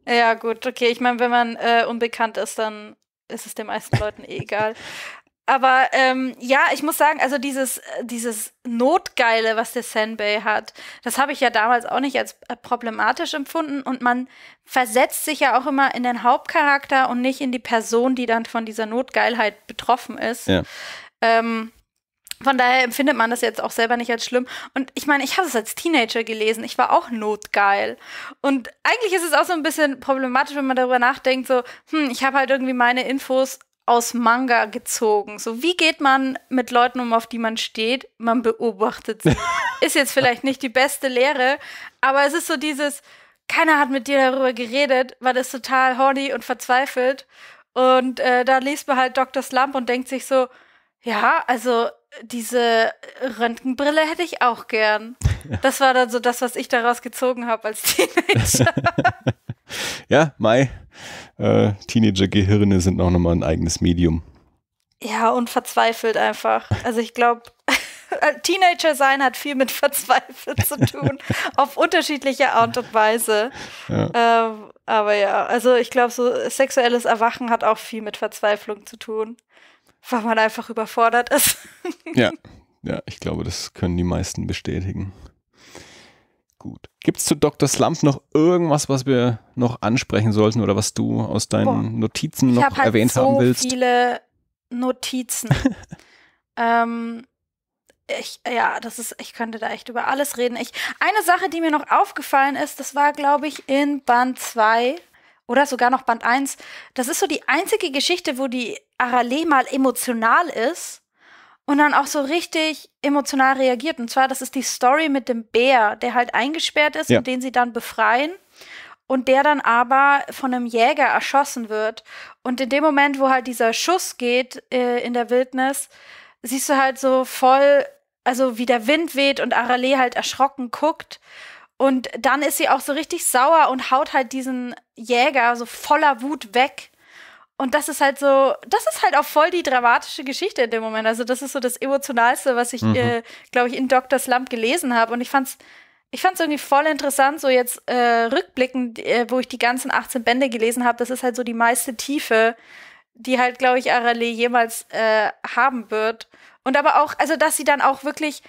Ja, gut, okay. Ich meine, wenn man äh, unbekannt ist, dann ist es den meisten Leuten eh egal. Aber ähm, ja, ich muss sagen, also dieses, dieses Notgeile, was der Senbei hat, das habe ich ja damals auch nicht als problematisch empfunden. Und man versetzt sich ja auch immer in den Hauptcharakter und nicht in die Person, die dann von dieser Notgeilheit betroffen ist. Ja. Ähm, von daher empfindet man das jetzt auch selber nicht als schlimm. Und ich meine, ich habe es als Teenager gelesen. Ich war auch notgeil. Und eigentlich ist es auch so ein bisschen problematisch, wenn man darüber nachdenkt, so, hm, ich habe halt irgendwie meine Infos aus Manga gezogen. So, wie geht man mit Leuten um, auf die man steht? Man beobachtet sie. Ist jetzt vielleicht nicht die beste Lehre, aber es ist so dieses, keiner hat mit dir darüber geredet, war das total horny und verzweifelt. Und äh, da liest man halt Doktor Slump und denkt sich so, ja, also diese Röntgenbrille hätte ich auch gern. Das war dann so das, was ich daraus gezogen habe als Teenager. Ja, Mai. Äh, Teenager-Gehirne sind auch nochmal ein eigenes Medium. Ja, und verzweifelt einfach. Also ich glaube, Teenager-Sein hat viel mit verzweifelt zu tun, auf unterschiedliche Art und Weise. Ja. Ähm, aber ja, also ich glaube, so sexuelles Erwachen hat auch viel mit Verzweiflung zu tun, weil man einfach überfordert ist. Ja, ja, ich glaube, das können die meisten bestätigen. Gut. Gibt es zu Doktor Slump noch irgendwas, was wir noch ansprechen sollten oder was du aus deinen Boah. Notizen noch hab erwähnt halt so haben willst? Ich habe viele Notizen. ähm, ich, ja, das ist, ich könnte da echt über alles reden. Ich, eine Sache, die mir noch aufgefallen ist, das war, glaube ich, in Band zwei oder sogar noch Band eins. Das ist so die einzige Geschichte, wo die Arale mal emotional ist. Und dann auch so richtig emotional reagiert. Und zwar, das ist die Story mit dem Bär, der halt eingesperrt ist, ja, und den sie dann befreien. Und der dann aber von einem Jäger erschossen wird. Und in dem Moment, wo halt dieser Schuss geht äh, in der Wildnis, siehst du halt so voll, also wie der Wind weht und Arale halt erschrocken guckt. Und dann ist sie auch so richtig sauer und haut halt diesen Jäger so voller Wut weg. Und das ist halt so, das ist halt auch voll die dramatische Geschichte in dem Moment. Also das ist so das Emotionalste, was ich, mhm. äh, glaube ich, in Doktor Slump gelesen habe. Und ich fand's, ich fand's irgendwie voll interessant, so jetzt äh, rückblickend, äh, wo ich die ganzen achtzehn Bände gelesen habe. Das ist halt so die meiste Tiefe, die halt, glaube ich, Arale jemals äh, haben wird. Und aber auch, also dass sie dann auch wirklich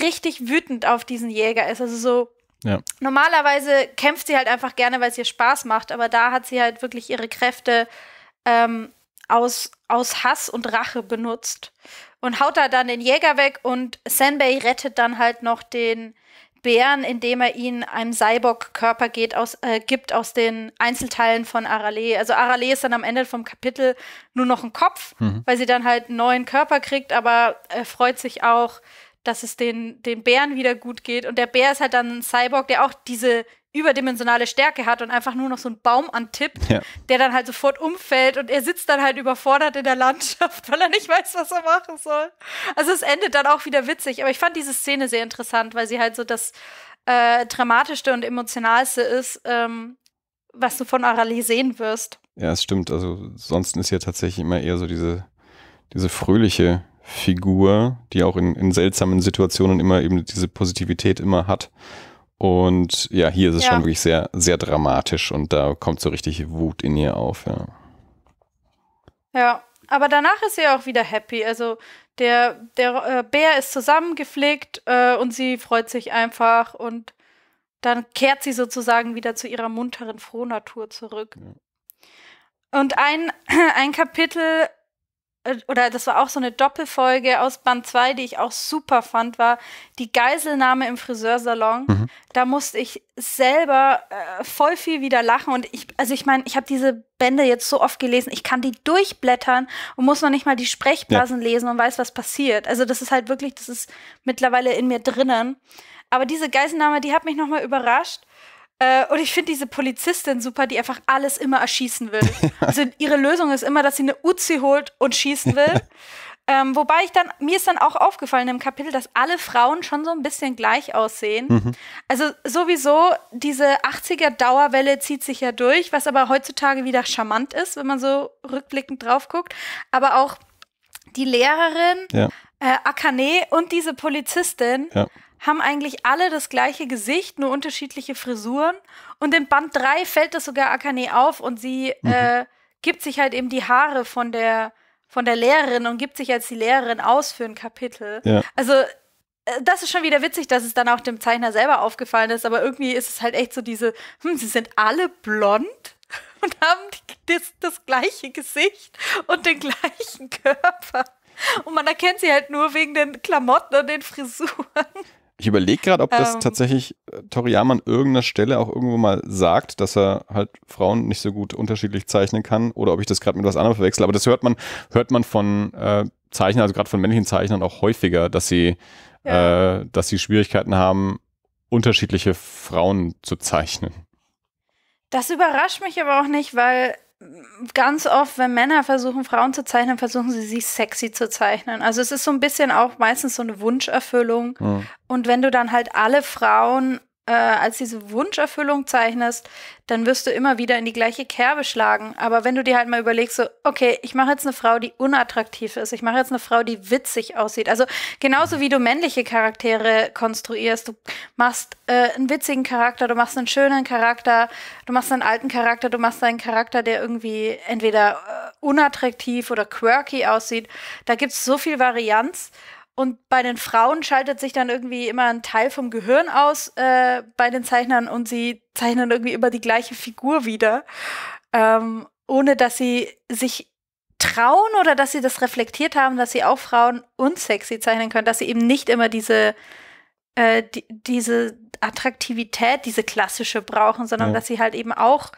richtig wütend auf diesen Jäger ist. Also so, ja. Normalerweise kämpft sie halt einfach gerne, weil es ihr Spaß macht, aber da hat sie halt wirklich ihre Kräfte ähm, aus, aus Hass und Rache benutzt und haut da dann den Jäger weg, und Senbei rettet dann halt noch den Bären, indem er ihn einem Cyborg-Körper geht, aus, äh, gibt aus den Einzelteilen von Arale. Also Arale ist dann am Ende vom Kapitel nur noch ein Kopf, mhm. weil sie dann halt einen neuen Körper kriegt, aber äh, freut sich auch, dass es den, den Bären wieder gut geht. Und der Bär ist halt dann ein Cyborg, der auch diese überdimensionale Stärke hat und einfach nur noch so einen Baum antippt, ja. der dann halt sofort umfällt, und er sitzt dann halt überfordert in der Landschaft, weil er nicht weiß, was er machen soll. Also es endet dann auch wieder witzig. Aber ich fand diese Szene sehr interessant, weil sie halt so das äh, Dramatischste und Emotionalste ist, ähm, was du von Arale sehen wirst. Ja, es stimmt. Also sonst ist ja tatsächlich immer eher so diese, diese fröhliche Figur, die auch in, in seltsamen Situationen immer eben diese Positivität immer hat. Und ja, hier ist es ja. schon wirklich sehr, sehr dramatisch, und da kommt so richtig Wut in ihr auf, ja. Ja, aber danach ist sie auch wieder happy. Also der, der äh, Bär ist zusammengepflegt äh, und sie freut sich einfach, und dann kehrt sie sozusagen wieder zu ihrer munteren Frohnatur zurück. Ja. Und ein, ein Kapitel, oder das war auch so eine Doppelfolge aus Band zwei, die ich auch super fand, war die Geiselnahme im Friseursalon. Mhm. Da musste ich selber äh, voll viel wieder lachen. Und ich, also ich meine, ich habe diese Bände jetzt so oft gelesen, ich kann die durchblättern und muss noch nicht mal die Sprechblasen ja. lesen und weiß, was passiert. Also das ist halt wirklich, das ist mittlerweile in mir drinnen. Aber diese Geiselnahme, die hat mich nochmal überrascht. Äh, und ich finde diese Polizistin super, die einfach alles immer erschießen will. Also ihre Lösung ist immer, dass sie eine Uzi holt und schießen will. ähm, wobei ich dann, mir ist dann auch aufgefallen im Kapitel, dass alle Frauen schon so ein bisschen gleich aussehen. Mhm. Also sowieso, diese achtziger-Dauerwelle zieht sich ja durch, was aber heutzutage wieder charmant ist, wenn man so rückblickend drauf guckt. Aber auch die Lehrerin, ja. äh, Akane und diese Polizistin, ja. haben eigentlich alle das gleiche Gesicht, nur unterschiedliche Frisuren. Und in Band drei fällt das sogar Akane auf, und sie mhm. äh, gibt sich halt eben die Haare von der, von der Lehrerin und gibt sich als die Lehrerin aus für ein Kapitel. Ja. Also das ist schon wieder witzig, dass es dann auch dem Zeichner selber aufgefallen ist, aber irgendwie ist es halt echt so diese, hm, sie sind alle blond und haben die, das, das gleiche Gesicht und den gleichen Körper. Und man erkennt sie halt nur wegen den Klamotten und den Frisuren. Ich überlege gerade, ob das ähm. tatsächlich Toriyama an irgendeiner Stelle auch irgendwo mal sagt, dass er halt Frauen nicht so gut unterschiedlich zeichnen kann, oder ob ich das gerade mit was anderem verwechsel. Aber das hört man, hört man von äh, Zeichnern, also gerade von männlichen Zeichnern auch häufiger, dass sie, ja. äh, dass sie Schwierigkeiten haben, unterschiedliche Frauen zu zeichnen. Das überrascht mich aber auch nicht, weil ganz oft, wenn Männer versuchen, Frauen zu zeichnen, versuchen sie, sich sexy zu zeichnen. Also es ist so ein bisschen auch meistens so eine Wunscherfüllung. Mhm. Und wenn du dann halt alle Frauen äh, als diese Wunscherfüllung zeichnest, dann wirst du immer wieder in die gleiche Kerbe schlagen. Aber wenn du dir halt mal überlegst, so, okay, ich mache jetzt eine Frau, die unattraktiv ist. Ich mache jetzt eine Frau, die witzig aussieht. Also genauso wie du männliche Charaktere konstruierst. Du machst äh, einen witzigen Charakter, du machst einen schönen Charakter, du machst einen alten Charakter, du machst einen Charakter, der irgendwie entweder äh, unattraktiv oder quirky aussieht. Da gibt es so viel Varianz. Und bei den Frauen schaltet sich dann irgendwie immer ein Teil vom Gehirn aus äh, bei den Zeichnern, und sie zeichnen irgendwie immer die gleiche Figur wieder, ähm, ohne dass sie sich trauen oder dass sie das reflektiert haben, dass sie auch Frauen unsexy zeichnen können, dass sie eben nicht immer diese, äh, die, diese Attraktivität, diese klassische brauchen, sondern ja. dass sie halt eben auch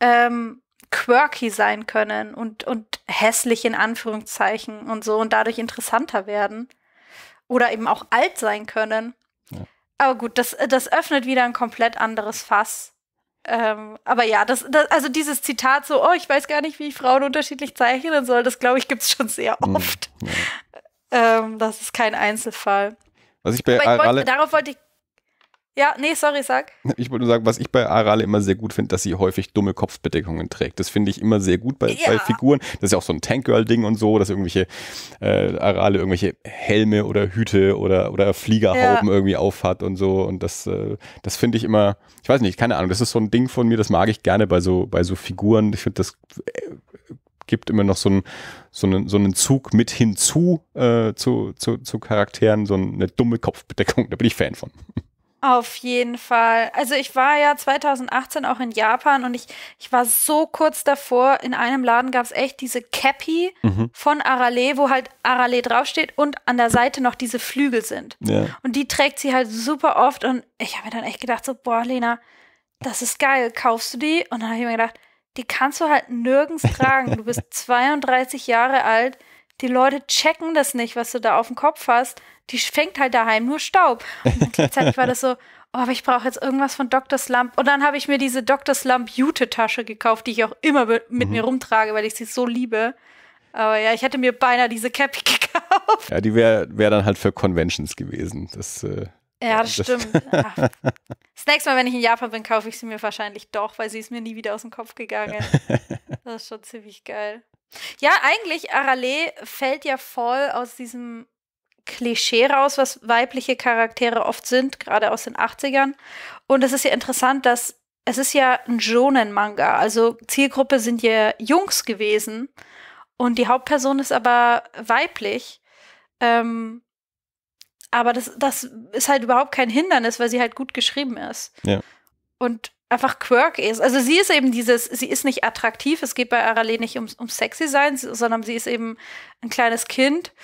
ähm, quirky sein können und, und hässlich in Anführungszeichen und so, und dadurch interessanter werden. Oder eben auch alt sein können. Ja. Aber gut, das, das öffnet wieder ein komplett anderes Fass. Ähm, aber ja, das, das, also dieses Zitat so, oh, ich weiß gar nicht, wie ich Frauen unterschiedlich zeichnen soll, das glaube ich, gibt es schon sehr oft. Mhm. Ja. Ähm, das ist kein Einzelfall. Was ich bei aber ich wollt, darauf wollte ich Ja, nee, sorry, sag. Ich wollte nur sagen, was ich bei Arale immer sehr gut finde, dass sie häufig dumme Kopfbedeckungen trägt. Das finde ich immer sehr gut bei, ja. bei Figuren. Das ist ja auch so ein Tank-Girl-Ding und so, dass irgendwelche äh, Arale irgendwelche Helme oder Hüte oder, oder Fliegerhauben ja. irgendwie aufhat und so. Und das, äh, das finde ich immer, ich weiß nicht, keine Ahnung, das ist so ein Ding von mir, das mag ich gerne bei so, bei so Figuren. Ich finde, das äh, gibt immer noch so einen, so einen, so einen Zug mit hinzu äh, zu, zu, zu Charakteren, so eine dumme Kopfbedeckung. Da bin ich Fan von. Auf jeden Fall. Also ich war ja zweitausendachtzehn auch in Japan und ich, ich war so kurz davor, in einem Laden gab es echt diese Cappy mhm. von Arale, wo halt Arale draufsteht und an der Seite noch diese Flügel sind. Ja. Und die trägt sie halt super oft und ich habe mir dann echt gedacht so, boah Lena, das ist geil, kaufst du die? Und dann habe ich mir gedacht, die kannst du halt nirgends tragen. Du bist zweiunddreißig Jahre alt. Die Leute checken das nicht, was du da auf dem Kopf hast. Die fängt halt daheim nur Staub. Und gleichzeitig war das so, oh, aber ich brauche jetzt irgendwas von Doktor Slump. Und dann habe ich mir diese Doktor Slump Jute-Tasche gekauft, die ich auch immer mit mhm. mir rumtrage, weil ich sie so liebe. Aber ja, ich hätte mir beinahe diese Cappy gekauft. Ja, die wäre wär dann halt für Conventions gewesen. Das, äh, ja, das, das stimmt. Ach. Das nächste Mal, wenn ich in Japan bin, kaufe ich sie mir wahrscheinlich doch, weil sie ist mir nie wieder aus dem Kopf gegangen. Das ist schon ziemlich geil. Ja, eigentlich, Arale fällt ja voll aus diesem Klischee raus, was weibliche Charaktere oft sind, gerade aus den achtzigern. Und es ist ja interessant, dass es ist ja ein Shonen-Manga, also Zielgruppe sind ja Jungs gewesen und die Hauptperson ist aber weiblich. Ähm, aber das, das ist halt überhaupt kein Hindernis, weil sie halt gut geschrieben ist. Ja. Und einfach quirky ist. Also sie ist eben dieses, sie ist nicht attraktiv, es geht bei Arale nicht um, um sexy sein, sondern sie ist eben ein kleines Kind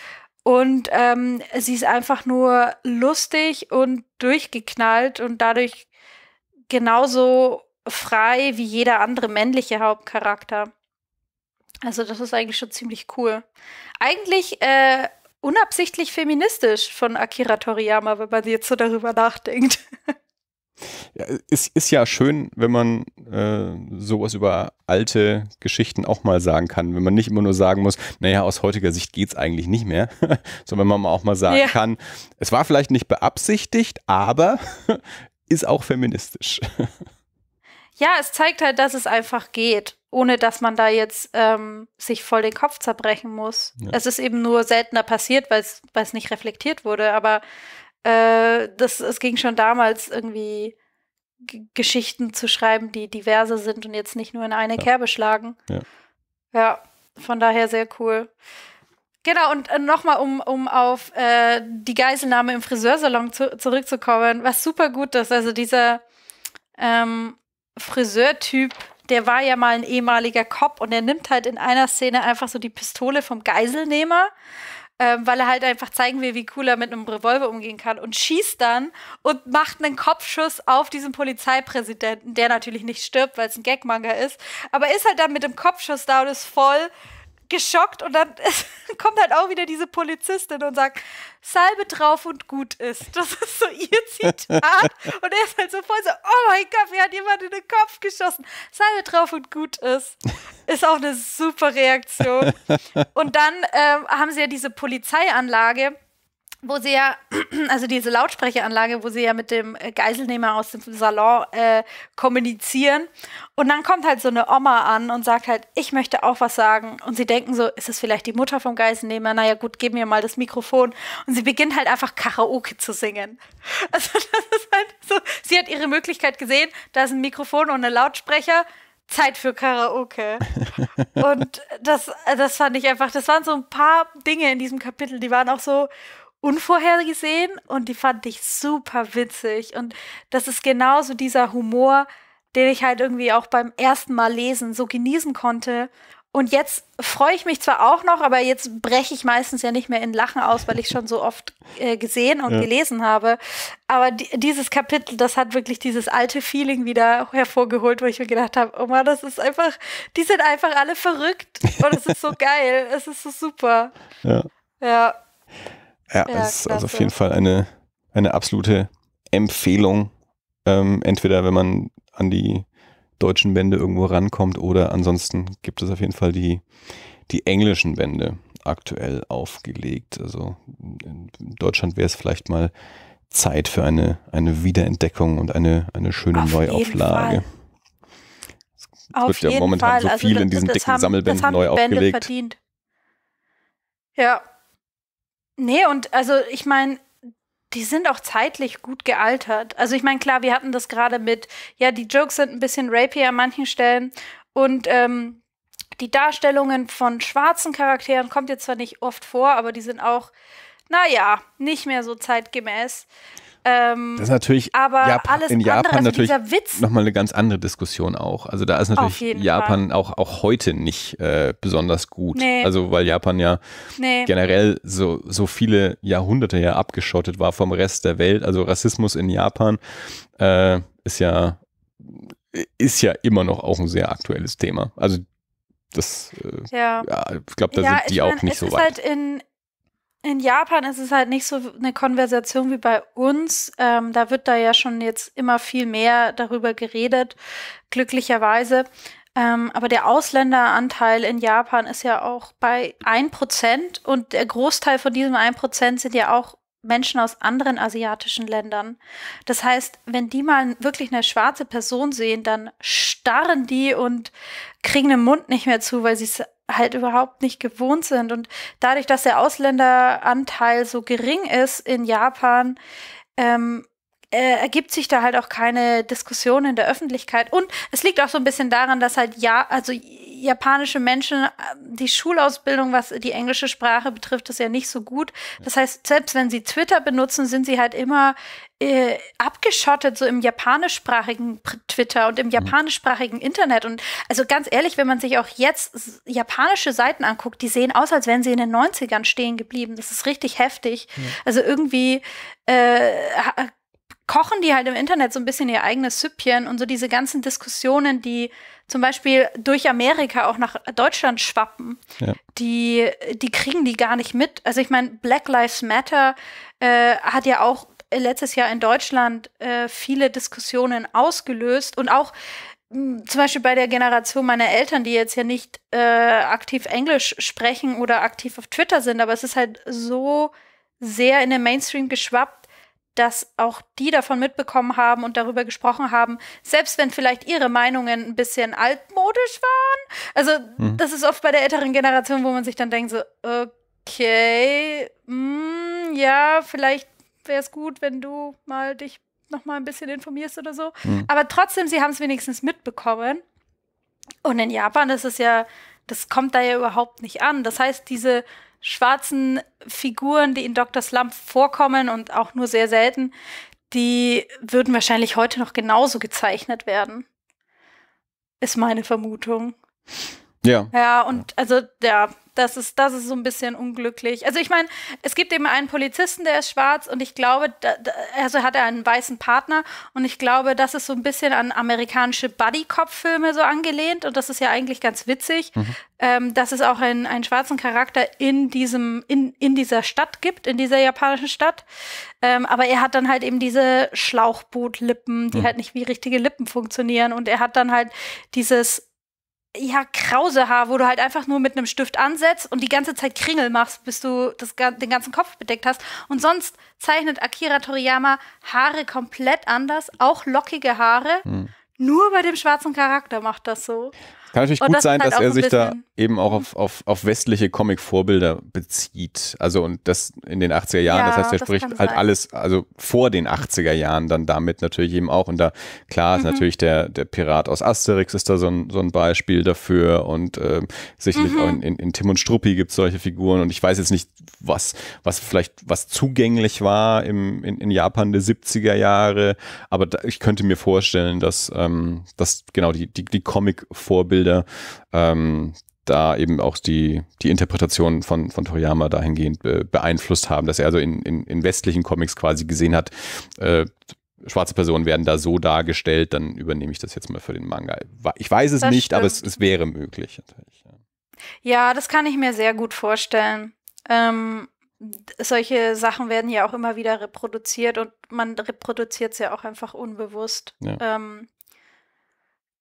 und ähm, sie ist einfach nur lustig und durchgeknallt und dadurch genauso frei wie jeder andere männliche Hauptcharakter. Also das ist eigentlich schon ziemlich cool. Eigentlich äh, unabsichtlich feministisch von Akira Toriyama, wenn man jetzt so darüber nachdenkt. Ja, es ist ja schön, wenn man äh, sowas über alte Geschichten auch mal sagen kann, wenn man nicht immer nur sagen muss, naja, aus heutiger Sicht geht es eigentlich nicht mehr, sondern wenn man auch mal sagen ja. kann, es war vielleicht nicht beabsichtigt, aber ist auch feministisch. Ja, es zeigt halt, dass es einfach geht, ohne dass man da jetzt ähm, sich voll den Kopf zerbrechen muss. Ja. Es ist eben nur seltener passiert, weil es nicht reflektiert wurde, aber Das, es ging schon damals irgendwie G Geschichten zu schreiben, die diverse sind und jetzt nicht nur in eine ja. Kerbe schlagen. Ja. ja, von daher sehr cool. Genau, und äh, nochmal, um, um auf äh, die Geiselnahme im Friseursalon zu zurückzukommen, was super gut ist, also dieser ähm, Friseurtyp, der war ja mal ein ehemaliger Cop und der nimmt halt in einer Szene einfach so die Pistole vom Geiselnehmer, weil er halt einfach zeigen will, wie cool er mit einem Revolver umgehen kann und schießt dann und macht einen Kopfschuss auf diesen Polizeipräsidenten, der natürlich nicht stirbt, weil es ein Gag-Manga ist, aber ist halt dann mit dem Kopfschuss da und ist voll geschockt und dann ist, kommt halt auch wieder diese Polizistin und sagt, Salbe drauf und gut ist. Das ist so ihr Zitat und er ist halt so voll so, oh mein Gott, mir hat jemand in den Kopf geschossen. Salbe drauf und gut ist. Ist auch eine super Reaktion. Und dann ähm, haben sie ja diese Polizeianlage, wo sie ja, also diese Lautsprecheranlage, wo sie ja mit dem Geiselnehmer aus dem Salon äh, kommunizieren. Und dann kommt halt so eine Oma an und sagt halt, ich möchte auch was sagen. Und sie denken so, ist es vielleicht die Mutter vom Geiselnehmer? Naja gut, gib mir mal das Mikrofon. Und sie beginnt halt einfach Karaoke zu singen. Also das ist halt so, sie hat ihre Möglichkeit gesehen, da ist ein Mikrofon und ein Lautsprecher, Zeit für Karaoke. Und das, das fand ich einfach, das waren so ein paar Dinge in diesem Kapitel, die waren auch so unvorhergesehen und die fand ich super witzig und das ist genauso dieser Humor, den ich halt irgendwie auch beim ersten Mal lesen so genießen konnte und jetzt freue ich mich zwar auch noch, aber jetzt breche ich meistens ja nicht mehr in Lachen aus, weil ich schon so oft äh, gesehen und ja. gelesen habe, aber die, dieses Kapitel, das hat wirklich dieses alte Feeling wieder hervorgeholt, wo ich mir gedacht habe, oh Mann, das ist einfach, die sind einfach alle verrückt und es ist so geil, es ist so super. Ja. Ja. Ja, ja, es ist also auf jeden Fall eine, eine absolute Empfehlung. Ähm, entweder, wenn man an die deutschen Bände irgendwo rankommt oder ansonsten gibt es auf jeden Fall die, die englischen Bände aktuell aufgelegt. Also in Deutschland wäre es vielleicht mal Zeit für eine, eine Wiederentdeckung und eine, eine schöne Auf Neuauflage. Es wird ja momentan Fall. so viel also, in diesen dicken haben, Sammelbänden das neu die Bände aufgelegt. Verdient. Ja. Nee, und also ich meine, die sind auch zeitlich gut gealtert. Also ich meine, klar, wir hatten das gerade mit, ja, die Jokes sind ein bisschen rapey an manchen Stellen und ähm, die Darstellungen von schwarzen Charakteren kommt jetzt zwar nicht oft vor, aber die sind auch, naja, nicht mehr so zeitgemäß. Ähm, das ist natürlich aber Japan, alles in Japan andere, also natürlich nochmal eine ganz andere Diskussion auch. Also da ist natürlich Japan auch, auch heute nicht äh, besonders gut. Nee. Also weil Japan ja nee. generell so, so viele Jahrhunderte ja abgeschottet war vom Rest der Welt. Also Rassismus in Japan äh, ist ja ist ja immer noch auch ein sehr aktuelles Thema. Also das, äh, ja. Ja, ich glaube, da ja, sind die auch mein, nicht es so ist weit. Halt in In Japan ist es halt nicht so eine Konversation wie bei uns. Ähm, da wird da ja schon jetzt immer viel mehr darüber geredet, glücklicherweise. Ähm, aber der Ausländeranteil in Japan ist ja auch bei ein Prozent und der Großteil von diesem ein Prozent sind ja auch Menschen aus anderen asiatischen Ländern. Das heißt, wenn die mal wirklich eine schwarze Person sehen, dann starren die und kriegen den Mund nicht mehr zu, weil sie es halt überhaupt nicht gewohnt sind. Und dadurch, dass der Ausländeranteil so gering ist in Japan, ähm, äh, ergibt sich da halt auch keine Diskussion in der Öffentlichkeit. Und es liegt auch so ein bisschen daran, dass halt ja, also japanische Menschen, die Schulausbildung, was die englische Sprache betrifft, ist ja nicht so gut. Das heißt, selbst wenn sie Twitter benutzen, sind sie halt immer äh, abgeschottet, so im japanischsprachigen Twitter und im japanischsprachigen Internet. Und also ganz ehrlich, wenn man sich auch jetzt japanische Seiten anguckt, die sehen aus, als wären sie in den neunzigern stehen geblieben. Das ist richtig heftig. Ja. Also irgendwie äh, kochen die halt im Internet so ein bisschen ihr eigenes Süppchen und so diese ganzen Diskussionen, die zum Beispiel durch Amerika auch nach Deutschland schwappen, ja. die, die kriegen die gar nicht mit. Also ich meine, Black Lives Matter äh, hat ja auch letztes Jahr in Deutschland äh, viele Diskussionen ausgelöst und auch mh, zum Beispiel bei der Generation meiner Eltern, die jetzt ja nicht äh, aktiv Englisch sprechen oder aktiv auf Twitter sind, aber es ist halt so sehr in den Mainstream geschwappt, dass auch die davon mitbekommen haben und darüber gesprochen haben, selbst wenn vielleicht ihre Meinungen ein bisschen altmodisch waren. Also mhm. das ist oft bei der älteren Generation, wo man sich dann denkt so, okay, mh, ja, vielleicht wäre es gut, wenn du mal dich noch mal ein bisschen informierst oder so. Mhm. Aber trotzdem, sie haben es wenigstens mitbekommen. Und in Japan ist es ja, das kommt da ja überhaupt nicht an. Das heißt, diese schwarzen Figuren, die in Doktor Slump vorkommen und auch nur sehr selten, die würden wahrscheinlich heute noch genauso gezeichnet werden. Ist meine Vermutung. Ja. Ja, und also, ja, das ist, das ist so ein bisschen unglücklich. Also ich meine, es gibt eben einen Polizisten, der ist schwarz und ich glaube, da, also hat er einen weißen Partner und ich glaube, das ist so ein bisschen an amerikanische Buddy-Cop-Filme so angelehnt und das ist ja eigentlich ganz witzig, mhm. ähm, dass es auch einen, einen schwarzen Charakter in diesem, in, in dieser Stadt gibt, in dieser japanischen Stadt. Ähm, aber er hat dann halt eben diese Schlauchbootlippen, die mhm. halt nicht wie richtige Lippen funktionieren und er hat dann halt dieses ja, krause Haar, wo du halt einfach nur mit einem Stift ansetzt und die ganze Zeit Kringel machst, bis du das, den ganzen Kopf bedeckt hast. Und sonst zeichnet Akira Toriyama Haare komplett anders, auch lockige Haare. Hm. Nur bei dem schwarzen Charakter macht das so. Kann natürlich und gut das sein, halt dass er sich da eben auch auf, auf, auf westliche Comic-Vorbilder bezieht. Also und das in den achtziger Jahren, ja, das heißt, er das spricht halt sein. alles, also vor den achtziger Jahren dann damit natürlich eben auch. Und da, klar, mhm. ist natürlich der, der Pirat aus Asterix ist da so ein, so ein Beispiel dafür und äh, sicherlich mhm. auch in, in, in Tim und Struppi gibt es solche Figuren und ich weiß jetzt nicht, was, was vielleicht, was zugänglich war im, in, in Japan der siebziger Jahre, aber da, ich könnte mir vorstellen, dass, ähm, dass genau die, die, die Comic-Vorbilder Ähm, da eben auch die, die Interpretation von, von Toriyama dahingehend äh, beeinflusst haben, dass er also in, in, in westlichen Comics quasi gesehen hat, äh, schwarze Personen werden da so dargestellt, dann übernehme ich das jetzt mal für den Manga. Ich weiß es das nicht, stimmt. aber es, es wäre möglich. Ja, das kann ich mir sehr gut vorstellen. Ähm, solche Sachen werden ja auch immer wieder reproduziert und man reproduziert es ja auch einfach unbewusst. Ja. Ähm,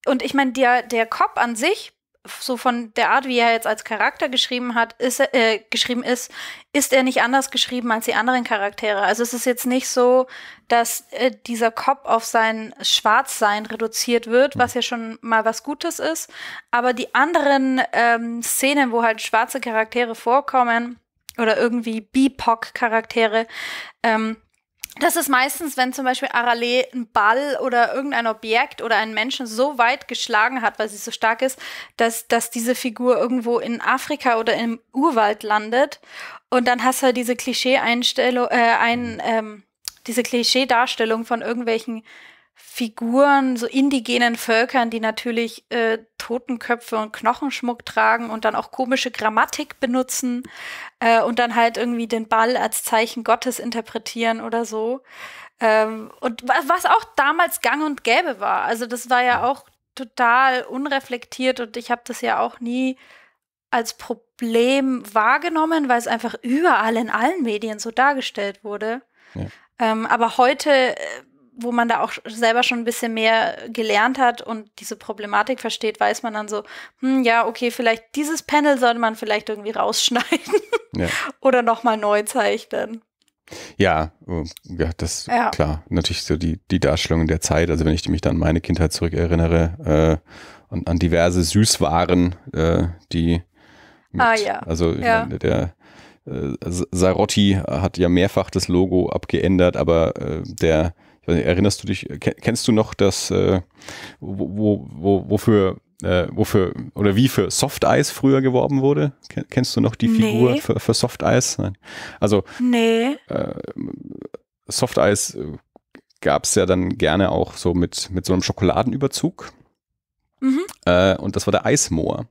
Und ich meine, der, der Cop an sich so von der Art, wie er jetzt als Charakter geschrieben hat, ist er, äh, geschrieben ist, ist er nicht anders geschrieben als die anderen Charaktere. Also es ist jetzt nicht so, dass äh, dieser Cop auf sein Schwarzsein reduziert wird, was ja schon mal was Gutes ist. Aber die anderen ähm, Szenen, wo halt schwarze Charaktere vorkommen oder irgendwie B I P O C-Charaktere, ähm, das ist meistens, wenn zum Beispiel Arale einen Ball oder irgendein Objekt oder einen Menschen so weit geschlagen hat, weil sie so stark ist, dass, dass diese Figur irgendwo in Afrika oder im Urwald landet. Und dann hast du halt diese Klischee-Einstellung, äh, ein, ähm, diese Klischee-Darstellung von irgendwelchen Figuren, so indigenen Völkern, die natürlich äh, Totenköpfe und Knochenschmuck tragen und dann auch komische Grammatik benutzen äh, und dann halt irgendwie den Ball als Zeichen Gottes interpretieren oder so. Ähm, und was auch damals gang und gäbe war. Also das war ja auch total unreflektiert und ich habe das ja auch nie als Problem wahrgenommen, weil es einfach überall in allen Medien so dargestellt wurde. Ja. Ähm, aber heute, wo man da auch selber schon ein bisschen mehr gelernt hat und diese Problematik versteht, weiß man dann so, hm, ja, okay, vielleicht dieses Panel sollte man vielleicht irgendwie rausschneiden ja. oder nochmal neu zeichnen. Ja, ja das ist ja. klar. Natürlich so die, die Darstellung der Zeit, also wenn ich mich dann meine Kindheit zurückerinnere, äh, an, an diverse Süßwaren, äh, die mit, ah, ja. also ich ja. meine, der äh, Sarotti hat ja mehrfach das Logo abgeändert, aber äh, der Erinnerst du dich, kennst du noch das, äh, wo, wo, wofür, äh, wofür oder wie für Softeis früher geworben wurde? Kennst du noch die nee. Figur für, für Softeis? Nein. Also nee. äh, Softeis gab es ja dann gerne auch so mit, mit so einem Schokoladenüberzug. Mhm. Äh, und das war der Eismoor.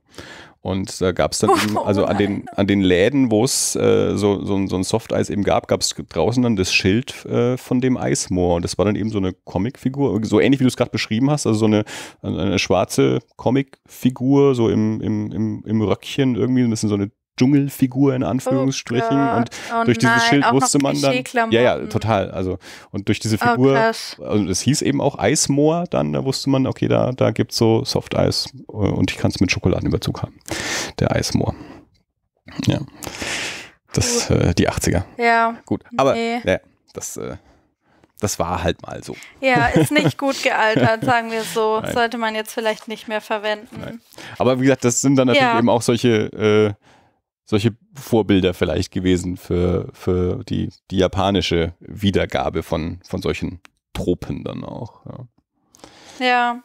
Und da gab es dann eben, also an den, an den Läden, wo es äh, so, so, so ein Softeis eben gab, gab es draußen dann das Schild äh, von dem Eismoor. Und das war dann eben so eine Comicfigur, so ähnlich wie du es gerade beschrieben hast, also so eine, eine schwarze Comicfigur, so im, im, im, im Röckchen irgendwie, ein bisschen so eine Dschungelfigur in Anführungsstrichen oh und oh durch nein, dieses Schild wusste man dann, ja, ja, total, also und durch diese Figur, oh, also es hieß eben auch Eismoor, dann da wusste man, okay, da, da gibt es so Softeis und ich kann es mit Schokoladenüberzug haben, der Eismoor, ja, das, äh, die achtziger, ja, gut, aber, nee. ja, das, äh, das war halt mal so. Ja, ist nicht gut gealtert, sagen wir so. Nein. Sollte man jetzt vielleicht nicht mehr verwenden. Nein. Aber wie gesagt, das sind dann natürlich ja. eben auch solche, äh, solche Vorbilder vielleicht gewesen für, für die, die japanische Wiedergabe von, von solchen Tropen dann auch. Ja, ja.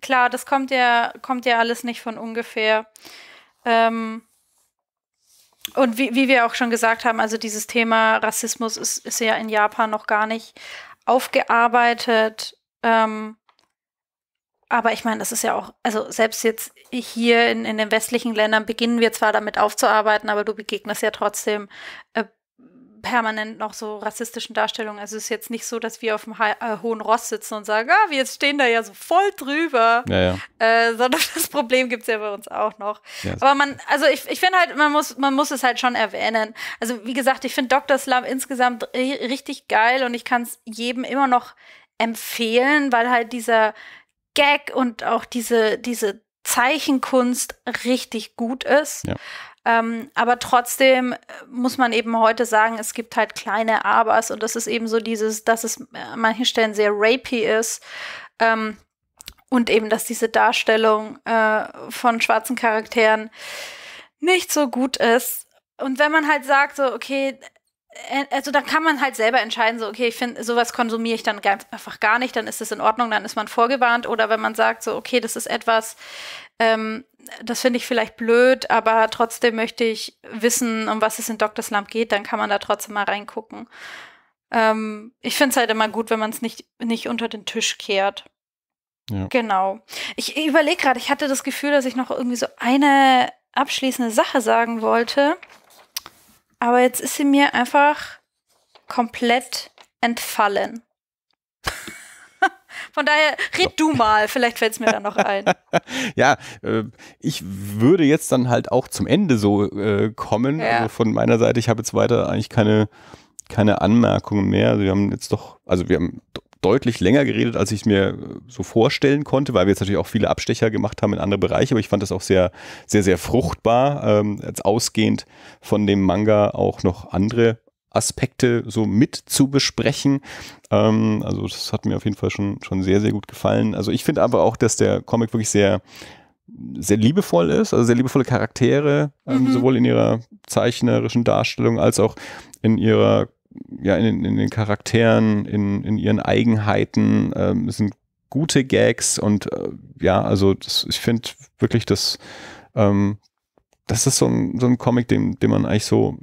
Klar, das kommt ja, kommt ja alles nicht von ungefähr. Ähm, und wie, wie wir auch schon gesagt haben, also dieses Thema Rassismus ist, ist ja in Japan noch gar nicht aufgearbeitet. Ähm, Aber ich meine, das ist ja auch, also selbst jetzt hier in, in den westlichen Ländern beginnen wir zwar damit aufzuarbeiten, aber du begegnest ja trotzdem äh, permanent noch so rassistischen Darstellungen. Also es ist jetzt nicht so, dass wir auf dem äh, hohen Ross sitzen und sagen, ah, wir jetzt stehen da ja so voll drüber, ja, ja. Äh, sondern das Problem gibt es ja bei uns auch noch. Ja, aber man, also ich, ich finde halt, man muss, man muss es halt schon erwähnen. Also wie gesagt, ich finde Doktor Slump insgesamt richtig geil und ich kann es jedem immer noch empfehlen, weil halt dieser Gag und auch diese, diese Zeichenkunst richtig gut ist. Ja. Ähm, aber trotzdem muss man eben heute sagen, es gibt halt kleine Abers und das ist eben so dieses, dass es an manchen Stellen sehr rapey ist ähm, und eben, dass diese Darstellung äh, von schwarzen Charakteren nicht so gut ist. Und wenn man halt sagt, so, okay, also dann kann man halt selber entscheiden, so okay, ich finde, sowas konsumiere ich dann einfach gar nicht, dann ist es in Ordnung, dann ist man vorgewarnt. Oder wenn man sagt, so okay, das ist etwas, ähm, das finde ich vielleicht blöd, aber trotzdem möchte ich wissen, um was es in Doktor Slump geht, dann kann man da trotzdem mal reingucken. Ähm, ich finde es halt immer gut, wenn man es nicht, nicht unter den Tisch kehrt. Ja. Genau. Ich überlege gerade, ich hatte das Gefühl, dass ich noch irgendwie so eine abschließende Sache sagen wollte. Aber jetzt ist sie mir einfach komplett entfallen. Von daher, red du mal, vielleicht fällt es mir dann noch ein. Ja, äh, ich würde jetzt dann halt auch zum Ende so äh, kommen. Ja. Also von meiner Seite, ich habe jetzt weiter eigentlich keine, keine Anmerkungen mehr. Also wir haben jetzt doch, also wir haben deutlich länger geredet, als ich es mir so vorstellen konnte, weil wir jetzt natürlich auch viele Abstecher gemacht haben in andere Bereiche, aber ich fand das auch sehr, sehr, sehr fruchtbar, ähm, als ausgehend von dem Manga auch noch andere Aspekte so mit zu besprechen. Ähm, also das hat mir auf jeden Fall schon, schon sehr, sehr gut gefallen. Also ich finde aber auch, dass der Comic wirklich sehr, sehr liebevoll ist, also sehr liebevolle Charaktere, ähm, mhm. sowohl in ihrer zeichnerischen Darstellung als auch in ihrer, ja, in, in den Charakteren, in, in ihren Eigenheiten. Ähm, es sind gute Gags und äh, ja, also das, ich finde wirklich, dass ähm, das ist so ein, so ein Comic, den, den man eigentlich so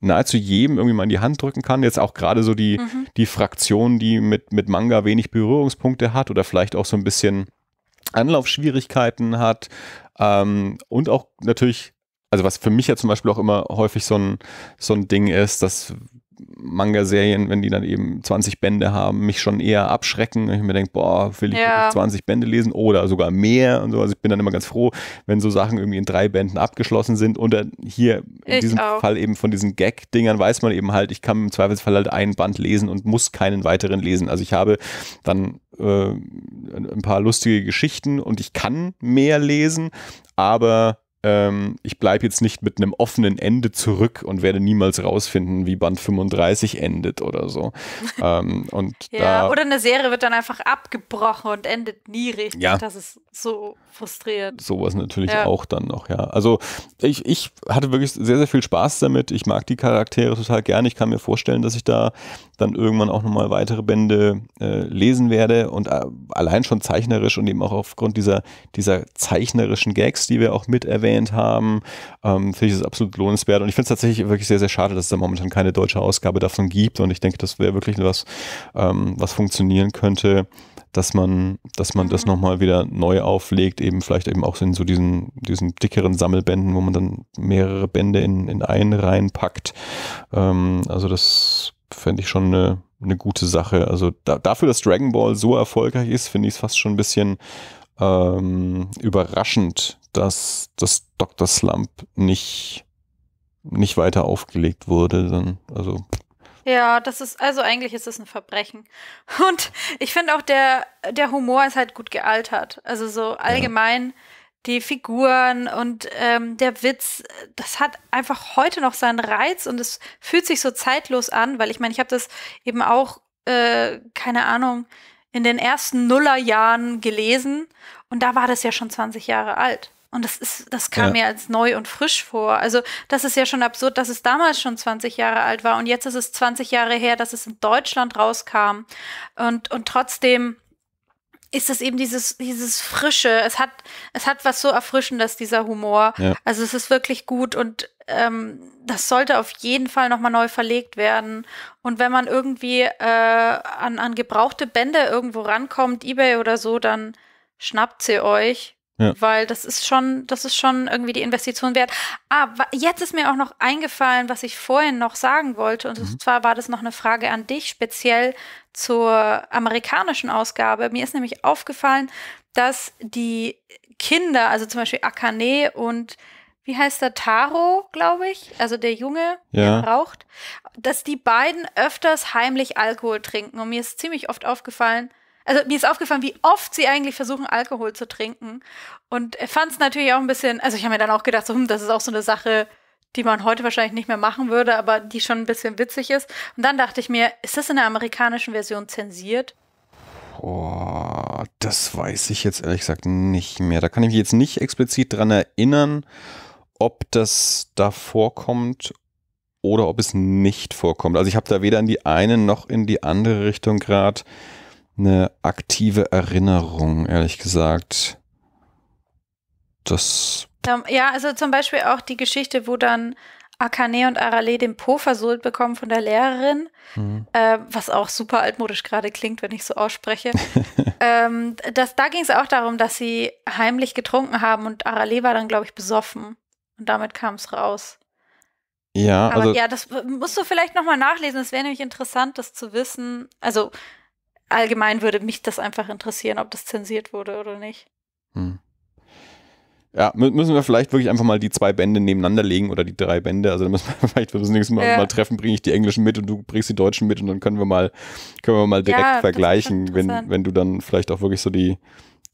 nahezu jedem irgendwie mal in die Hand drücken kann. Jetzt auch gerade so die, mhm. die Fraktion, die mit, mit Manga wenig Berührungspunkte hat oder vielleicht auch so ein bisschen Anlaufschwierigkeiten hat, ähm, und auch natürlich, also was für mich ja zum Beispiel auch immer häufig so ein, so ein Ding ist, dass Manga-Serien, wenn die dann eben zwanzig Bände haben, mich schon eher abschrecken. Ich mir denke, boah, will ich ja zwanzig Bände lesen oder sogar mehr und so. Also ich bin dann immer ganz froh, wenn so Sachen irgendwie in drei Bänden abgeschlossen sind. Und dann hier in ich diesem auch. Fall eben von diesen Gag-Dingern weiß man eben halt, ich kann im Zweifelsfall halt einen Band lesen und muss keinen weiteren lesen. Also ich habe dann äh, ein paar lustige Geschichten und ich kann mehr lesen, aber ich bleibe jetzt nicht mit einem offenen Ende zurück und werde niemals rausfinden, wie Band fünfunddreißig endet oder so. ähm, und ja, da, oder eine Serie wird dann einfach abgebrochen und endet nie richtig. Ja. Das ist so frustrierend. Sowas natürlich ja. auch dann noch, ja. Also ich, ich hatte wirklich sehr, sehr viel Spaß damit. Ich mag die Charaktere total gerne. Ich kann mir vorstellen, dass ich da dann irgendwann auch nochmal weitere Bände äh, lesen werde und äh, allein schon zeichnerisch und eben auch aufgrund dieser, dieser zeichnerischen Gags, die wir auch mit erwähnen haben, ähm, finde ich das absolut lohnenswert und ich finde es tatsächlich wirklich sehr, sehr schade, dass es da momentan keine deutsche Ausgabe davon gibt und ich denke, das wäre wirklich was, ähm, was funktionieren könnte, dass man, dass man mhm. das nochmal wieder neu auflegt, eben vielleicht eben auch in so diesen, diesen dickeren Sammelbänden, wo man dann mehrere Bände in, in einen reinpackt. Ähm, also das fände ich schon eine, eine gute Sache. Also da, dafür, dass Dragon Ball so erfolgreich ist, finde ich es fast schon ein bisschen ähm, überraschend, dass das Doktor Slump nicht, nicht weiter aufgelegt wurde. Dann, also. Ja, das ist, also eigentlich ist es ein Verbrechen. Und ich finde auch, der, der Humor ist halt gut gealtert. Also so allgemein ja. die Figuren und ähm, der Witz, das hat einfach heute noch seinen Reiz und es fühlt sich so zeitlos an, weil ich meine, ich habe das eben auch, äh, keine Ahnung, in den ersten Nullerjahren gelesen und da war das ja schon zwanzig Jahre alt. Und das ist, das kam ja. mir als neu und frisch vor. Also das ist ja schon absurd, dass es damals schon zwanzig Jahre alt war. Und jetzt ist es zwanzig Jahre her, dass es in Deutschland rauskam. Und, und trotzdem ist es eben dieses, dieses Frische. Es hat, es hat was so Erfrischendes, dieser Humor. Ja. Also es ist wirklich gut und ähm, das sollte auf jeden Fall nochmal neu verlegt werden. Und wenn man irgendwie äh, an, an gebrauchte Bände irgendwo rankommt, eBay oder so, dann schnappt sie euch. Ja. Weil das ist schon, das ist schon irgendwie die Investition wert. Ah, jetzt ist mir auch noch eingefallen, was ich vorhin noch sagen wollte. Und mhm. zwar war das noch eine Frage an dich, speziell zur amerikanischen Ausgabe. Mir ist nämlich aufgefallen, dass die Kinder, also zum Beispiel Akane und wie heißt der, Taro, glaube ich, also der Junge, ja. der raucht, dass die beiden öfters heimlich Alkohol trinken. Und mir ist ziemlich oft aufgefallen, Also mir ist aufgefallen, wie oft sie eigentlich versuchen, Alkohol zu trinken. Und fand es natürlich auch ein bisschen, also ich habe mir dann auch gedacht, so, hm, das ist auch so eine Sache, die man heute wahrscheinlich nicht mehr machen würde, aber die schon ein bisschen witzig ist. Und dann dachte ich mir, ist das in der amerikanischen Version zensiert? Oh, das weiß ich jetzt ehrlich gesagt nicht mehr. Da kann ich mich jetzt nicht explizit dran erinnern, ob das da vorkommt oder ob es nicht vorkommt. Also ich habe da weder in die eine noch in die andere Richtung gerade eine aktive Erinnerung, ehrlich gesagt. Das. Ja, also zum Beispiel auch die Geschichte, wo dann Akane und Arale den Po versohlt bekommen von der Lehrerin, mhm. äh, was auch super altmodisch gerade klingt, wenn ich so ausspreche. ähm, das, da ging es auch darum, dass sie heimlich getrunken haben und Arale war dann, glaube ich, besoffen. Und damit kam es raus. Ja, aber also, ja, das musst du vielleicht nochmal nachlesen. Es wäre nämlich interessant, das zu wissen. Also allgemein würde mich das einfach interessieren, ob das zensiert wurde oder nicht. Hm. Ja, müssen wir vielleicht wirklich einfach mal die zwei Bände nebeneinander legen oder die drei Bände. Also dann müssen wir vielleicht das nächste Mal, ja. mal treffen, bringe ich die Englischen mit und du bringst die Deutschen mit und dann können wir mal, können wir mal direkt ja, vergleichen, wenn, wenn du dann vielleicht auch wirklich so die,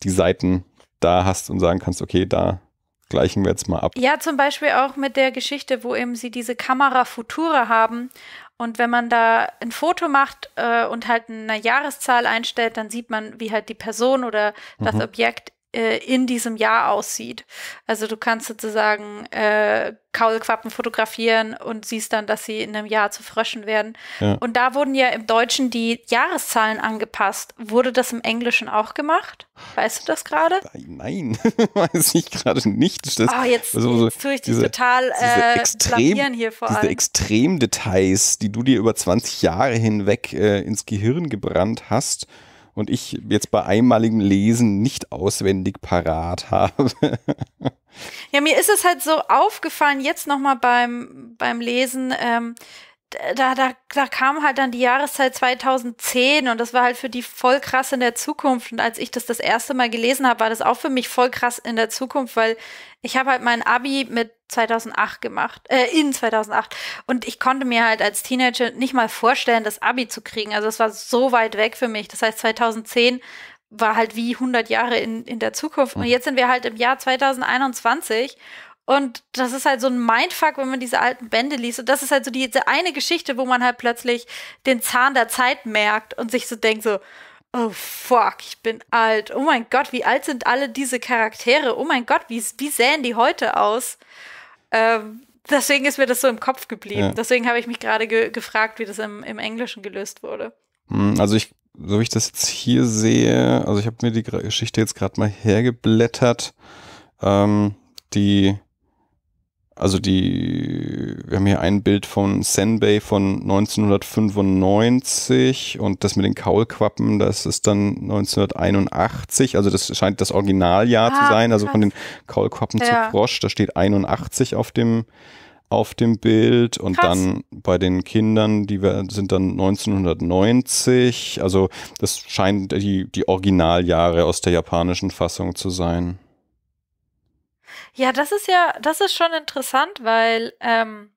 die Seiten da hast und sagen kannst, okay, da gleichen wir jetzt mal ab. Ja, zum Beispiel auch mit der Geschichte, wo eben sie diese Kamera Futura haben. Und wenn man da ein Foto macht äh, und halt eine Jahreszahl einstellt, dann sieht man, wie halt die Person oder das mhm. Objekt äh, in diesem Jahr aussieht. Also du kannst sozusagen äh, Kaulquappen fotografieren und siehst dann, dass sie in einem Jahr zu Fröschen werden. Ja. Und da wurden ja im Deutschen die Jahreszahlen angepasst. Wurde das im Englischen auch gemacht? Weißt du das gerade? Nein, weiß ich gerade nicht. Das, oh, jetzt, also, jetzt tue ich dich total äh, extrem, blamieren hier vor allem. Diese Extremdetails, die du dir über zwanzig Jahre hinweg äh, ins Gehirn gebrannt hast und ich jetzt bei einmaligem Lesen nicht auswendig parat habe. Ja, mir ist es halt so aufgefallen, jetzt nochmal beim, beim Lesen, ähm, da, da, da kam halt dann die Jahreszeit zweitausendzehn und das war halt für die voll krass in der Zukunft. Und als ich das das erste Mal gelesen habe, war das auch für mich voll krass in der Zukunft, weil ich habe halt mein Abi mit zweitausendacht gemacht, äh, in zweitausendacht. Und ich konnte mir halt als Teenager nicht mal vorstellen, das Abi zu kriegen. Also es war so weit weg für mich. Das heißt, zweitausendzehn war halt wie hundert Jahre in, in der Zukunft. Und jetzt sind wir halt im Jahr zweitausendeinundzwanzig. Und das ist halt so ein Mindfuck, wenn man diese alten Bände liest. Und das ist halt so die, diese eine Geschichte, wo man halt plötzlich den Zahn der Zeit merkt und sich so denkt so, oh fuck, ich bin alt. Oh mein Gott, wie alt sind alle diese Charaktere? Oh mein Gott, wie, wie sähen die heute aus? Ähm, deswegen ist mir das so im Kopf geblieben. Ja. Deswegen habe ich mich gerade ge gefragt, wie das im, im Englischen gelöst wurde. Also ich, so wie ich das jetzt hier sehe, also ich habe mir die Geschichte jetzt gerade mal hergeblättert. Ähm, die Also die, wir haben hier ein Bild von Senbei von neunzehnhundertfünfundneunzig und das mit den Kaulquappen, das ist dann neunzehnhunderteinundachtzig, also das scheint das Originaljahr ah, zu sein, also krass. Von den Kaulquappen ja. zu Frosch, da steht einundachtzig auf dem, auf dem Bild und krass. Dann bei den Kindern, die sind dann neunzehnhundertneunzig, also das scheint die, die Originaljahre aus der japanischen Fassung zu sein. Ja, das ist ja, das ist schon interessant, weil ähm,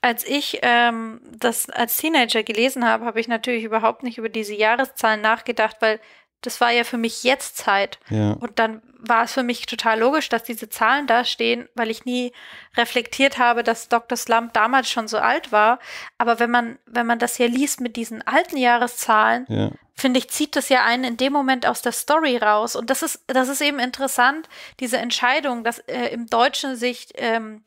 als ich ähm, das als Teenager gelesen habe, habe ich natürlich überhaupt nicht über diese Jahreszahlen nachgedacht, weil das war ja für mich jetzt Zeit. Ja. Und dann war es für mich total logisch, dass diese Zahlen da stehen, weil ich nie reflektiert habe, dass Doktor Slump damals schon so alt war. Aber wenn man, wenn man das hier liest mit diesen alten Jahreszahlen, ja. finde ich, zieht das ja einen in dem Moment aus der Story raus. Und das ist, das ist eben interessant, diese Entscheidung, dass äh, im Deutschen sich ähm,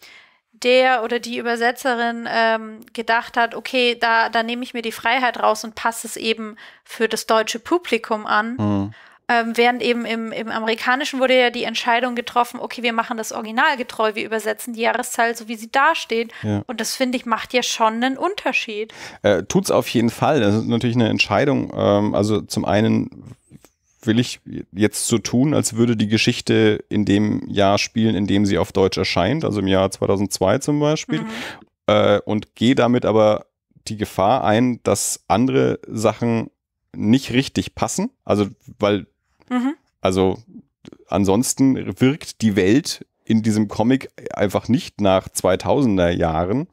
der oder die Übersetzerin ähm, gedacht hat, okay, da, da nehme ich mir die Freiheit raus und passe es eben für das deutsche Publikum an. Mhm. Ähm, während eben im, im Amerikanischen wurde ja die Entscheidung getroffen, okay, wir machen das originalgetreu, wir übersetzen die Jahreszahl so, wie sie dasteht. Ja. Und das, finde ich, macht ja schon einen Unterschied. Äh, tut's auf jeden Fall. Das ist natürlich eine Entscheidung. Ähm, also zum einen will ich jetzt so tun, als würde die Geschichte in dem Jahr spielen, in dem sie auf Deutsch erscheint, also im Jahr zweitausendzwei zum Beispiel. Mhm. Äh, und gehe damit aber die Gefahr ein, dass andere Sachen nicht richtig passen. Also, weil Mhm. Also ansonsten wirkt die Welt in diesem Comic einfach nicht nach zweitausender Jahren.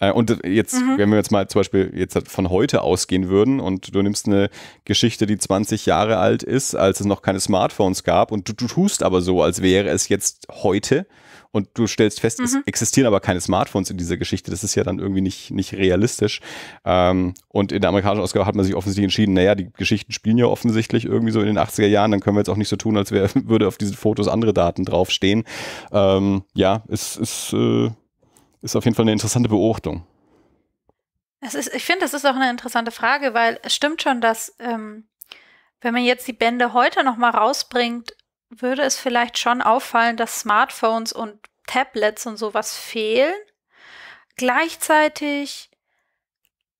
Und jetzt, mhm. wenn wir jetzt mal zum Beispiel jetzt von heute ausgehen würden und du nimmst eine Geschichte, die zwanzig Jahre alt ist, als es noch keine Smartphones gab und du, du tust aber so, als wäre es jetzt heute und du stellst fest, mhm. es existieren aber keine Smartphones in dieser Geschichte, das ist ja dann irgendwie nicht, nicht realistisch. Ähm, und in der amerikanischen Ausgabe hat man sich offensichtlich entschieden, naja, die Geschichten spielen ja offensichtlich irgendwie so in den achtziger Jahren, dann können wir jetzt auch nicht so tun, als wär, würde auf diesen Fotos andere Daten draufstehen. Ähm, ja, es ist... Äh, Ist auf jeden Fall eine interessante Beobachtung. Es ist, ich finde, das ist auch eine interessante Frage, weil es stimmt schon, dass ähm, wenn man jetzt die Bände heute noch mal rausbringt, würde es vielleicht schon auffallen, dass Smartphones und Tablets und sowas fehlen. Gleichzeitig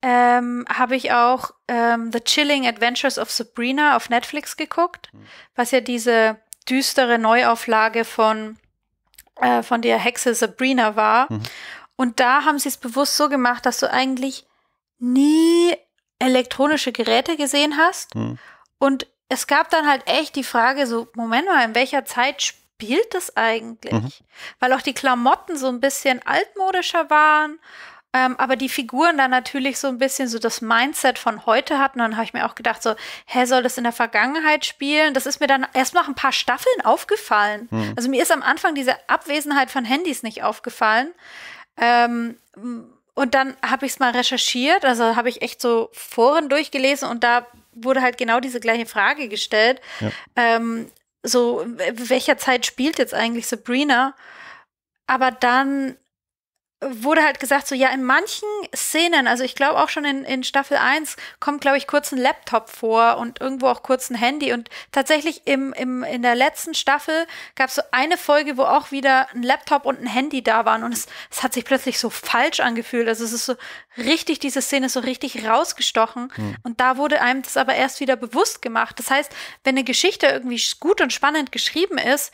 ähm, habe ich auch ähm, The Chilling Adventures of Sabrina auf Netflix geguckt, mhm. was ja diese düstere Neuauflage von von der Hexe Sabrina war. Mhm. Und da haben sie es bewusst so gemacht, dass du eigentlich nie elektronische Geräte gesehen hast. Mhm. Und es gab dann halt echt die Frage so, Moment mal, in welcher Zeit spielt das eigentlich? Mhm. Weil auch die Klamotten so ein bisschen altmodischer waren, ähm, aber die Figuren dann natürlich so ein bisschen so das Mindset von heute hatten. Und dann habe ich mir auch gedacht so, hä, soll das in der Vergangenheit spielen? Das ist mir dann erst nach ein paar Staffeln aufgefallen. Mhm. Also mir ist am Anfang diese Abwesenheit von Handys nicht aufgefallen. Ähm, und dann habe ich es mal recherchiert, also habe ich echt so Foren durchgelesen und da wurde halt genau diese gleiche Frage gestellt. Ja. Ähm, so, welcher Zeit spielt jetzt eigentlich Sabrina? Aber dann wurde halt gesagt, so ja, in manchen Szenen, also ich glaube auch schon in, in Staffel eins, kommt, glaube ich, kurz ein Laptop vor und irgendwo auch kurz ein Handy. Und tatsächlich im, im, in der letzten Staffel gab es so eine Folge, wo auch wieder ein Laptop und ein Handy da waren. Und es, es hat sich plötzlich so falsch angefühlt. Also es ist so richtig, diese Szene ist so richtig rausgestochen. Mhm. Und da wurde einem das aber erst wieder bewusst gemacht. Das heißt, wenn eine Geschichte irgendwie gut und spannend geschrieben ist,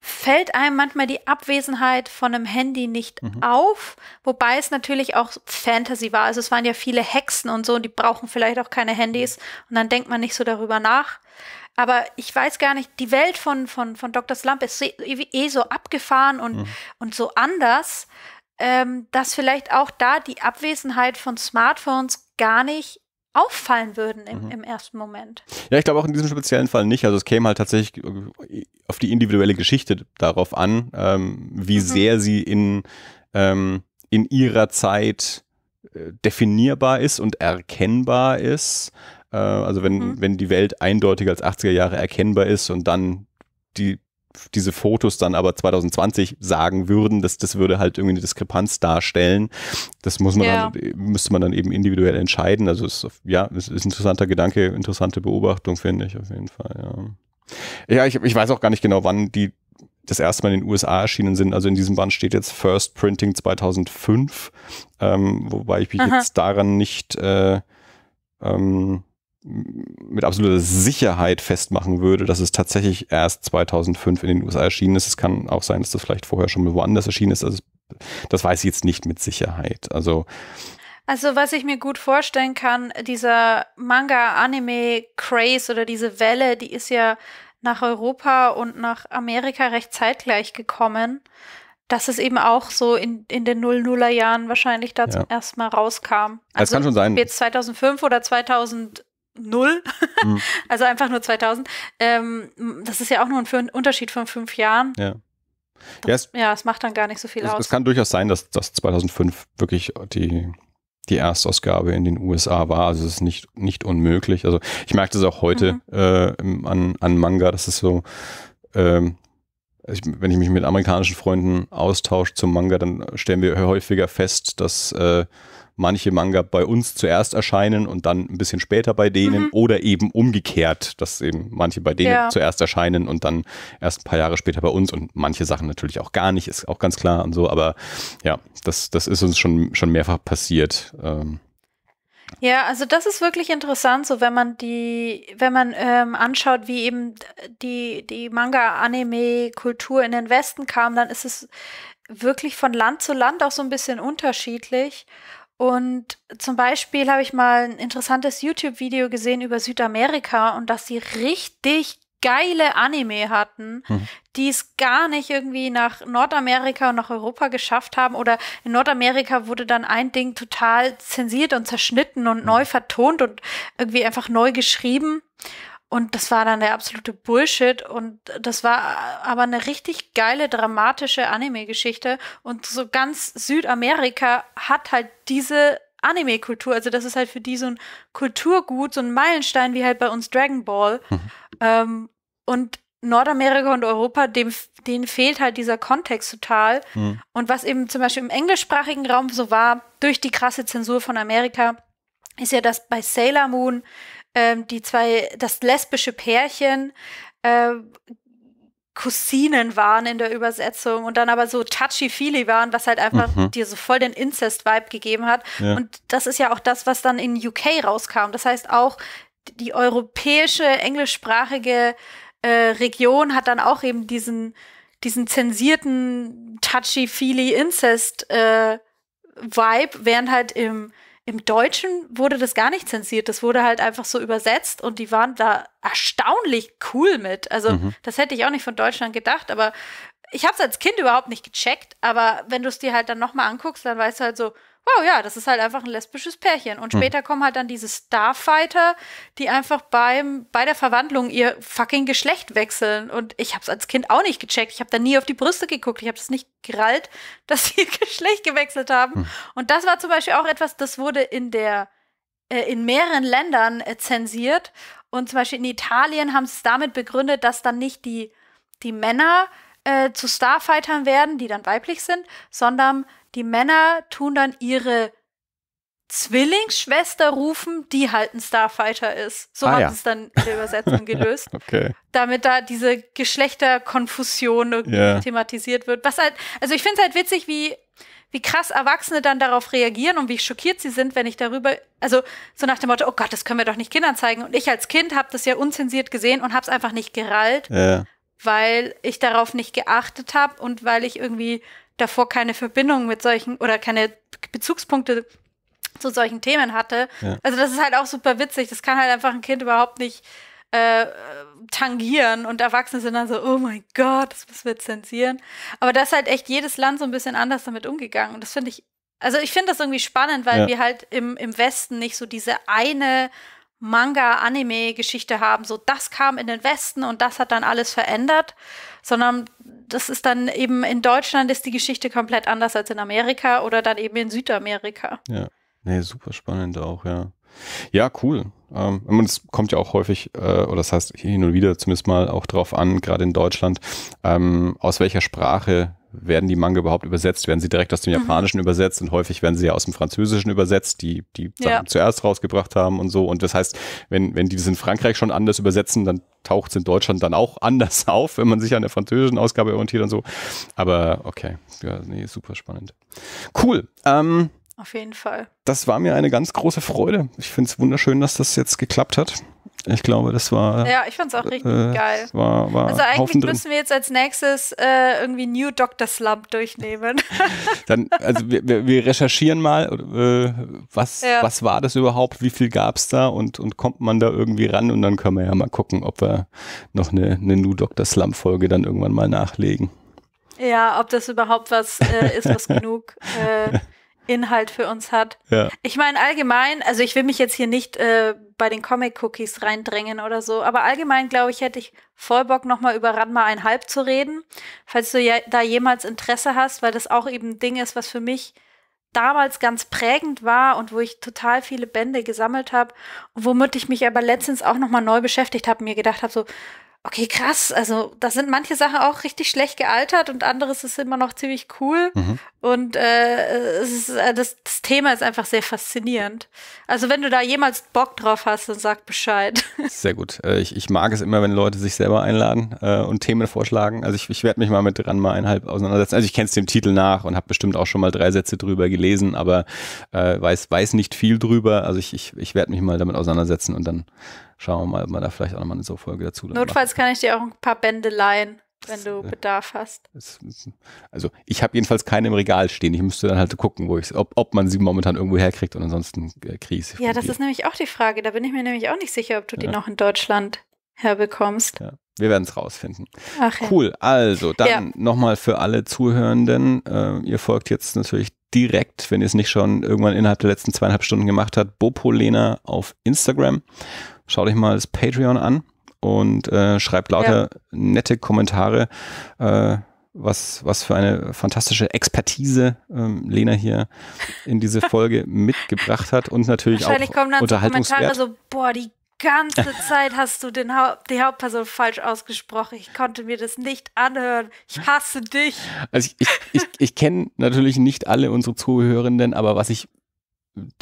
fällt einem manchmal die Abwesenheit von einem Handy nicht mhm. auf, wobei es natürlich auch Fantasy war. Also es waren ja viele Hexen und so, und die brauchen vielleicht auch keine Handys und dann denkt man nicht so darüber nach. Aber ich weiß gar nicht, die Welt von, von, von Doktor Slump ist eh so abgefahren und, mhm. und so anders, ähm, dass vielleicht auch da die Abwesenheit von Smartphones gar nicht auffallen würden im, mhm. im ersten Moment. Ja, ich glaube auch in diesem speziellen Fall nicht. Also es käme halt tatsächlich auf die individuelle Geschichte darauf an, ähm, wie mhm. sehr sie in, ähm, in ihrer Zeit äh, definierbar ist und erkennbar ist. Äh, also wenn, mhm. wenn die Welt eindeutig als achtziger Jahre erkennbar ist und dann die diese Fotos dann aber zwanzig zwanzig sagen würden, dass das würde halt irgendwie eine Diskrepanz darstellen. Das muss man ja. dann, müsste man dann eben individuell entscheiden. Also es ist, ja, es ist ein interessanter Gedanke, interessante Beobachtung, finde ich auf jeden Fall. Ja, ja ich, ich weiß auch gar nicht genau, wann die das erste Mal in den U S A erschienen sind. Also in diesem Band steht jetzt First Printing zweitausendfünf, ähm, wobei ich mich Aha. jetzt daran nicht äh, ähm, mit absoluter Sicherheit festmachen würde, dass es tatsächlich erst zweitausendfünf in den U S A erschienen ist. Es kann auch sein, dass das vielleicht vorher schon mal woanders erschienen ist. Also das weiß ich jetzt nicht mit Sicherheit. Also, also was ich mir gut vorstellen kann, dieser Manga-Anime-Craze oder diese Welle, die ist ja nach Europa und nach Amerika recht zeitgleich gekommen, dass es eben auch so in, in den null nuller Jahren wahrscheinlich da ja. zum ersten Mal rauskam. Also das kann schon sein. Jetzt zweitausendfünf oder zweitausend Null, mhm. also einfach nur zweitausend. Ähm, das ist ja auch nur ein Unterschied von fünf Jahren. Ja, das, ja, es, ja, es macht dann gar nicht so viel es, aus. Es kann durchaus sein, dass das zweitausendfünf wirklich die, die Erstausgabe in den U S A war. Also es ist nicht, nicht unmöglich. Also ich merke das auch heute mhm. äh, an, an Manga, das ist so... Ähm, wenn ich mich mit amerikanischen Freunden austausche zum Manga, dann stellen wir häufiger fest, dass äh, manche Manga bei uns zuerst erscheinen und dann ein bisschen später bei denen mhm. oder eben umgekehrt, dass eben manche bei denen ja. zuerst erscheinen und dann erst ein paar Jahre später bei uns und manche Sachen natürlich auch gar nicht, ist auch ganz klar und so, aber ja, das, das ist uns schon, schon mehrfach passiert. Ähm. Ja, also das ist wirklich interessant, so wenn man die, wenn man ähm, anschaut, wie eben die, die Manga-Anime-Kultur in den Westen kam, dann ist es wirklich von Land zu Land auch so ein bisschen unterschiedlich. Und zum Beispiel habe ich mal ein interessantes YouTube-Video gesehen über Südamerika und dass sie richtig geile Anime hatten, mhm. die es gar nicht irgendwie nach Nordamerika und nach Europa geschafft haben, oder in Nordamerika wurde dann ein Ding total zensiert und zerschnitten und mhm. neu vertont und irgendwie einfach neu geschrieben und das war dann der absolute Bullshit und das war aber eine richtig geile, dramatische Anime-Geschichte und so ganz Südamerika hat halt diese Anime-Kultur, also das ist halt für die so ein Kulturgut, so ein Meilenstein wie halt bei uns Dragon Ball. Mhm. Ähm, und Nordamerika und Europa, dem, denen fehlt halt dieser Kontext total. Mhm. Und was eben zum Beispiel im englischsprachigen Raum so war, durch die krasse Zensur von Amerika, ist ja, dass bei Sailor Moon ähm, die zwei, das lesbische Pärchen äh, Cousinen waren in der Übersetzung und dann aber so touchy-feely waren, was halt einfach mhm. dir so voll den Incest-Vibe gegeben hat. Ja. Und das ist ja auch das, was dann in U K rauskam. Das heißt auch, die europäische, englischsprachige äh, Region hat dann auch eben diesen, diesen zensierten touchy-feely Incest äh, Vibe, während halt im Im Deutschen wurde das gar nicht zensiert. Das wurde halt einfach so übersetzt und die waren da erstaunlich cool mit. Also mhm. das hätte ich auch nicht von Deutschland gedacht, aber ich habe es als Kind überhaupt nicht gecheckt. Aber wenn du es dir halt dann nochmal anguckst, dann weißt du halt so, wow, ja, das ist halt einfach ein lesbisches Pärchen. Und mhm. später kommen halt dann diese Starfighter, die einfach beim bei der Verwandlung ihr fucking Geschlecht wechseln. Und ich habe es als Kind auch nicht gecheckt. Ich habe da nie auf die Brüste geguckt. Ich habe es nicht gerallt, dass sie ihr Geschlecht gewechselt haben. Mhm. Und das war zum Beispiel auch etwas, das wurde in der äh, in mehreren Ländern äh, zensiert. Und zum Beispiel in Italien haben sie es damit begründet, dass dann nicht die, die Männer äh, zu Starfightern werden, die dann weiblich sind, sondern die Männer tun dann ihre Zwillingsschwester rufen, die halt ein Starfighter ist. So ah, haben ja. sie es dann in der Übersetzung gelöst. Okay. Damit da diese Geschlechterkonfusion irgendwie yeah. thematisiert wird. Was halt, also ich finde es halt witzig, wie, wie krass Erwachsene dann darauf reagieren und wie schockiert sie sind, wenn ich darüber, also so nach dem Motto, oh Gott, das können wir doch nicht Kindern zeigen. Und ich als Kind habe das ja unzensiert gesehen und habe es einfach nicht gerallt, yeah. weil ich darauf nicht geachtet habe und weil ich irgendwie davor keine Verbindung mit solchen oder keine Bezugspunkte zu solchen Themen hatte. Ja. Also das ist halt auch super witzig. Das kann halt einfach ein Kind überhaupt nicht äh, tangieren und Erwachsene sind dann so, oh mein Gott, das müssen wir zensieren. Aber das ist halt echt jedes Land so ein bisschen anders damit umgegangen. Und das finde ich, also ich finde das irgendwie spannend, weil ja. wir halt im, im Westen nicht so diese eine Manga-Anime-Geschichte haben, so das kam in den Westen und das hat dann alles verändert, sondern das ist dann eben in Deutschland ist die Geschichte komplett anders als in Amerika oder dann eben in Südamerika. Ja, nee, super spannend auch, ja. Ja, cool. Ähm, und es kommt ja auch häufig, äh, oder das heißt hin und wieder zumindest mal auch drauf an, gerade in Deutschland, ähm, aus welcher Sprache werden die Manga überhaupt übersetzt? Werden sie direkt aus dem Japanischen mhm. übersetzt? Und häufig werden sie ja aus dem Französischen übersetzt, die die Sachen ja. zuerst rausgebracht haben und so. Und das heißt, wenn, wenn die das in Frankreich schon anders übersetzen, dann taucht es in Deutschland dann auch anders auf, wenn man sich an der französischen Ausgabe orientiert und so. Aber okay, ja, nee, super spannend. Cool. Ähm, auf jeden Fall. Das war mir eine ganz große Freude. Ich finde es wunderschön, dass das jetzt geklappt hat. Ich glaube, das war... Ja, ich fand's auch richtig äh, geil. War, war also eigentlich Haufen müssen drin. Wir jetzt als nächstes äh, irgendwie New Doktor Slump durchnehmen. Dann, also wir, wir recherchieren mal, äh, was, ja. was war das überhaupt, wie viel gab's da und, und kommt man da irgendwie ran und dann können wir ja mal gucken, ob wir noch eine, eine New Doktor Slump Folge dann irgendwann mal nachlegen. Ja, ob das überhaupt was äh, ist, was genug... Äh, Inhalt für uns hat. Ja. Ich meine allgemein, also ich will mich jetzt hier nicht äh, bei den Comic-Cookies reindrängen oder so, aber allgemein glaube ich, hätte ich voll Bock nochmal über Ranma ein Halb zu reden, falls du ja da jemals Interesse hast, weil das auch eben ein Ding ist, was für mich damals ganz prägend war und wo ich total viele Bände gesammelt habe und womit ich mich aber letztens auch nochmal neu beschäftigt habe und mir gedacht habe so, okay, krass, also da sind manche Sachen auch richtig schlecht gealtert und anderes ist immer noch ziemlich cool mhm. und äh, es ist, das, das Thema ist einfach sehr faszinierend. Also wenn du da jemals Bock drauf hast, dann sag Bescheid. Sehr gut. Äh, ich, ich mag es immer, wenn Leute sich selber einladen äh, und Themen vorschlagen. Also ich, ich werde mich mal mit Ranma ein Halb auseinandersetzen. Also ich kenne es dem Titel nach und habe bestimmt auch schon mal drei Sätze drüber gelesen, aber äh, weiß, weiß nicht viel drüber. Also ich, ich, ich werde mich mal damit auseinandersetzen und dann schauen wir mal, ob man da vielleicht auch nochmal eine so Folge dazu. Notfalls kann ich dir auch ein paar Bände leihen, wenn du das, Bedarf hast. Das, also ich habe jedenfalls keine im Regal stehen. Ich müsste dann halt gucken, wo ich, ob, ob man sie momentan irgendwo herkriegt und ansonsten äh, kriege ich sie. Ja, das dir. Ist nämlich auch die Frage. Da bin ich mir nämlich auch nicht sicher, ob du ja. die noch in Deutschland herbekommst. Ja. Wir werden es rausfinden. Ach, ja. Cool, also dann ja. nochmal für alle Zuhörenden. Äh, ihr folgt jetzt natürlich direkt, wenn ihr es nicht schon irgendwann innerhalb der letzten zweieinhalb Stunden gemacht habt, Bopo Lena auf Instagram. Schaut euch mal das Patreon an und äh, schreibt lauter ja. nette Kommentare, äh, was, was für eine fantastische Expertise ähm, Lena hier in diese Folge mitgebracht hat und natürlich auch Unterhaltungswert. Kommentare so, boah, die ganze Zeit hast du den ha die Hauptperson falsch ausgesprochen. Ich konnte mir das nicht anhören. Ich hasse dich. Also ich, ich, ich, ich kenne natürlich nicht alle unsere Zuhörenden, aber was ich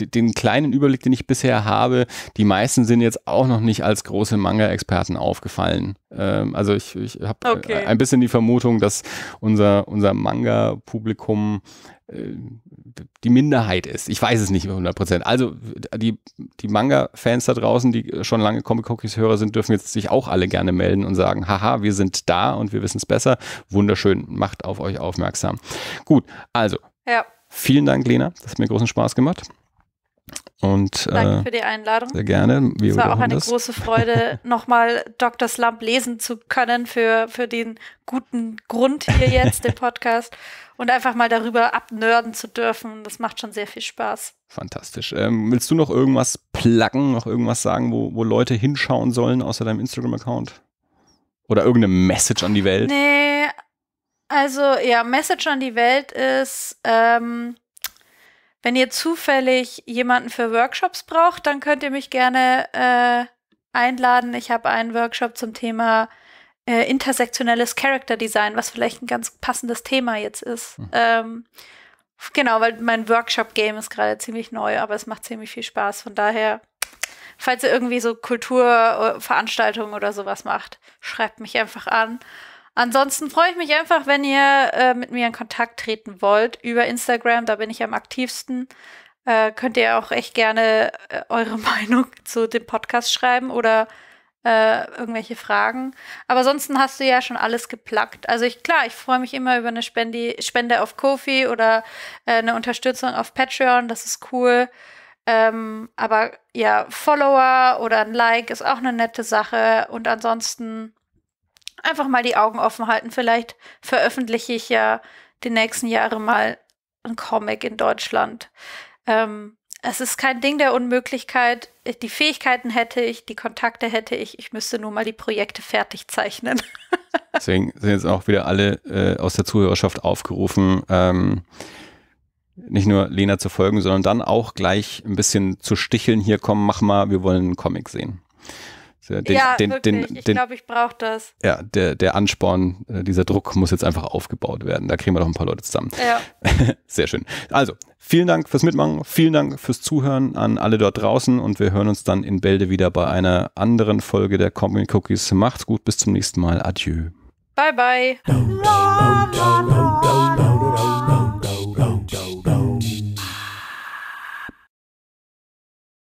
den kleinen Überblick, den ich bisher habe, die meisten sind jetzt auch noch nicht als große Manga-Experten aufgefallen. Ähm, also ich, ich habe okay. ein bisschen die Vermutung, dass unser, unser Manga-Publikum äh, die Minderheit ist. Ich weiß es nicht hundert Prozent. Also die, die Manga-Fans da draußen, die schon lange Comic-Cookies-Hörer sind, dürfen jetzt sich auch alle gerne melden und sagen, haha, wir sind da und wir wissen es besser. Wunderschön, macht auf euch aufmerksam. Gut, also. Ja. Vielen Dank, Lena. Das hat mir großen Spaß gemacht. Und, Danke äh, für die Einladung. Sehr gerne. Wir es war auch eine das. große Freude, nochmal Doktor Slump lesen zu können für, für den guten Grund hier jetzt, den Podcast. Und einfach mal darüber abnörden zu dürfen. Das macht schon sehr viel Spaß. Fantastisch. Ähm, willst du noch irgendwas pluggen, noch irgendwas sagen, wo, wo Leute hinschauen sollen, außer deinem Instagram-Account? Oder irgendeine Message an die Welt? Nee, also ja, Message an die Welt ist... Ähm Wenn ihr zufällig jemanden für Workshops braucht, dann könnt ihr mich gerne äh, einladen. Ich habe einen Workshop zum Thema äh, intersektionelles Character Design, was vielleicht ein ganz passendes Thema jetzt ist. Mhm. Ähm, genau, weil mein Workshop-Game ist gerade ziemlich neu, aber es macht ziemlich viel Spaß. Von daher, falls ihr irgendwie so Kulturveranstaltungen oder sowas macht, schreibt mich einfach an. Ansonsten freue ich mich einfach, wenn ihr äh, mit mir in Kontakt treten wollt über Instagram, da bin ich am aktivsten. Äh, könnt ihr auch echt gerne äh, eure Meinung zu dem Podcast schreiben oder äh, irgendwelche Fragen. Aber ansonsten hast du ja schon alles gepluggt. Also ich, klar, ich freue mich immer über eine Spendi Spende auf Ko-Fi oder äh, eine Unterstützung auf Patreon, das ist cool. Ähm, aber ja, Follower oder ein Like ist auch eine nette Sache und ansonsten einfach mal die Augen offen halten. Vielleicht veröffentliche ich ja die nächsten Jahre mal einen Comic in Deutschland. Ähm, es ist kein Ding der Unmöglichkeit. Die Fähigkeiten hätte ich, die Kontakte hätte ich. Ich müsste nur mal die Projekte fertig zeichnen. Deswegen sind jetzt auch wieder alle äh, aus der Zuhörerschaft aufgerufen, ähm, nicht nur Lena zu folgen, sondern dann auch gleich ein bisschen zu sticheln. Hier, komm, mach mal, wir wollen einen Comic sehen. Den, ja, den, wirklich. Den, ich glaube, ich brauche das. Ja, der, der Ansporn, dieser Druck muss jetzt einfach aufgebaut werden. Da kriegen wir doch ein paar Leute zusammen. Ja. Sehr schön. Also, vielen Dank fürs Mitmachen, vielen Dank fürs Zuhören an alle dort draußen und wir hören uns dann in Bälde wieder bei einer anderen Folge der Comic-Cookies. Macht's gut, bis zum nächsten Mal. Adieu. Bye, bye.